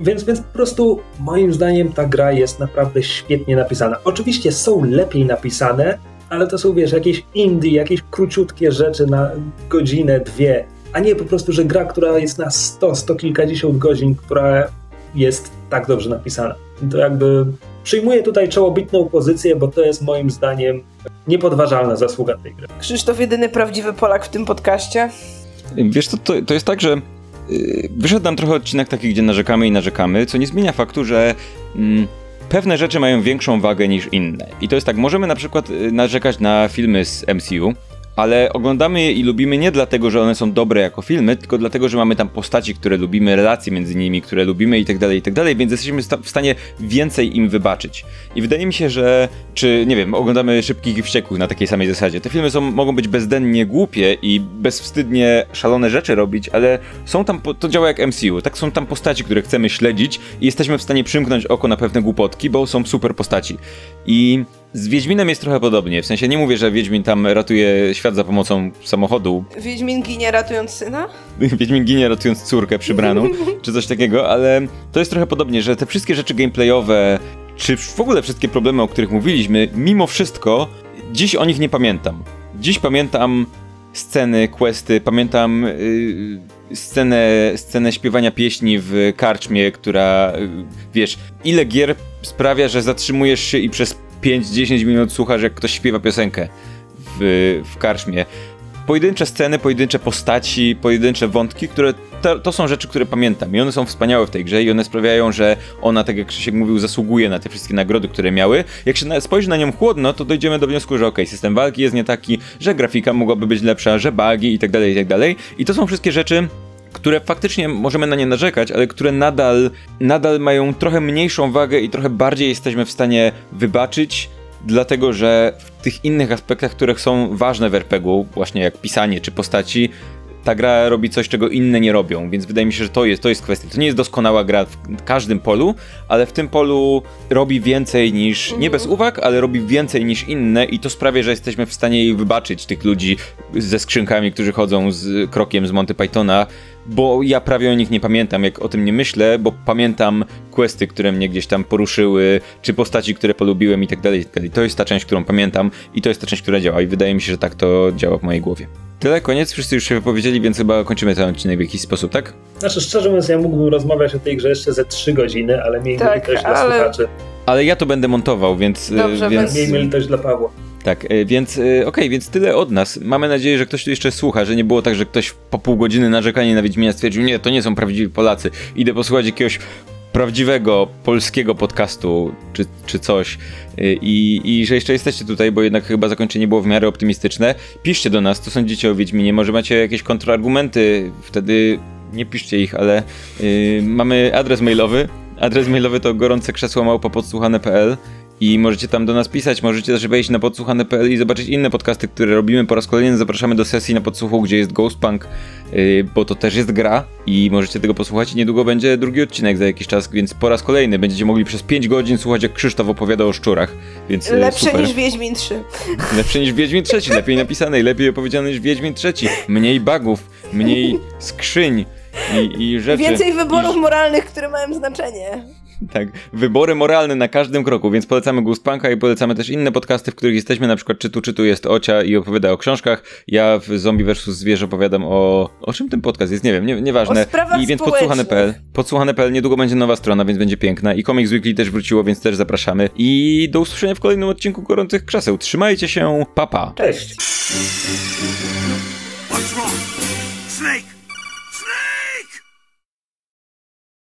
Więc po prostu moim zdaniem ta gra jest naprawdę świetnie napisana. Oczywiście są lepiej napisane, ale to są, wiesz, jakieś indie, jakieś króciutkie rzeczy na godzinę, dwie, a nie po prostu, że gra, która jest na 100 kilkadziesiąt godzin, która jest tak dobrze napisana. To jakby przyjmuję tutaj czołobitną pozycję, bo to jest moim zdaniem niepodważalna zasługa tej gry. Krzysztof, jedyny prawdziwy Polak w tym podcaście. Wiesz, to jest tak, że wyszedł nam trochę odcinek taki, gdzie narzekamy, co nie zmienia faktu, że pewne rzeczy mają większą wagę niż inne. I to jest tak, możemy na przykład narzekać na filmy z MCU, ale oglądamy je i lubimy nie dlatego, że one są dobre jako filmy, tylko dlatego, że mamy tam postaci, które lubimy, relacje między nimi, które lubimy i tak dalej, więc jesteśmy w stanie więcej im wybaczyć. I wydaje mi się, że, czy nie wiem, oglądamy Szybkich i Wściekłych na takiej samej zasadzie. Te filmy mogą być bezdennie głupie i bezwstydnie szalone rzeczy robić, ale są tam, to działa jak MCU, tak, są tam postaci, które chcemy śledzić i jesteśmy w stanie przymknąć oko na pewne głupotki, bo są super postaci. I z Wiedźminem jest trochę podobnie, w sensie nie mówię, że Wiedźmin tam ratuje świat za pomocą samochodu. Wiedźmin ginie ratując syna? Wiedźmin ginie ratując córkę przybraną, czy coś takiego, ale to jest trochę podobnie, że te wszystkie rzeczy gameplayowe, czy w ogóle wszystkie problemy, o których mówiliśmy, mimo wszystko, dziś o nich nie pamiętam. Dziś pamiętam sceny, questy, pamiętam scenę śpiewania pieśni w karczmie, która, wiesz, ile gier sprawia, że zatrzymujesz się i przez 5-10 minut słuchasz, jak ktoś śpiewa piosenkę w karczmie. Pojedyncze sceny, pojedyncze postaci, pojedyncze wątki, które to są rzeczy, które pamiętam i one są wspaniałe w tej grze i one sprawiają, że ona, tak jak Krzysiek mówił, zasługuje na te wszystkie nagrody, które miały. Jak się spojrzy na nią chłodno, to dojdziemy do wniosku, że okej, system walki jest nie taki, że grafika mogłaby być lepsza, że bugi i tak dalej. I to są wszystkie rzeczy, które faktycznie możemy na nie narzekać, ale które nadal mają trochę mniejszą wagę i trochę bardziej jesteśmy w stanie wybaczyć, dlatego że w tych innych aspektach, które są ważne w RPG-u, właśnie jak pisanie czy postaci, ta gra robi coś, czego inne nie robią, więc wydaje mi się, że to jest kwestia. To nie jest doskonała gra w każdym polu, ale w tym polu robi więcej niż, nie bez uwag, ale robi więcej niż inne i to sprawia, że jesteśmy w stanie jej wybaczyć, tych ludzi ze skrzynkami, którzy chodzą z krokiem z Monty Pythona, bo ja prawie o nich nie pamiętam, jak o tym nie myślę, bo pamiętam questy, które mnie gdzieś tam poruszyły, czy postaci, które polubiłem i tak dalej. To jest ta część, którą pamiętam i to jest ta część, która działa i wydaje mi się, że tak to działa w mojej głowie. Tyle, koniec, wszyscy już się wypowiedzieli, więc chyba kończymy ten odcinek w jakiś sposób, tak? Znaczy, szczerze mówiąc, ja mógłbym rozmawiać o tej grze jeszcze ze 3 godziny, ale miejmy litość dla słuchaczy. Ale ja to będę montował, więc... Dobrze, miejmy litość dla Pawła. Tak, więc okej, więc tyle od nas. Mamy nadzieję, że ktoś tu jeszcze słucha, że nie było tak, że ktoś po pół godziny narzekania na Wiedźmina stwierdził, nie, to nie są prawdziwi Polacy, idę posłuchać jakiegoś prawdziwego polskiego podcastu czy coś. I że jeszcze jesteście tutaj, bo jednak chyba zakończenie było w miarę optymistyczne. Piszcie do nas, co sądzicie o Wiedźminie, może macie jakieś kontrargumenty, wtedy nie piszcie ich, ale mamy adres mailowy. Adres mailowy to gorącekrzesło@podsłuchane.pl i możecie tam do nas pisać, możecie też wejść na podsłuchane.pl i zobaczyć inne podcasty, które robimy. Po raz kolejny zapraszamy do sesji na podsłuchu, gdzie jest Ghostpunk, bo to też jest gra i możecie tego posłuchać i niedługo będzie drugi odcinek za jakiś czas, więc po raz kolejny będziecie mogli przez 5 godzin słuchać, jak Krzysztof opowiada o szczurach, więc lepsze super. Niż Wiedźmin 3. Lepsze niż Wiedźmin 3, lepiej napisane i lepiej opowiedziane niż Wiedźmin 3. Mniej bugów, mniej skrzyń i rzeczy. Więcej wyborów moralnych, które mają znaczenie. Tak, wybory moralne na każdym kroku, więc polecamy Ghostpunka i polecamy też inne podcasty, w których jesteśmy, na przykład Czytu jest Ocia i opowiada o książkach, ja w Zombie vs. Zwierzę opowiadam o... O czym ten podcast jest? Nie wiem, nieważne. I więc podsłuchane.pl. Podsłuchane.pl, niedługo będzie nowa strona, więc będzie piękna i Comics Weekly też wróciło, więc też zapraszamy i do usłyszenia w kolejnym odcinku Gorących Krzeseł. Trzymajcie się, pa pa. Cześć.